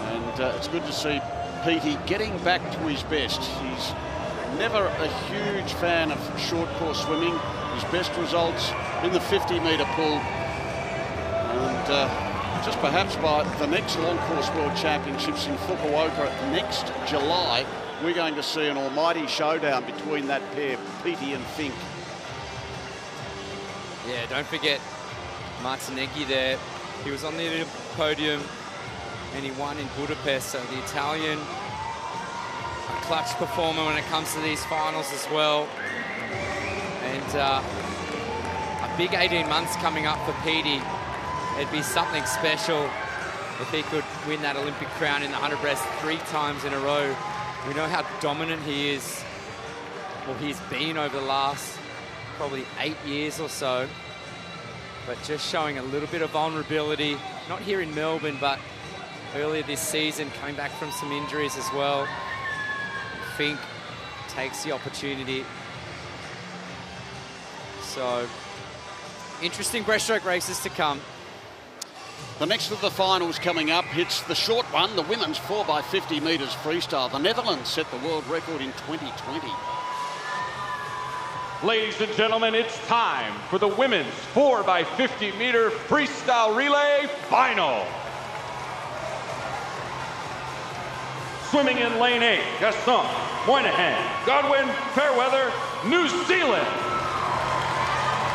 and uh, it's good to see Peaty getting back to his best. He's never a huge fan of short course swimming. His best results in the fifty metre pool, and uh, just perhaps by the next long course World Championships in Fukuoka next July, we're going to see an almighty showdown between that pair, Peaty and Fink. Yeah, don't forget Martinenghi there. He was on the podium and he won in Budapest, so the Italian, a clutch performer when it comes to these finals as well. And uh, a big eighteen months coming up for Peaty. It'd be something special if he could win that Olympic crown in the hundred breast three times in a row. We know how dominant he is, well, he's been over the last probably eight years or so. But just showing a little bit of vulnerability, not here in Melbourne, but earlier this season, coming back from some injuries as well. Fink takes the opportunity. So, interesting breaststroke races to come. The next of the finals coming up, it's the short one, the women's four by fifty metres freestyle. The Netherlands set the world record in twenty twenty. Ladies and gentlemen, it's time for the women's four by fifty meter freestyle relay final. Swimming in lane eight, Gaston, Moynihan, Godwin, Fairweather, New Zealand.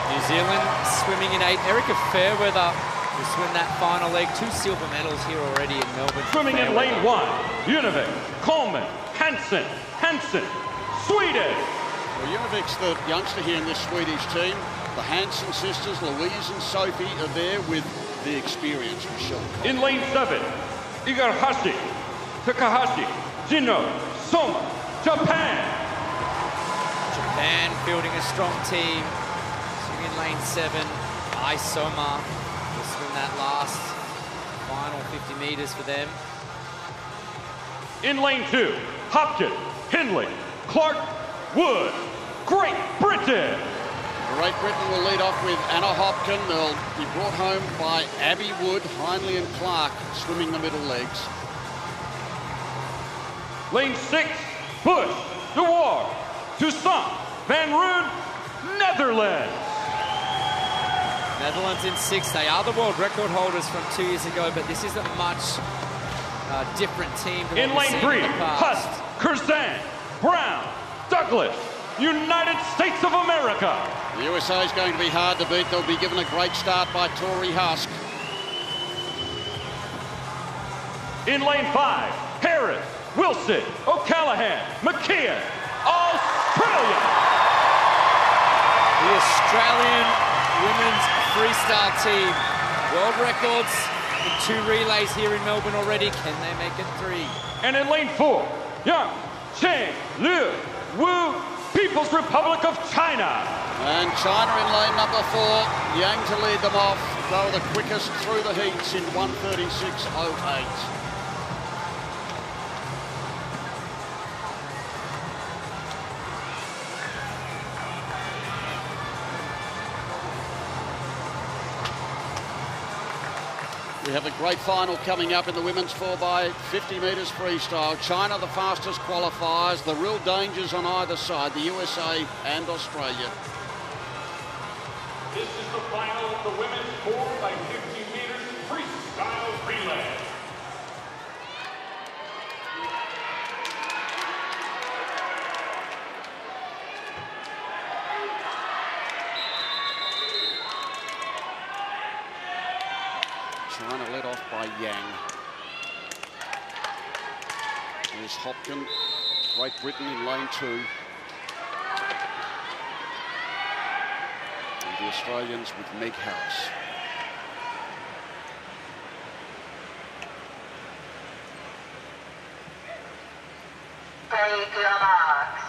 New Zealand swimming in eight. Erica Fairweather will swim that final leg. Two silver medals here already in Melbourne. Swimming in lane one, Univik, Coleman, Hansen, Hansen, Sweden. Well, Univik's the youngster here in this Swedish team. The Hansen sisters, Louise and Sophie, are there with the experience, Michelle. In lane seven, Igarashi, Takahashi, Jino, Soma, Japan. Japan building a strong team. Swing in lane seven, Ai Soma will swim that last final fifty metres for them. In lane two, Hopkins, Hindley, Clark, Wood, Great Britain. Great Britain will lead off with Anna Hopkin. They'll be brought home by Abby Wood, Hindley and Clark swimming the middle legs. Lane six, Bush, Dewar, Toussaint, Van Roon, Netherlands. Netherlands in six. They are the world record holders from two years ago, but this is a much uh, different team. In lane three, Hust, Curzan, Brown, Douglas, United States of America. The U S A is going to be hard to beat. They'll be given a great start by Tori Husk. In lane five, Harris, Wilson, O'Callaghan, McKeon, Australia. The Australian women's freestyle team. World records in two relays here in Melbourne already. Can they make it three? And in lane four, Young, Cheng, Liu, Wu, People's Republic of China. And China in lane number four, Yang to lead them off. Though the quickest through the heats in one thirty-six oh eight. We have a great final coming up in the women's four by fifty metres freestyle. China, the fastest qualifiers. The real dangers on either side, the U S A and Australia. This is the final of the women's four by fifty metres freestyle relay. China led off by Yang. There's Hopkin, Great Britain in lane two. And the Australians with Meg Harris. Kira Marks.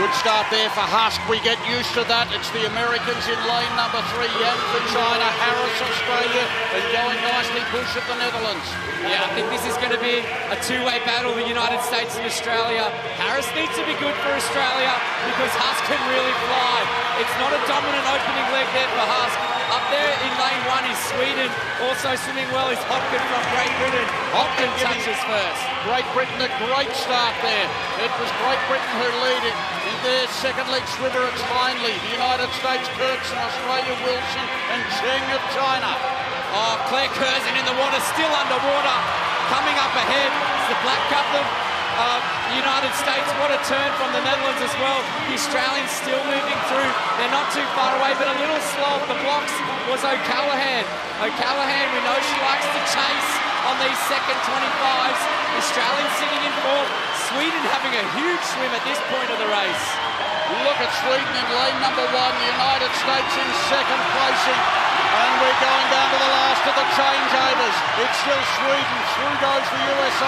Good start there for Husk. We get used to that. It's the Americans in lane number three. Yan for China, Harris Australia, and going nicely Bush of the Netherlands. Yeah, I think this is going to be a two-way battle, the United States and Australia. Harris needs to be good for Australia because Husk can really fly. It's not a dominant opening leg there for Husk. Up there in lane one is Sweden, also swimming well is Hopkin from Great Britain. Hopkin touches first. Great Britain, a great start there. It was Great Britain who leading. In their second leg swimmer, it's Hindley, the United States, Kirks and Australia, Wilson and Cheng of China. Oh, Claire Curzan in the water, still underwater. Coming up ahead is the black couple of uh, United States. What a turn from the Netherlands as well. The Australians still moving through. They're not too far away, but a little slow. The blocks was O'Callaghan. O'Callaghan, we know she likes to chase on these second twenty-fives. Australians sitting in fourth. Sweden having a huge swim at this point of the race. Look at Sweden in lane number one, the United States in second placing. And we're going down to the last of the changeovers. It's still Sweden, through goes the U S A.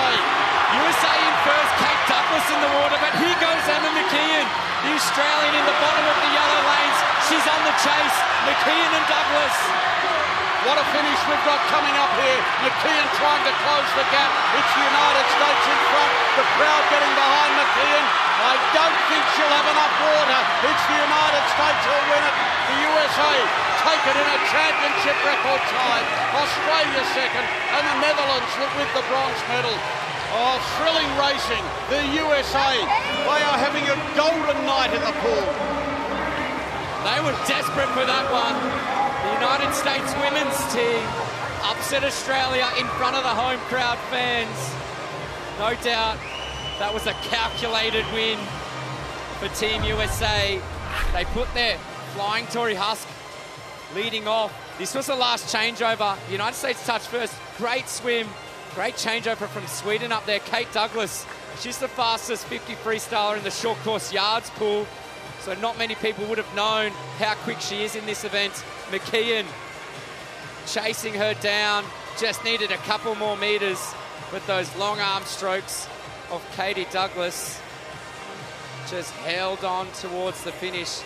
U S A in first, Kate Douglas in the water, but here goes Emma McKeon, the Australian in the bottom of the yellow lanes. She's on the chase, McKeon and Douglas. What a finish we've got coming up here. McKeon trying to close the gap. It's the United States in front. The crowd getting behind McKeon. I don't think she'll have enough water. It's the United States who'll win it. The U S A take it in a championship record time. Australia second and the Netherlands with the bronze medal. Oh, thrilling racing. The U S A, they are having a golden night in the pool. They were desperate for that one. The United States women's team upset Australia in front of the home crowd fans. No doubt that was a calculated win for Team U S A. They put their flying Tori Husk leading off. This was the last changeover. The United States touched first. Great swim, great changeover from Sweden up there. Kate Douglas, she's the fastest fifty freestyler in the short course yards pool. So not many people would have known how quick she is in this event. McKeon chasing her down, just needed a couple more meters with those long arm strokes of Katie Douglas. Just held on towards the finish.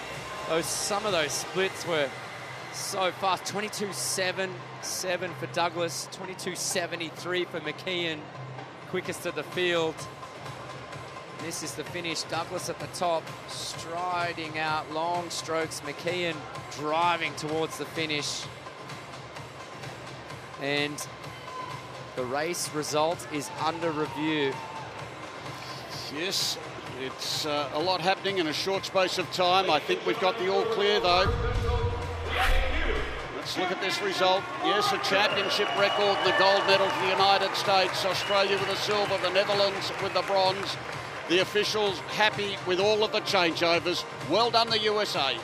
Those, some of those splits were so fast. twenty-two seventy-seven for Douglas, twenty-two seventy-three for McKeon, quickest of the field. This is the finish, Douglas at the top, striding out, long strokes, McKeon driving towards the finish. And the race result is under review. Yes, it's uh, a lot happening in a short space of time. I think we've got the all clear though. Let's look at this result. Yes, a championship record, the gold medal for the United States, Australia with the silver, the Netherlands with the bronze. The officials happy with all of the changeovers. Well done, the U S A.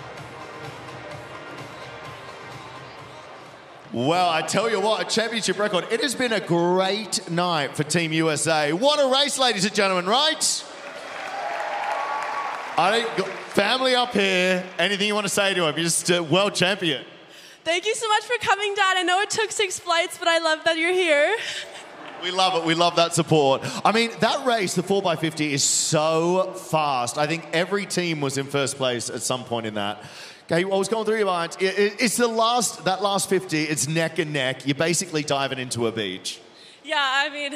Well, I tell you what, a championship record. It has been a great night for Team U S A. What a race, ladies and gentlemen, right? I think family up here, anything you want to say to them? You're just a world champion. Thank you so much for coming down. I know it took six flights, but I love that you're here. We love it. We love that support. I mean, that race, the four by fifty, is so fast. I think every team was in first place at some point in that. Okay, I was going through your minds. It, it, it's the last, that last fifty, it's neck and neck. You're basically diving into a beach. Yeah, I mean,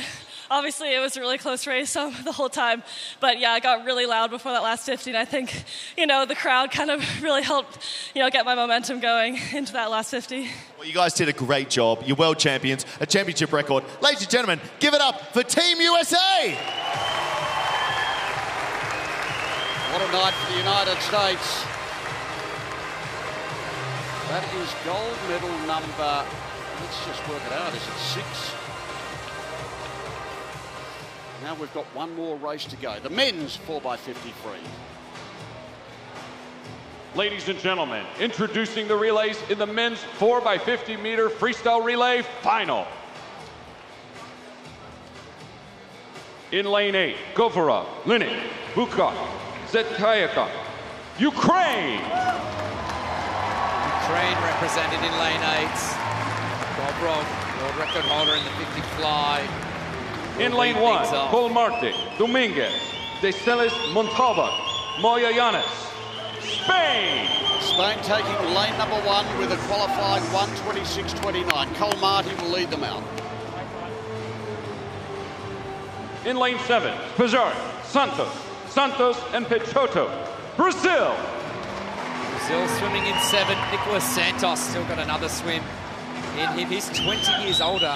obviously it was a really close race um, the whole time. But yeah, I got really loud before that last fifty. And I think, you know, the crowd kind of really helped, you know, get my momentum going into that last fifty. Well, you guys did a great job. You're world champions, a championship record. Ladies and gentlemen, give it up for Team U S A. What a night for the United States. That is gold medal number, let's just work it out, is it six? Now we've got one more race to go. The men's four by fifty-three. Ladies and gentlemen, introducing the relays in the men's four by fifty meter freestyle relay final. In lane eight, Govorov, Linik, Bukov, Zetayakov, Ukraine. Ukraine represented in lane eight. Govorov, world record holder in the fifty fly. In lane one, so. Colmarte, Dominguez, De Celis, Montalva, Moya Yanis. Spain! Spain taking lane number one with a qualifying one twenty-six twenty-nine. Colmarte will lead them out. In lane seven, Pizarro, Santos, Santos and Peixoto, Brazil. Brazil swimming in seven. Nicolas Santos still got another swim in him. He's twenty years older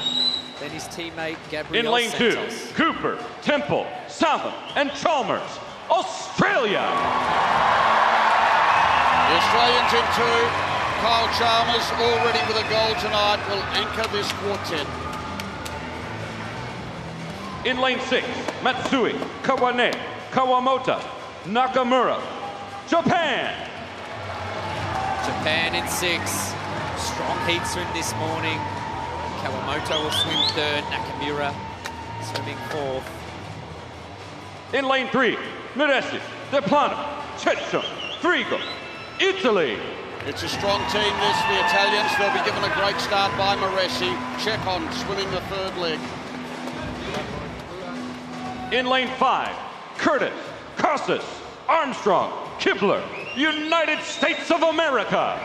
than his teammate Gabriel Santos. In lane Santos. two, Cooper, Temple, Southam and Chalmers, Australia. The Australians in two, Kyle Chalmers already with a goal tonight will anchor this quartet. In lane six, Matsui, Kawane, Kawamoto, Nakamura, Japan. Japan in six, strong heat swim this morning. Kawamoto will swim third, Nakamura swimming fourth. In lane three, Miresi, De Plano, Cecchio, Frigo. Italy. It's a strong team, this, the Italians. They'll be given a great start by Miresi. Check on swimming the third leg. In lane five, Curtis, Carsis, Armstrong, Kibler, United States of America.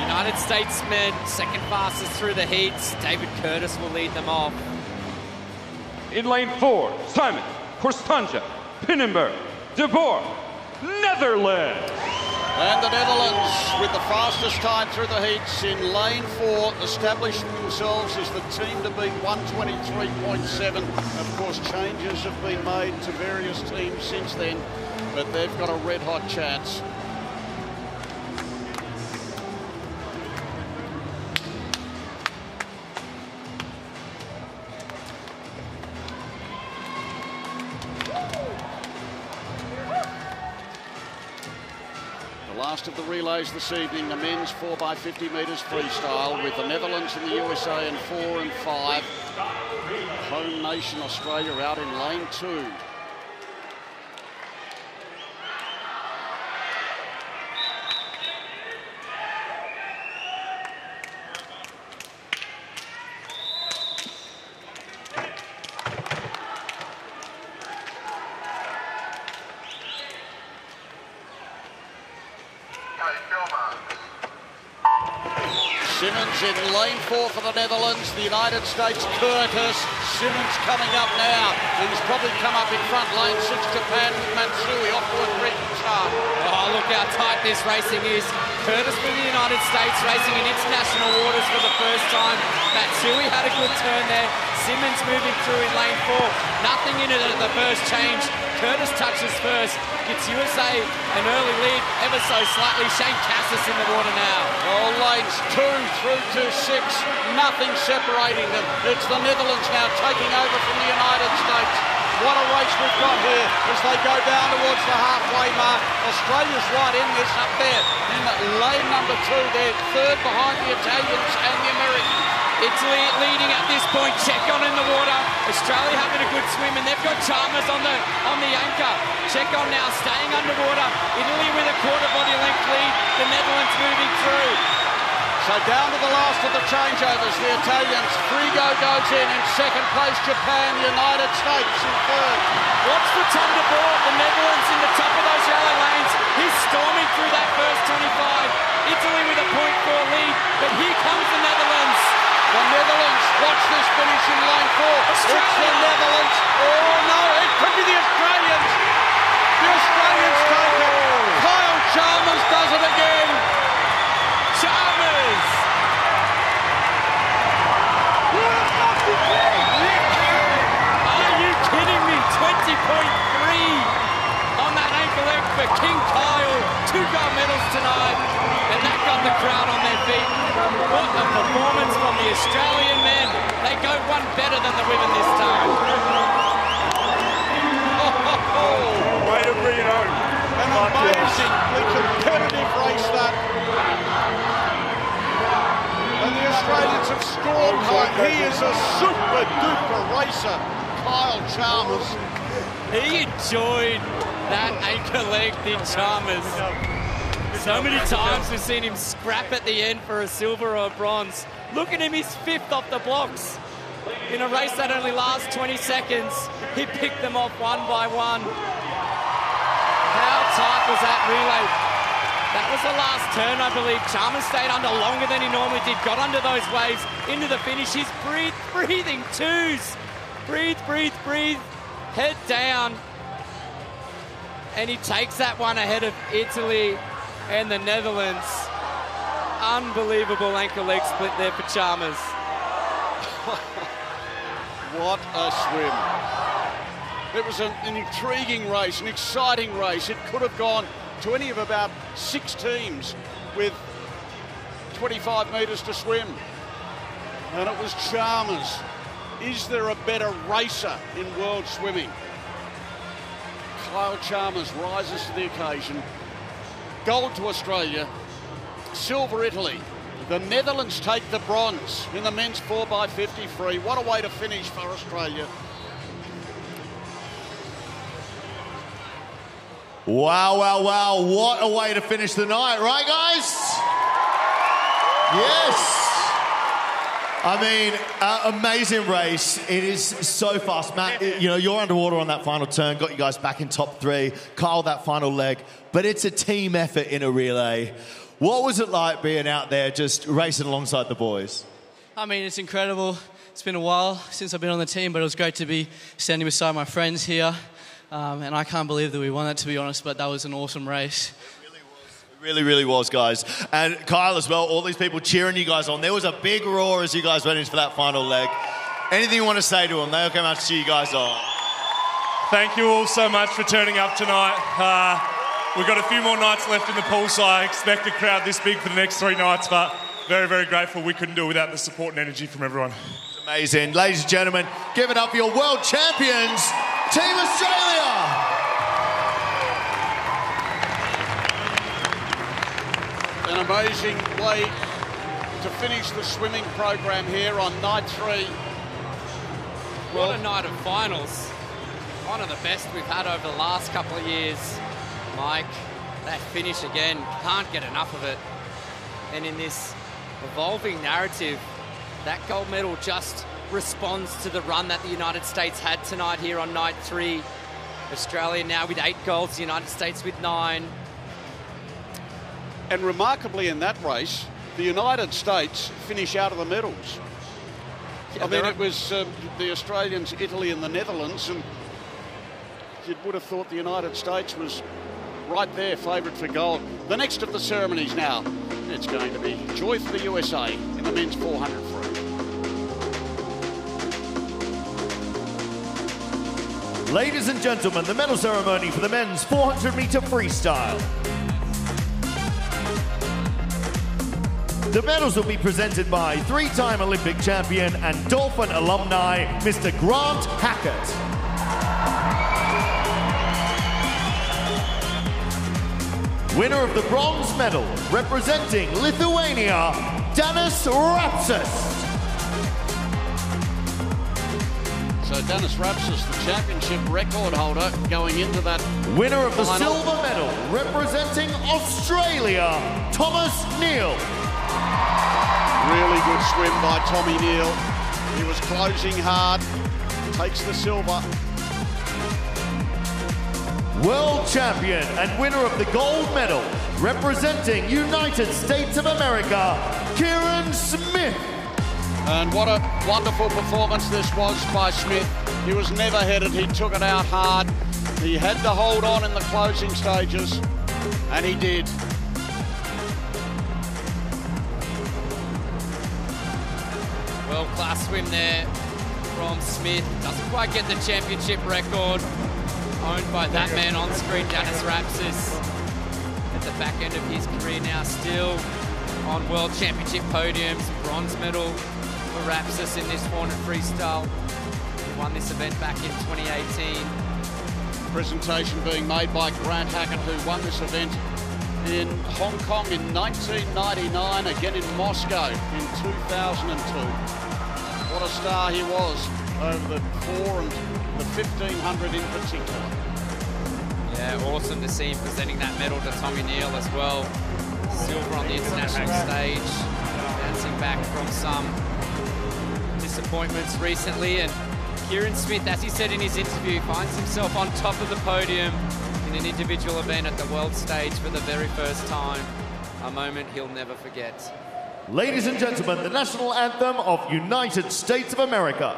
United States men, second fastest through the heats. David Curtis will lead them off. In lane four, Simon, Corstanja, Pinnenberg, De Boer, Netherlands. And the Netherlands, with the fastest time through the heats in lane four, establishing themselves as the team to beat one twenty-three point seven. Of course, changes have been made to various teams since then, but they've got a red-hot chance. Of the relays this evening, the men's four by fifty metres freestyle with the Netherlands and the U S A in four and five. Home nation Australia out in lane two. In lane four for the Netherlands, the United States, Curtis. Simmons coming up now. He's probably come up in front. Lane six, Japan with Matsui off to a great start. Oh, look how tight this racing is. Curtis with the United States racing in international waters for the first time. Matsui had a good turn there. Simmons moving through in lane four. Nothing in it at the first change. Curtis touches first. It's U S A an early lead, ever so slightly. Shane Cassis in the water now. Oh, lanes two through to six, nothing separating them. It's the Netherlands now taking over from the United States. What a race we've got here as they go down towards the halfway mark. Australia's right in this up there. In lane number two, they're third behind the Italians and the Americans. Italy leading at this point. Check on in the water. Australia having a good swim, and they've got Chalmers on the on the anchor. Check on now, staying underwater. Italy with a quarter body length lead. The Netherlands moving through. So down to the last of the changeovers, the Italians. Frigo goes in in second place. Japan, United States in third. Watch the ton to board. The Netherlands in the top of those yellow lanes. He's storming through that first twenty-five. Italy with a point four lead, but here comes the Netherlands. The Netherlands, watch this finish in lane four. Australia. It's the Netherlands. Oh no, it could be the Australians. The Australians oh. take it. Kyle Chalmers does it again. Chalmers. Are you kidding me? twenty point three on that ankle leg for King Kyle. Two gold medals tonight. And that got the crowd on their feet. What a performance from the Australian men. They go one better than the women this time. Oh, ho, ho. Way to bring it home. An amazingly competitive race that. And the Australians have scored home. He is a super duper racer, Kyle Chalmers. He enjoyed that anchor leg, did Chalmers. So many times we've seen him scrap at the end for a silver or a bronze. Look at him, he's fifth off the blocks. in a race that only lasts twenty seconds, he picked them off one by one. How tight was that relay? That was the last turn, I believe. Chalmers stayed under longer than he normally did, got under those waves, into the finish. He's breathe, breathing twos. Breathe, breathe, breathe. Head down. And he takes that one ahead of Italy and the Netherlands. Unbelievable ankle leg split there for Chalmers. What a swim. It was an, an intriguing race, an exciting race. It could have gone to any of about six teams with twenty-five metres to swim. And it was Chalmers. Is there a better racer in world swimming? Kyle Chalmers rises to the occasion. Gold to Australia, silver Italy. The Netherlands take the bronze in the men's four by fifty free. What a way to finish for Australia. Wow, wow, wow. What a way to finish the night, right, guys? Yes. I mean, uh, amazing race. It is so fast. Matt, it, you know, you're underwater on that final turn, got you guys back in top three. Kyle, that final leg. But it's a team effort in a relay. What was it like being out there just racing alongside the boys? I mean, it's incredible. It's been a while since I've been on the team, but it was great to be standing beside my friends here. Um, and I can't believe that we won that, to be honest, but that was an awesome race. Really, really was, guys. And Kyle as well, all these people cheering you guys on. There was a big roar as you guys went in for that final leg. Anything you want to say to them? They'll come out to cheer you guys on. Thank you all so much for turning up tonight. Uh, we've got a few more nights left in the pool, so I expect a crowd this big for the next three nights, but very, very grateful. We couldn't do it without the support and energy from everyone. It's amazing. Ladies and gentlemen, give it up for your world champions, Team Australia. An amazing way to finish the swimming program here on night three. Well, what a night of finals. One of the best we've had over the last couple of years. Mike, that finish again, can't get enough of it. And in this evolving narrative, that gold medal just responds to the run that the United States had tonight here on night three. Australia now with eight golds, the United States with nine. And remarkably in that race, the United States finish out of the medals. Yeah, I mean, it was um, the Australians, Italy and the Netherlands, and you would have thought the United States was right there, favourite for gold. The next of the ceremonies now, it's going to be joy for the U S A in the men's four hundred free. Ladies and gentlemen, the medal ceremony for the men's four hundred metre freestyle. The medals will be presented by three-time Olympic champion and Dolphin alumni, Mister Grant Hackett. Winner of the bronze medal, representing Lithuania, Danas Rapsas. So Danas Rapsas, the championship record holder, going into that winner of the final. Silver medal, representing Australia, Thomas Neal. Really good swim by Tommy Neal. He was closing hard, takes the silver. World champion and winner of the gold medal, representing United States of America, Kieran Smith. And what a wonderful performance this was by Smith. He was never headed, he took it out hard. He had to hold on in the closing stages, and he did. World-class swim there from Smith. Doesn't quite get the championship record. Owned by that man on screen, Danas Rapsas. At the back end of his career now, still on world championship podiums. Bronze medal for Rapsas in this four hundred freestyle. He won this event back in twenty eighteen. Presentation being made by Grant Hackett, who won this event in Hong Kong in nineteen ninety-nine, again in Moscow in two thousand two. What a star he was over the four and the fifteen hundred in particular. Yeah, awesome to see him presenting that medal to Tommy Neal as well. Silver on the international stage, bouncing back from some disappointments recently, and Kieran Smith, as he said in his interview, finds himself on top of the podium in an individual event at the world stage for the very first time. A moment he'll never forget. Ladies and gentlemen, the national anthem of United States of America.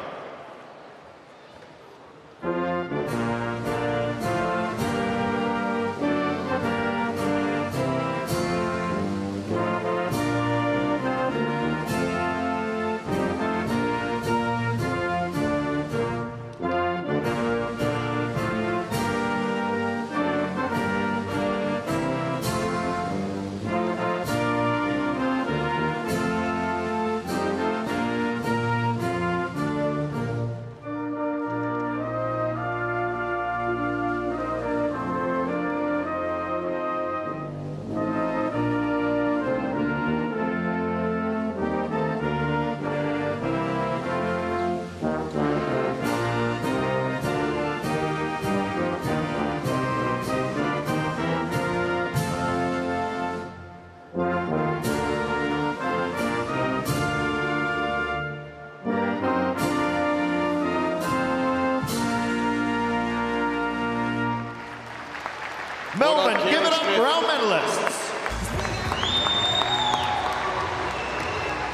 Melbourne, give it up for our medalists.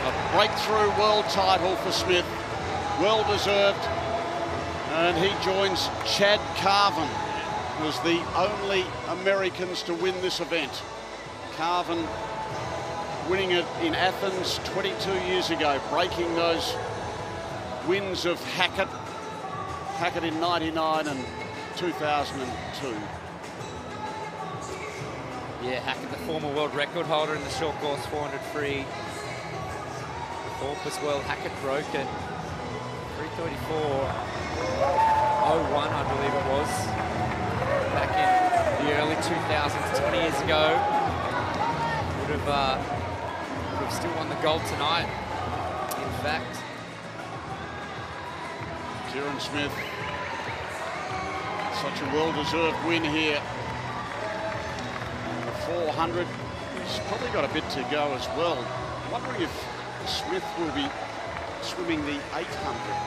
A breakthrough world title for Smith, well deserved. And he joins Chad Carvin, who is the only Americans to win this event. Carvin winning it in Athens twenty-two years ago, breaking those wins of Hackett, Hackett in ninety-nine and two thousand two. Yeah, Hackett, the former world record holder in the short course four hundred free. Thorpe as well, Hackett broke it. three thirty-four oh one, I believe it was. Back in the early two thousands, twenty years ago. Would have, uh, would have still won the gold tonight, in fact. Kieran Smith, such a well-deserved win here. four hundred, he's probably got a bit to go as well. I'm wondering if Smith will be swimming the eight hundred.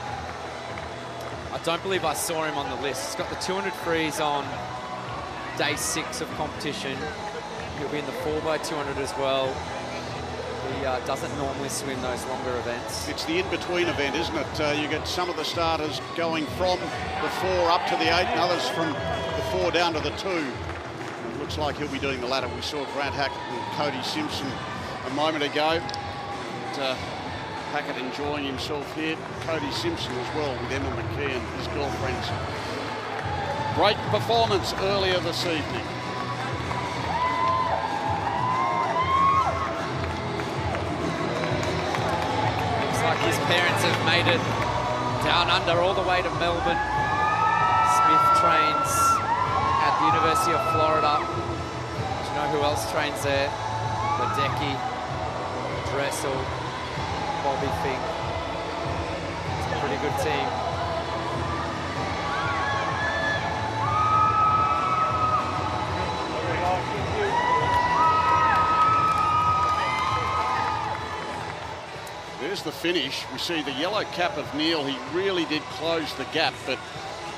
I don't believe I saw him on the list. He's got the two hundred frees on day six of competition. He'll be in the four by two hundred as well. He uh, doesn't normally swim those longer events. It's the in-between event, isn't it? Uh, you get some of the starters going from the four up to the eight and others from the four down to the two. Looks like he'll be doing the latter. We saw Grant Hackett and Cody Simpson a moment ago. And, uh, Hackett enjoying himself here. Cody Simpson as well with Emma McKeon, his girlfriends. Great performance earlier this evening. Looks like his parents have made it down under all the way to Melbourne. Smith trains at the University of Florida. Do you know who else trains there? Ledecky, Dressel, Bobby Fink. It's a pretty good team. There's the finish. We see the yellow cap of Neil. He really did close the gap, but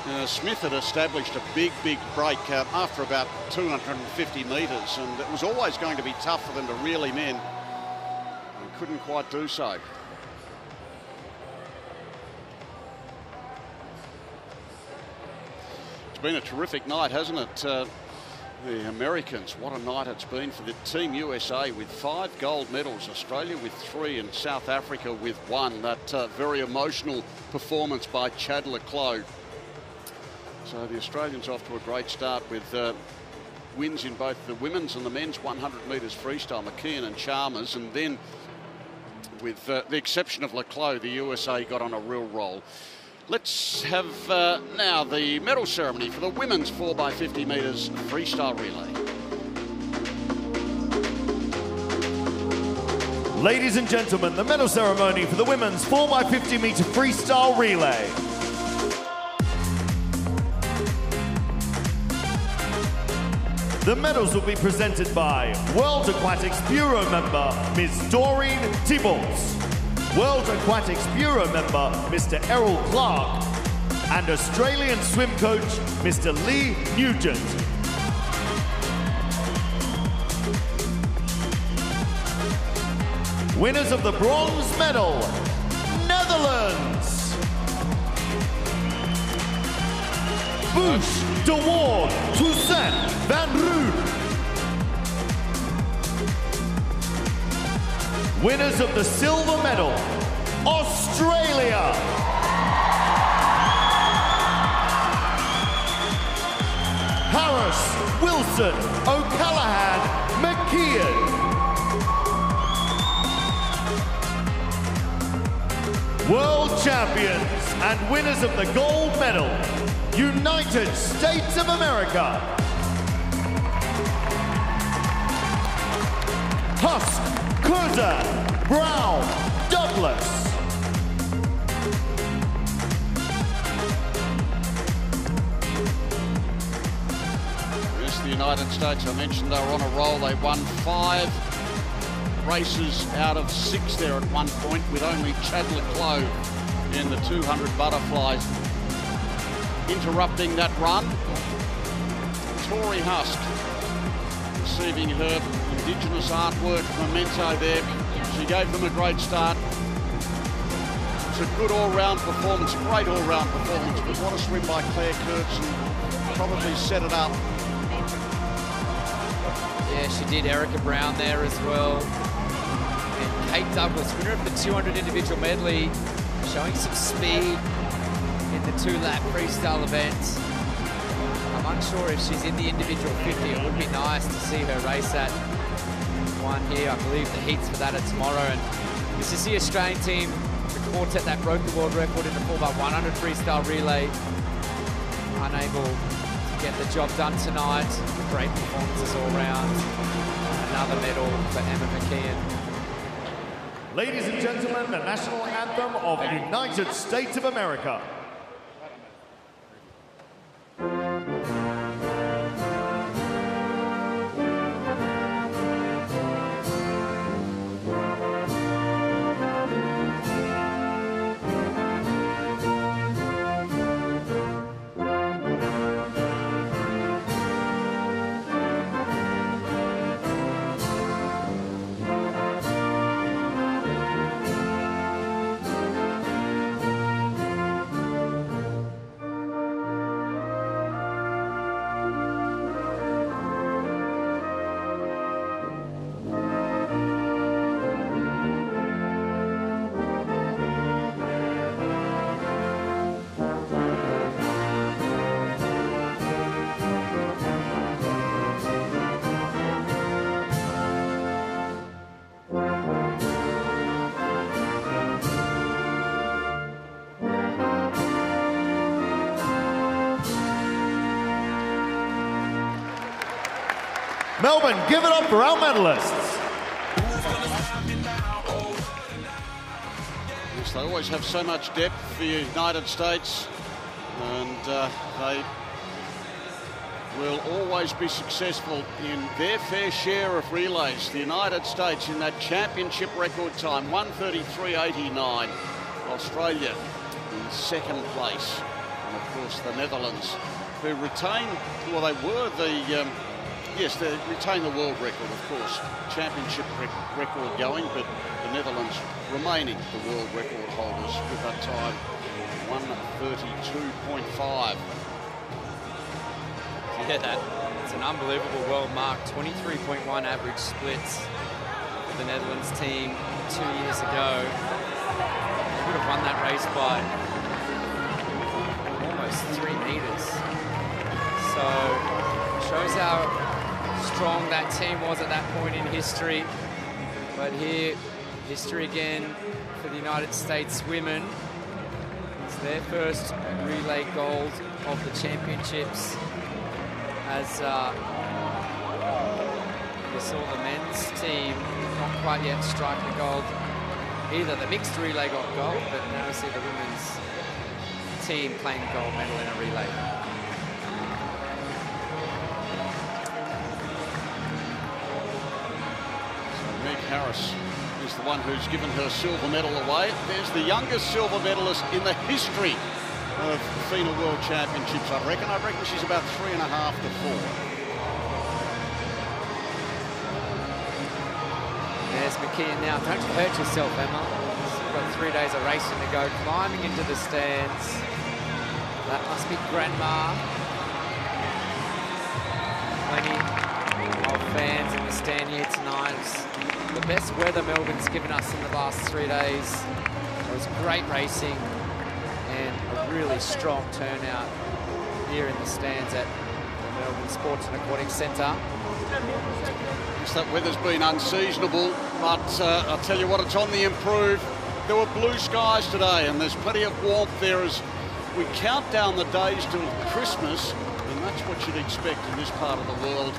Uh, Smith had established a big, big break uh, after about two hundred fifty metres, and it was always going to be tough for them to reel him in. They couldn't quite do so. It's been a terrific night, hasn't it? Uh, the Americans, what a night it's been for the Team U S A, with five gold medals, Australia with three, and South Africa with one. That uh, very emotional performance by Chad Le Clos. So the Australians off to a great start with uh, wins in both the women's and the men's one hundred metres freestyle, McKeon and Chalmers, and then with uh, the exception of Le Clos, the U S A got on a real roll. Let's have uh, now the medal ceremony for the women's four by fifty metres freestyle relay. Ladies and gentlemen, the medal ceremony for the women's four by fifty metre freestyle relay. The medals will be presented by World Aquatics Bureau member, Miz Doreen Tibbles. World Aquatics Bureau member, Mister Errol Clark, and Australian swim coach, Mister Lee Nugent. Winners of the bronze medal, Netherlands. Bush, De Waard, Toussaint, Van Roo. Winners of the silver medal, Australia. Harris, Wilson, O'Callaghan, McKeon. World champions and winners of the gold medal, United States of America. Husk, Curzan, Brown, Douglas. United States, I mentioned they were on a roll. They won five races out of six there at one point, with only Chad Le Clos in the two hundred butterflies interrupting that run. Tori Husk receiving her Indigenous artwork memento there. She gave them a great start. It's a good all-round performance, great all-round performance, but what a swim by Claire Curzan. Probably set it up. Yeah, she did. Erica Brown there as well. And Kate Douglas, winner of the two hundred individual medley, showing some speed in the two-lap freestyle events. I'm unsure if she's in the individual fifty. It would be nice to see her race that one here. I believe the heats for that are tomorrow. And this is the Australian team, the quartet that broke the world record in the four by one hundred freestyle relay. Unable get the job done tonight. Great performances all round. Another medal for Emma McKeon. Ladies and gentlemen, the national anthem of the United States of America. Melbourne, give it up for our medalists. Yes, they always have so much depth for the United States, and uh, they will always be successful in their fair share of relays. The United States in that championship record time, one thirty-three eighty-nine. Australia in second place. And, of course, the Netherlands, who retained, well, they were the... Um, Yes, they retain the world record, of course. Championship rec record going, but the Netherlands remaining the world record holders with that time, one thirty-two point five. Yeah, that it's an unbelievable world mark. twenty-three point one average splits for the Netherlands team two years ago. They would have won that race by almost three meters. So shows how strong that team was at that point in history. But here, history again for the United States women. It's their first relay gold of the championships, as uh, we saw the men's team not quite yet strike the gold either. The mixed relay got gold, but now we see the women's team playing gold medal in a relay. Harris is the one who's given her silver medal away. There's the youngest silver medalist in the history of FINA World Championships, I reckon. I reckon she's about three and a half to four. There's McKeon now. Don't hurt yourself, Emma. She's got three days of racing to go. Climbing into the stands. That must be Grandma. Plenty of fans in the stand here tonight. It's the best weather Melbourne's given us in the last three days. It was great racing and a really strong turnout here in the stands at the Melbourne Sports and Aquatic Centre. That weather's been unseasonable, but uh, I'll tell you what, it's on the improve. There were blue skies today, and there's plenty of warmth there as we count down the days till Christmas, and that's what you'd expect in this part of the world.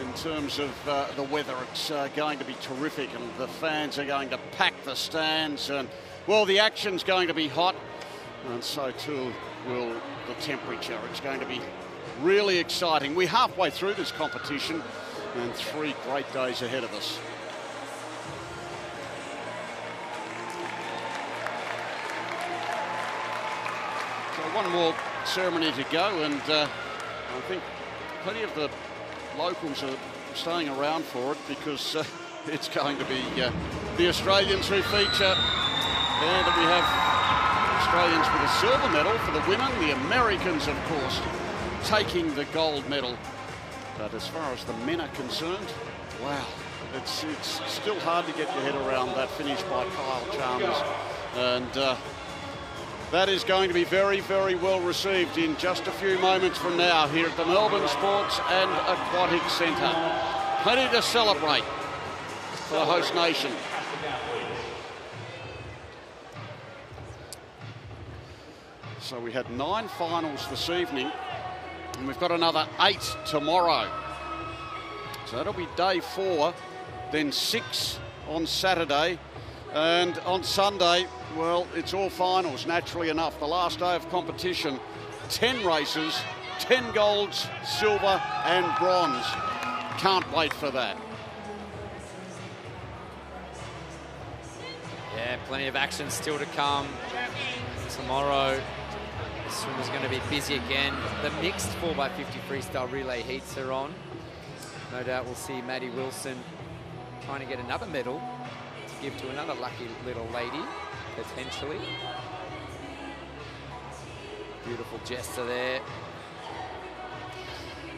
In terms of uh, the weather, it's uh, going to be terrific, and the fans are going to pack the stands, and, well, the action's going to be hot, and so too will the temperature. It's going to be really exciting. We're halfway through this competition, and three great days ahead of us. So one more ceremony to go, and uh, I think plenty of the locals are staying around for it, because uh, it's going to be uh, the Australians who feature. And we have Australians with a silver medal for the women, the Americans, of course, taking the gold medal. But as far as the men are concerned, wow, it's, it's still hard to get your head around that finish by Kyle Chalmers. And uh, that is going to be very, very well received in just a few moments from now here at the Melbourne Sports and Aquatic Centre. Plenty to celebrate for the host nation. So we had nine finals this evening, and we've got another eight tomorrow. So that'll be day four, then six on Saturday. And on Sunday, well, it's all finals, naturally enough. The last day of competition, ten races, ten golds, silver and bronze. Can't wait for that. Yeah, plenty of action still to come tomorrow. The swim is going to be busy again. The mixed four by fifty freestyle relay heats are on. No doubt we'll see Maddie Wilson trying to get another medal to give to another lucky little lady, potentially. Beautiful gesture there.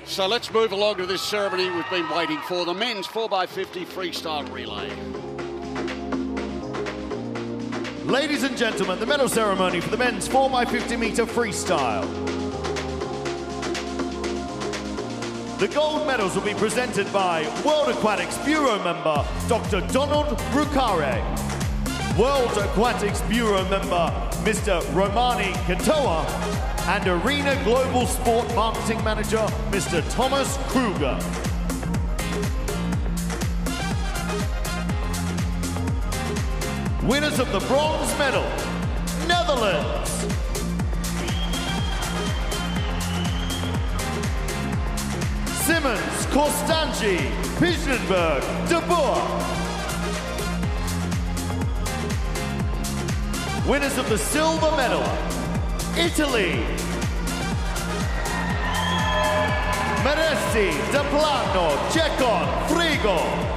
So let's move along to this ceremony we've been waiting for, the men's four by fifty freestyle relay. Ladies and gentlemen, the medal ceremony for the men's four by fifty metre freestyle. The gold medals will be presented by World Aquatics Bureau member, Doctor Donald Rucare. World Aquatics Bureau member, Mister Romani Katoa. And Arena Global Sport Marketing Manager, Mister Thomas Kruger. Winners of the bronze medal, Netherlands. Simmons, Kostanji, Pijnenberg, De Boer. Winners of the silver medal, Italy. Meresti, De Plano, Cecon, Frigo.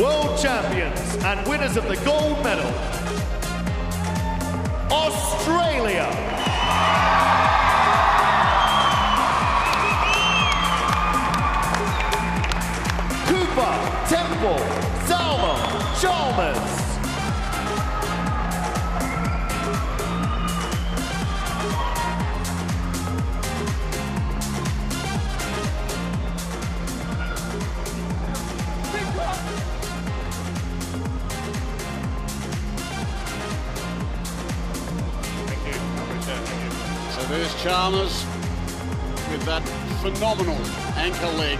World champions and winners of the gold medal, Australia. Cooper, Temple, Salmo, Chalmers. There's Chalmers with that phenomenal anchor leg.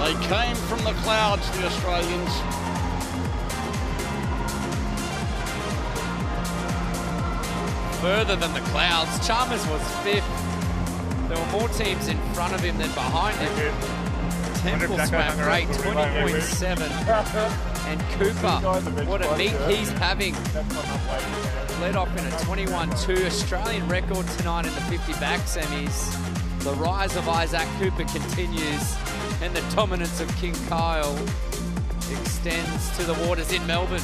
They came from the clouds, the Australians. Further than the clouds, Chalmers was fifth. There were more teams in front of him than behind him. Temple swam great, twenty point seven. And Cooper, what a meet he's having. Led off in a twenty-one two, Australian record tonight in the fifty back semis. The rise of Isaac Cooper continues, and the dominance of King Kyle extends to the waters in Melbourne.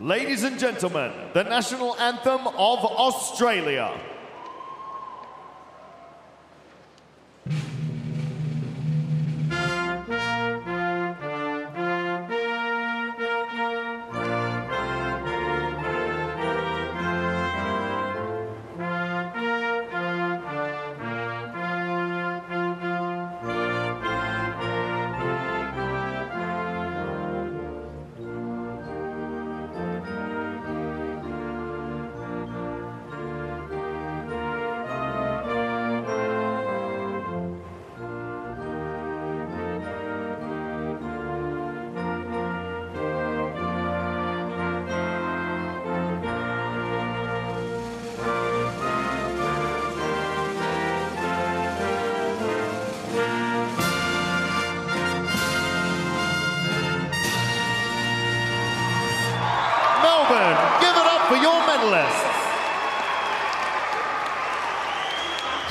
Ladies and gentlemen, the national anthem of Australia.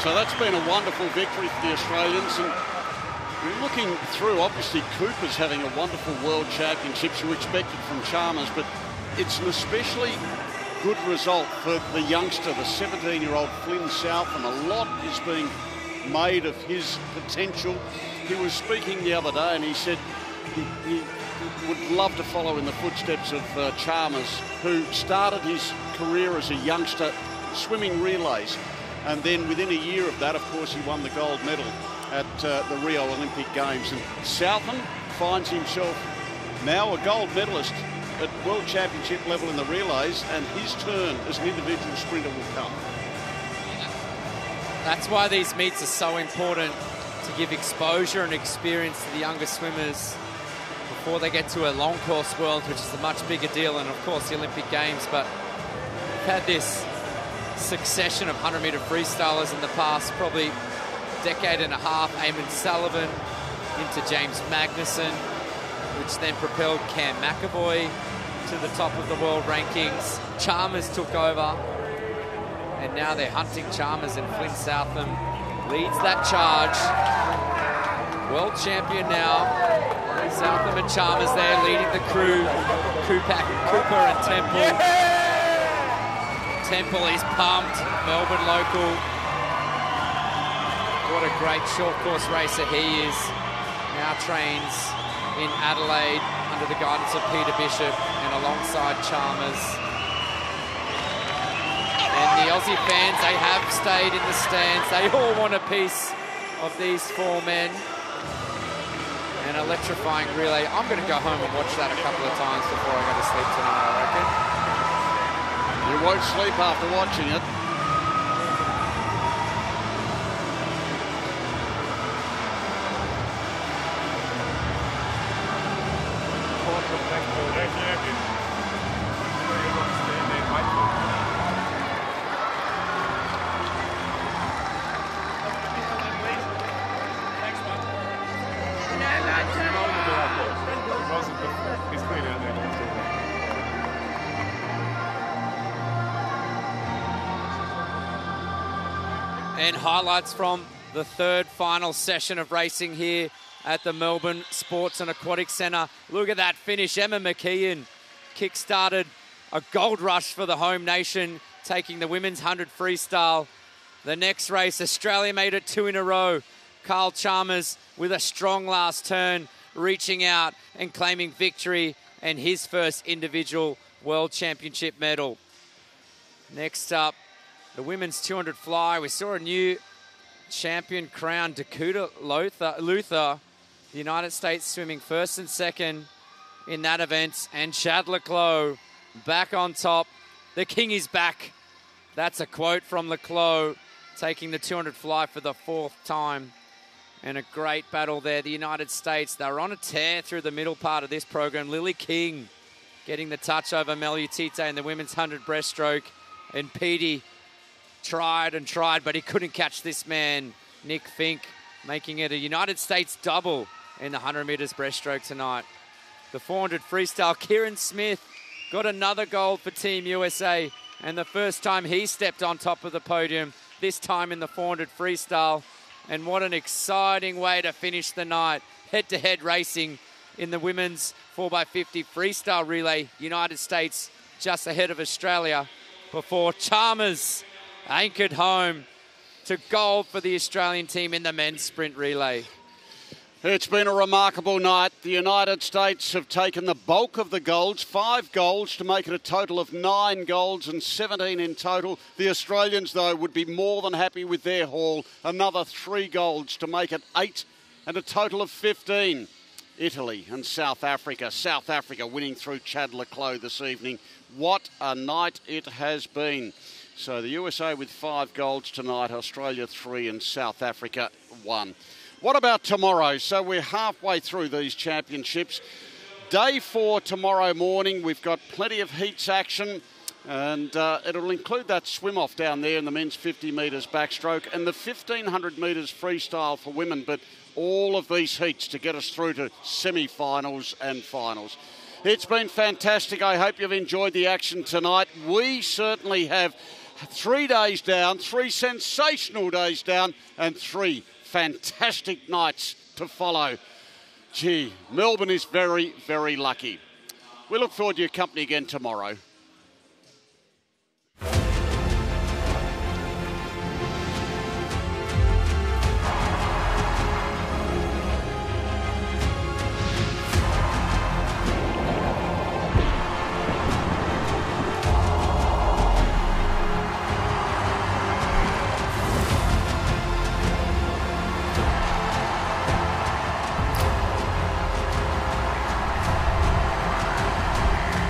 So that's been a wonderful victory for the Australians, and looking through, obviously Cooper's having a wonderful World Championships. You expect it from Chalmers, but it's an especially good result for the youngster, the seventeen year old Flynn South, and a lot is being made of his potential. He was speaking the other day and he said he, he would love to follow in the footsteps of uh, Chalmers, who started his career as a youngster swimming relays, and then within a year of that, of course, he won the gold medal at uh, the Rio Olympic Games. And Southam finds himself now a gold medalist at World Championship level in the relays, and his turn as an individual sprinter will come. That's why these meets are so important, to give exposure and experience to the younger swimmers before they get to a long course world, which is a much bigger deal, and of course the Olympic Games. But we've had this succession of hundred meter freestylers in the past probably decade and a half, Eamon Sullivan into James Magnuson, which then propelled Cam McAvoy to the top of the world rankings. Chalmers took over, and now they're hunting Chalmers, and Flynn Southam leads that charge. World champion now. Southam and Chalmers there leading the crew. Kupak, Cooper and Temple. Yeah! Temple is pumped, Melbourne local. What a great short course racer he is. Now trains in Adelaide under the guidance of Peter Bishop and alongside Chalmers. And the Aussie fans, they have stayed in the stands. They all want a piece of these four men. An electrifying relay. I'm going to go home and watch that a couple of times before I go to sleep tonight, I reckon. You won't sleep after watching it. Highlights from the third final session of racing here at the Melbourne Sports and Aquatic Centre. Look at that finish. Emma McKeon kick-started a gold rush for the home nation, taking the women's hundred freestyle. The next race, Australia made it two in a row. Kyle Chalmers with a strong last turn, reaching out and claiming victory and his first individual World Championship medal. Next up, the women's two hundred fly. We saw a new champion crown, Dakota Luther, the United States swimming first and second in that event. And Chad Le Clos back on top. The king is back. That's a quote from Le Clos, taking the two hundred fly for the fourth time And a great battle there. The United States, they're on a tear through the middle part of this program. Lily King getting the touch over Meilutyte in the women's one hundred breaststroke. And Peaty tried and tried, but he couldn't catch this man, Nick Fink, making it a United States double in the one hundred metres breaststroke tonight. The four hundred freestyle, Kieran Smith got another gold for Team U S A. And the first time he stepped on top of the podium, this time in the four hundred freestyle. And what an exciting way to finish the night. Head-to-head racing in the women's four by fifty freestyle relay. United States just ahead of Australia before Chalmers anchored home to gold for the Australian team in the men's sprint relay. It's been a remarkable night. The United States have taken the bulk of the golds, five golds to make it a total of nine golds and seventeen in total. The Australians, though, would be more than happy with their haul. Another three golds to make it eight and a total of fifteen. Italy and South Africa. South Africa winning through Chad Le Clos this evening. What a night it has been. So the U S A with five golds tonight, Australia three and South Africa one. What about tomorrow? So we're halfway through these championships. Day four tomorrow morning. We've got plenty of heats action, and uh, it'll include that swim-off down there in the men's fifty metres backstroke and the fifteen hundred metres freestyle for women, but all of these heats to get us through to semi-finals and finals. It's been fantastic. I hope you've enjoyed the action tonight. We certainly have. Three days down, three sensational days down, and three fantastic nights to follow. Gee, Melbourne is very, very lucky. We look forward to your company again tomorrow.